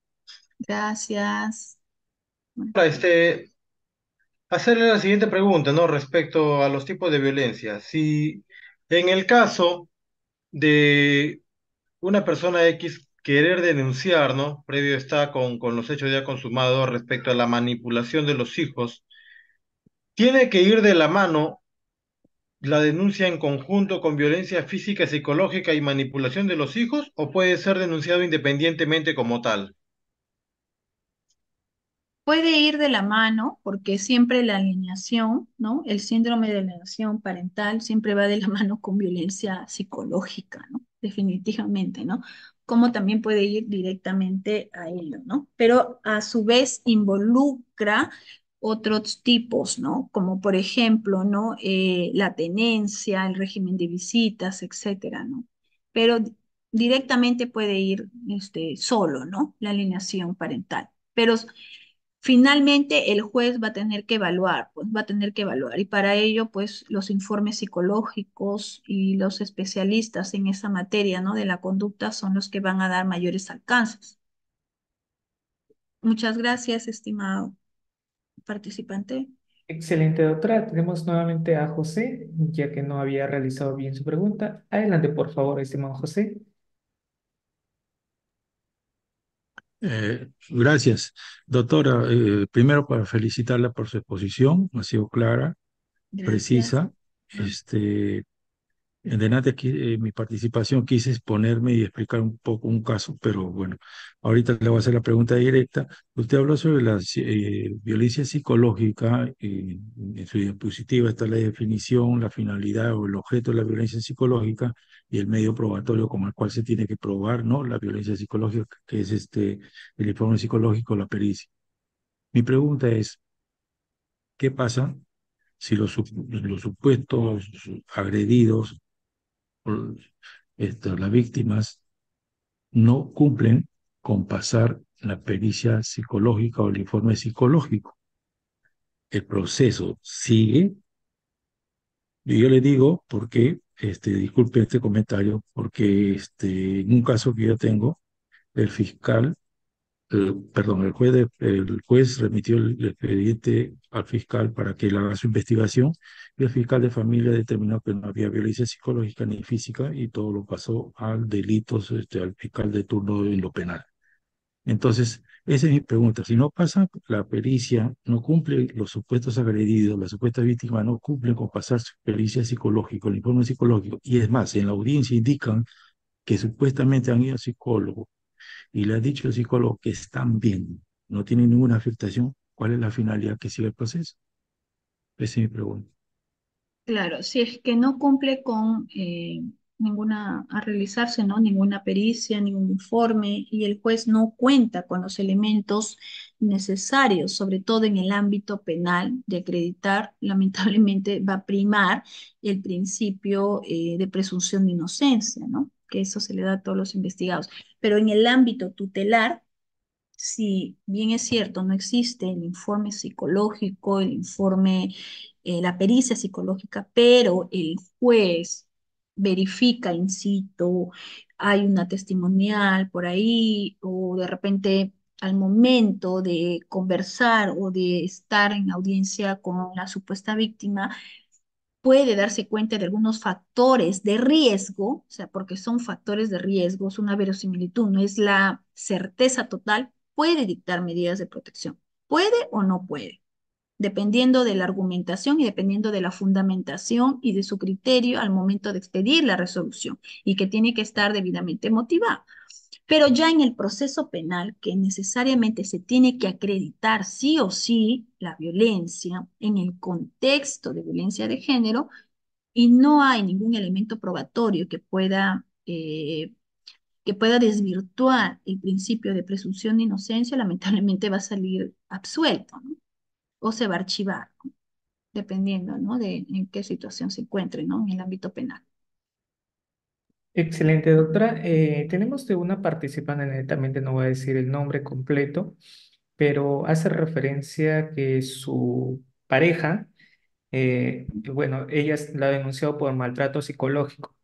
Gracias. Para este, hacerle la siguiente pregunta, ¿no?, respecto a los tipos de violencia. Si en el caso de una persona X querer denunciar, ¿no?, previo está con, con los hechos ya consumados respecto a la manipulación de los hijos, tiene que ir de la mano la denuncia en conjunto con violencia física, psicológica y manipulación de los hijos, ¿o puede ser denunciado independientemente como tal? Puede ir de la mano, porque siempre la alienación, ¿no?, el síndrome de alienación parental siempre va de la mano con violencia psicológica, ¿no?, definitivamente, ¿no?, como también puede ir directamente a ello, ¿no? Pero a su vez involucra otros tipos, ¿no? Como por ejemplo, ¿no?, eh, la tenencia, el régimen de visitas, etcétera, ¿no? Pero directamente puede ir este, solo, ¿no?, la alienación parental. Pero Finalmente, el juez va a tener que evaluar, pues va a tener que evaluar, y para ello, pues, los informes psicológicos y los especialistas en esa materia, ¿no?, de la conducta son los que van a dar mayores alcances. Muchas gracias, estimado participante. Excelente, doctora. Tenemos nuevamente a José, ya que no había realizado bien su pregunta. Adelante, por favor, estimado José. Eh, gracias, doctora. Eh, primero, para felicitarla por su exposición, ha sido clara, gracias, precisa. Este, delante aquí, eh, mi participación quise exponerme y explicar un poco un caso, pero bueno, ahorita le voy a hacer la pregunta directa. Usted habló sobre la eh, violencia psicológica, eh, en su diapositiva está la definición, la finalidad o el objeto de la violencia psicológica y el medio probatorio con el cual se tiene que probar, ¿no?, la violencia psicológica, que es este, el informe psicológico, la pericia. Mi pregunta es, ¿qué pasa si los, los supuestos agredidos, Esto, las víctimas no cumplen con pasar la pericia psicológica o el informe psicológico? El proceso sigue, y yo le digo porque, este, disculpe este comentario, porque este, en un caso que yo tengo, el fiscal, el, perdón, el juez, de, el juez remitió el expediente al fiscal para que él haga su investigación, y el fiscal de familia determinó que no había violencia psicológica ni física y todo lo pasó al delito, este, al fiscal de turno en lo penal. Entonces, esa es mi pregunta. Si no pasa la pericia, no cumple los supuestos agredidos, las supuestas víctimas no cumplen con pasar su pericia psicológica, el informe psicológico, y es más, en la audiencia indican que supuestamente han ido al psicólogo, y le ha dicho el psicólogo que están bien, no tienen ninguna afectación, ¿cuál es la finalidad que sigue el proceso? Esa es mi pregunta. Claro, si es que no cumple con eh, ninguna, a realizarse, ¿no?, ninguna pericia, ningún informe, y el juez no cuenta con los elementos necesarios, sobre todo en el ámbito penal, de acreditar, lamentablemente va a primar el principio eh, de presunción de inocencia, ¿no?, que eso se le da a todos los investigados. Pero en el ámbito tutelar, si bien es cierto, no existe el informe psicológico, el informe, eh, la pericia psicológica, pero el juez verifica in situ, hay una testimonial por ahí, o de repente al momento de conversar o de estar en audiencia con la supuesta víctima, puede darse cuenta de algunos factores de riesgo, o sea, porque son factores de riesgo, es una verosimilitud, no es la certeza total, puede dictar medidas de protección. Puede o no puede, dependiendo de la argumentación y dependiendo de la fundamentación y de su criterio al momento de expedir la resolución, y que tiene que estar debidamente motivada. Pero ya en el proceso penal, que necesariamente se tiene que acreditar sí o sí la violencia en el contexto de violencia de género, y no hay ningún elemento probatorio que pueda, eh, que pueda desvirtuar el principio de presunción de inocencia, lamentablemente va a salir absuelto, ¿no?, o se va a archivar, ¿no?, dependiendo, ¿no?, de en qué situación se encuentre, ¿no?, en el ámbito penal. Excelente, doctora. Eh, tenemos de una participante, netamente no voy a decir el nombre completo, pero hace referencia que su pareja, eh, bueno, ella la ha denunciado por maltrato psicológico,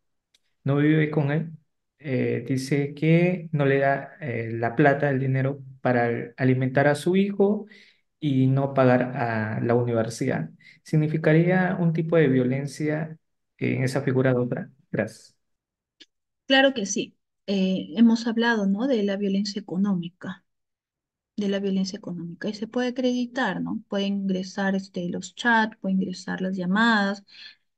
no vive con él, eh, dice que no le da eh, la plata, el dinero para alimentar a su hijo y no pagar a la universidad. ¿Significaría un tipo de violencia en esa figura, doctora? Gracias. Claro que sí. Eh, hemos hablado, ¿no?, de la violencia económica, de la violencia económica, y se puede acreditar, ¿no? Pueden ingresar este, los chats, pueden ingresar las llamadas,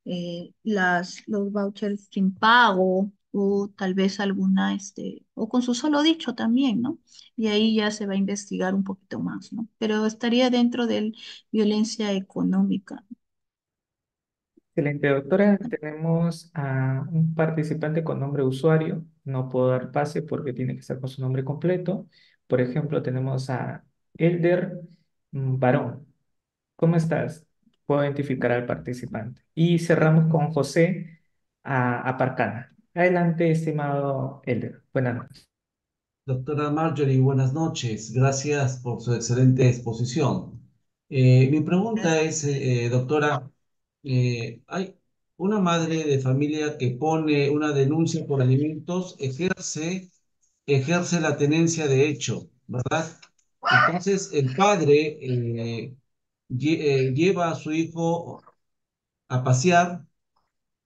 eh, las, los vouchers sin pago, o tal vez alguna, este, o con su solo dicho también, ¿no? Y ahí ya se va a investigar un poquito más, ¿no? Pero estaría dentro de violencia económica. Excelente, doctora. Tenemos a un participante con nombre usuario. No puedo dar pase porque tiene que estar con su nombre completo. Por ejemplo, tenemos a Elder Barón. ¿Cómo estás? Puedo identificar al participante. Y cerramos con José Aparcana. Adelante, estimado Elder. Buenas noches. Doctora Marjorie, buenas noches. Gracias por su excelente exposición. Eh, mi pregunta es, eh, doctora, eh, hay una madre de familia que pone una denuncia por alimentos, ejerce, ejerce la tenencia de hecho, ¿verdad? Entonces, el padre eh, lle- eh, lleva a su hijo a pasear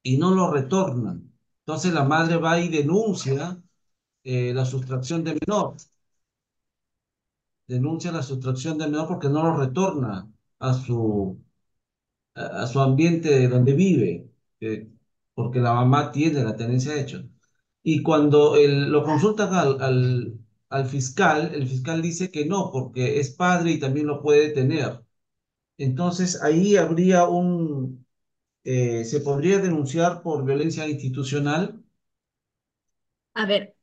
y no lo retorna. Entonces, la madre va y denuncia Eh, la sustracción de menor, denuncia la sustracción de menor porque no lo retorna a su, a, a su ambiente donde vive, eh, porque la mamá tiene la tenencia de hecho. Y cuando el, lo consultan al, al, al fiscal, el fiscal dice que no, porque es padre y también lo puede tener. Entonces ahí habría un, eh, ¿se podría denunciar por violencia institucional? A ver.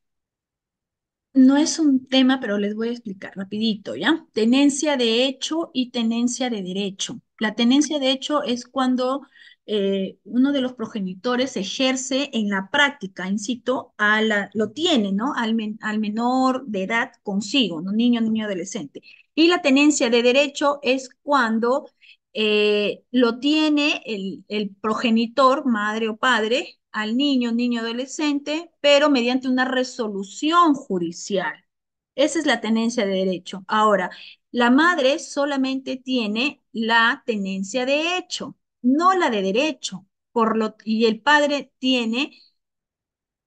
No es un tema, pero les voy a explicar rapidito, ¿ya? Tenencia de hecho y tenencia de derecho. La tenencia de hecho es cuando eh, uno de los progenitores ejerce en la práctica, incito, a la, lo tiene, ¿no? Al, men, al menor de edad consigo, ¿no? Niño, niño, adolescente. Y la tenencia de derecho es cuando eh, lo tiene el, el progenitor, madre o padre, al niño, niño adolescente, pero mediante una resolución judicial. Esa es la tenencia de derecho. Ahora, la madre solamente tiene la tenencia de hecho, no la de derecho. Por lo, y el padre tiene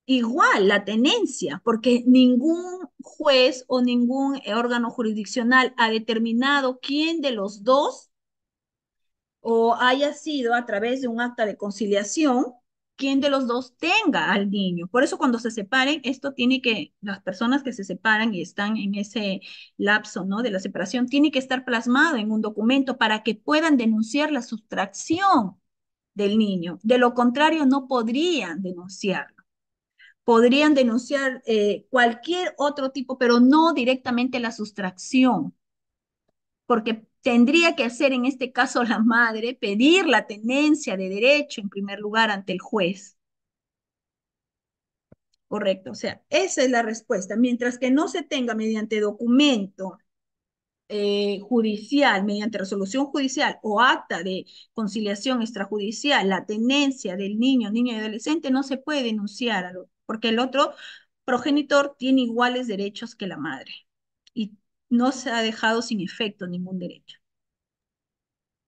igual la tenencia, porque ningún juez o ningún órgano jurisdiccional ha determinado quién de los dos, o haya sido a través de un acta de conciliación, quién de los dos tenga al niño. Por eso cuando se separen, esto tiene que, las personas que se separan y están en ese lapso, ¿no?, de la separación, tiene que estar plasmado en un documento para que puedan denunciar la sustracción del niño. De lo contrario, no podrían denunciarlo. Podrían denunciar eh, cualquier otro tipo, pero no directamente la sustracción, porque tendría que hacer en este caso la madre, pedir la tenencia de derecho en primer lugar ante el juez. Correcto, o sea, esa es la respuesta. Mientras que no se tenga mediante documento eh, judicial, mediante resolución judicial o acta de conciliación extrajudicial, la tenencia del niño, niña y adolescente, no se puede denunciar, porque el otro progenitor tiene iguales derechos que la madre. Y no se ha dejado sin efecto ningún derecho.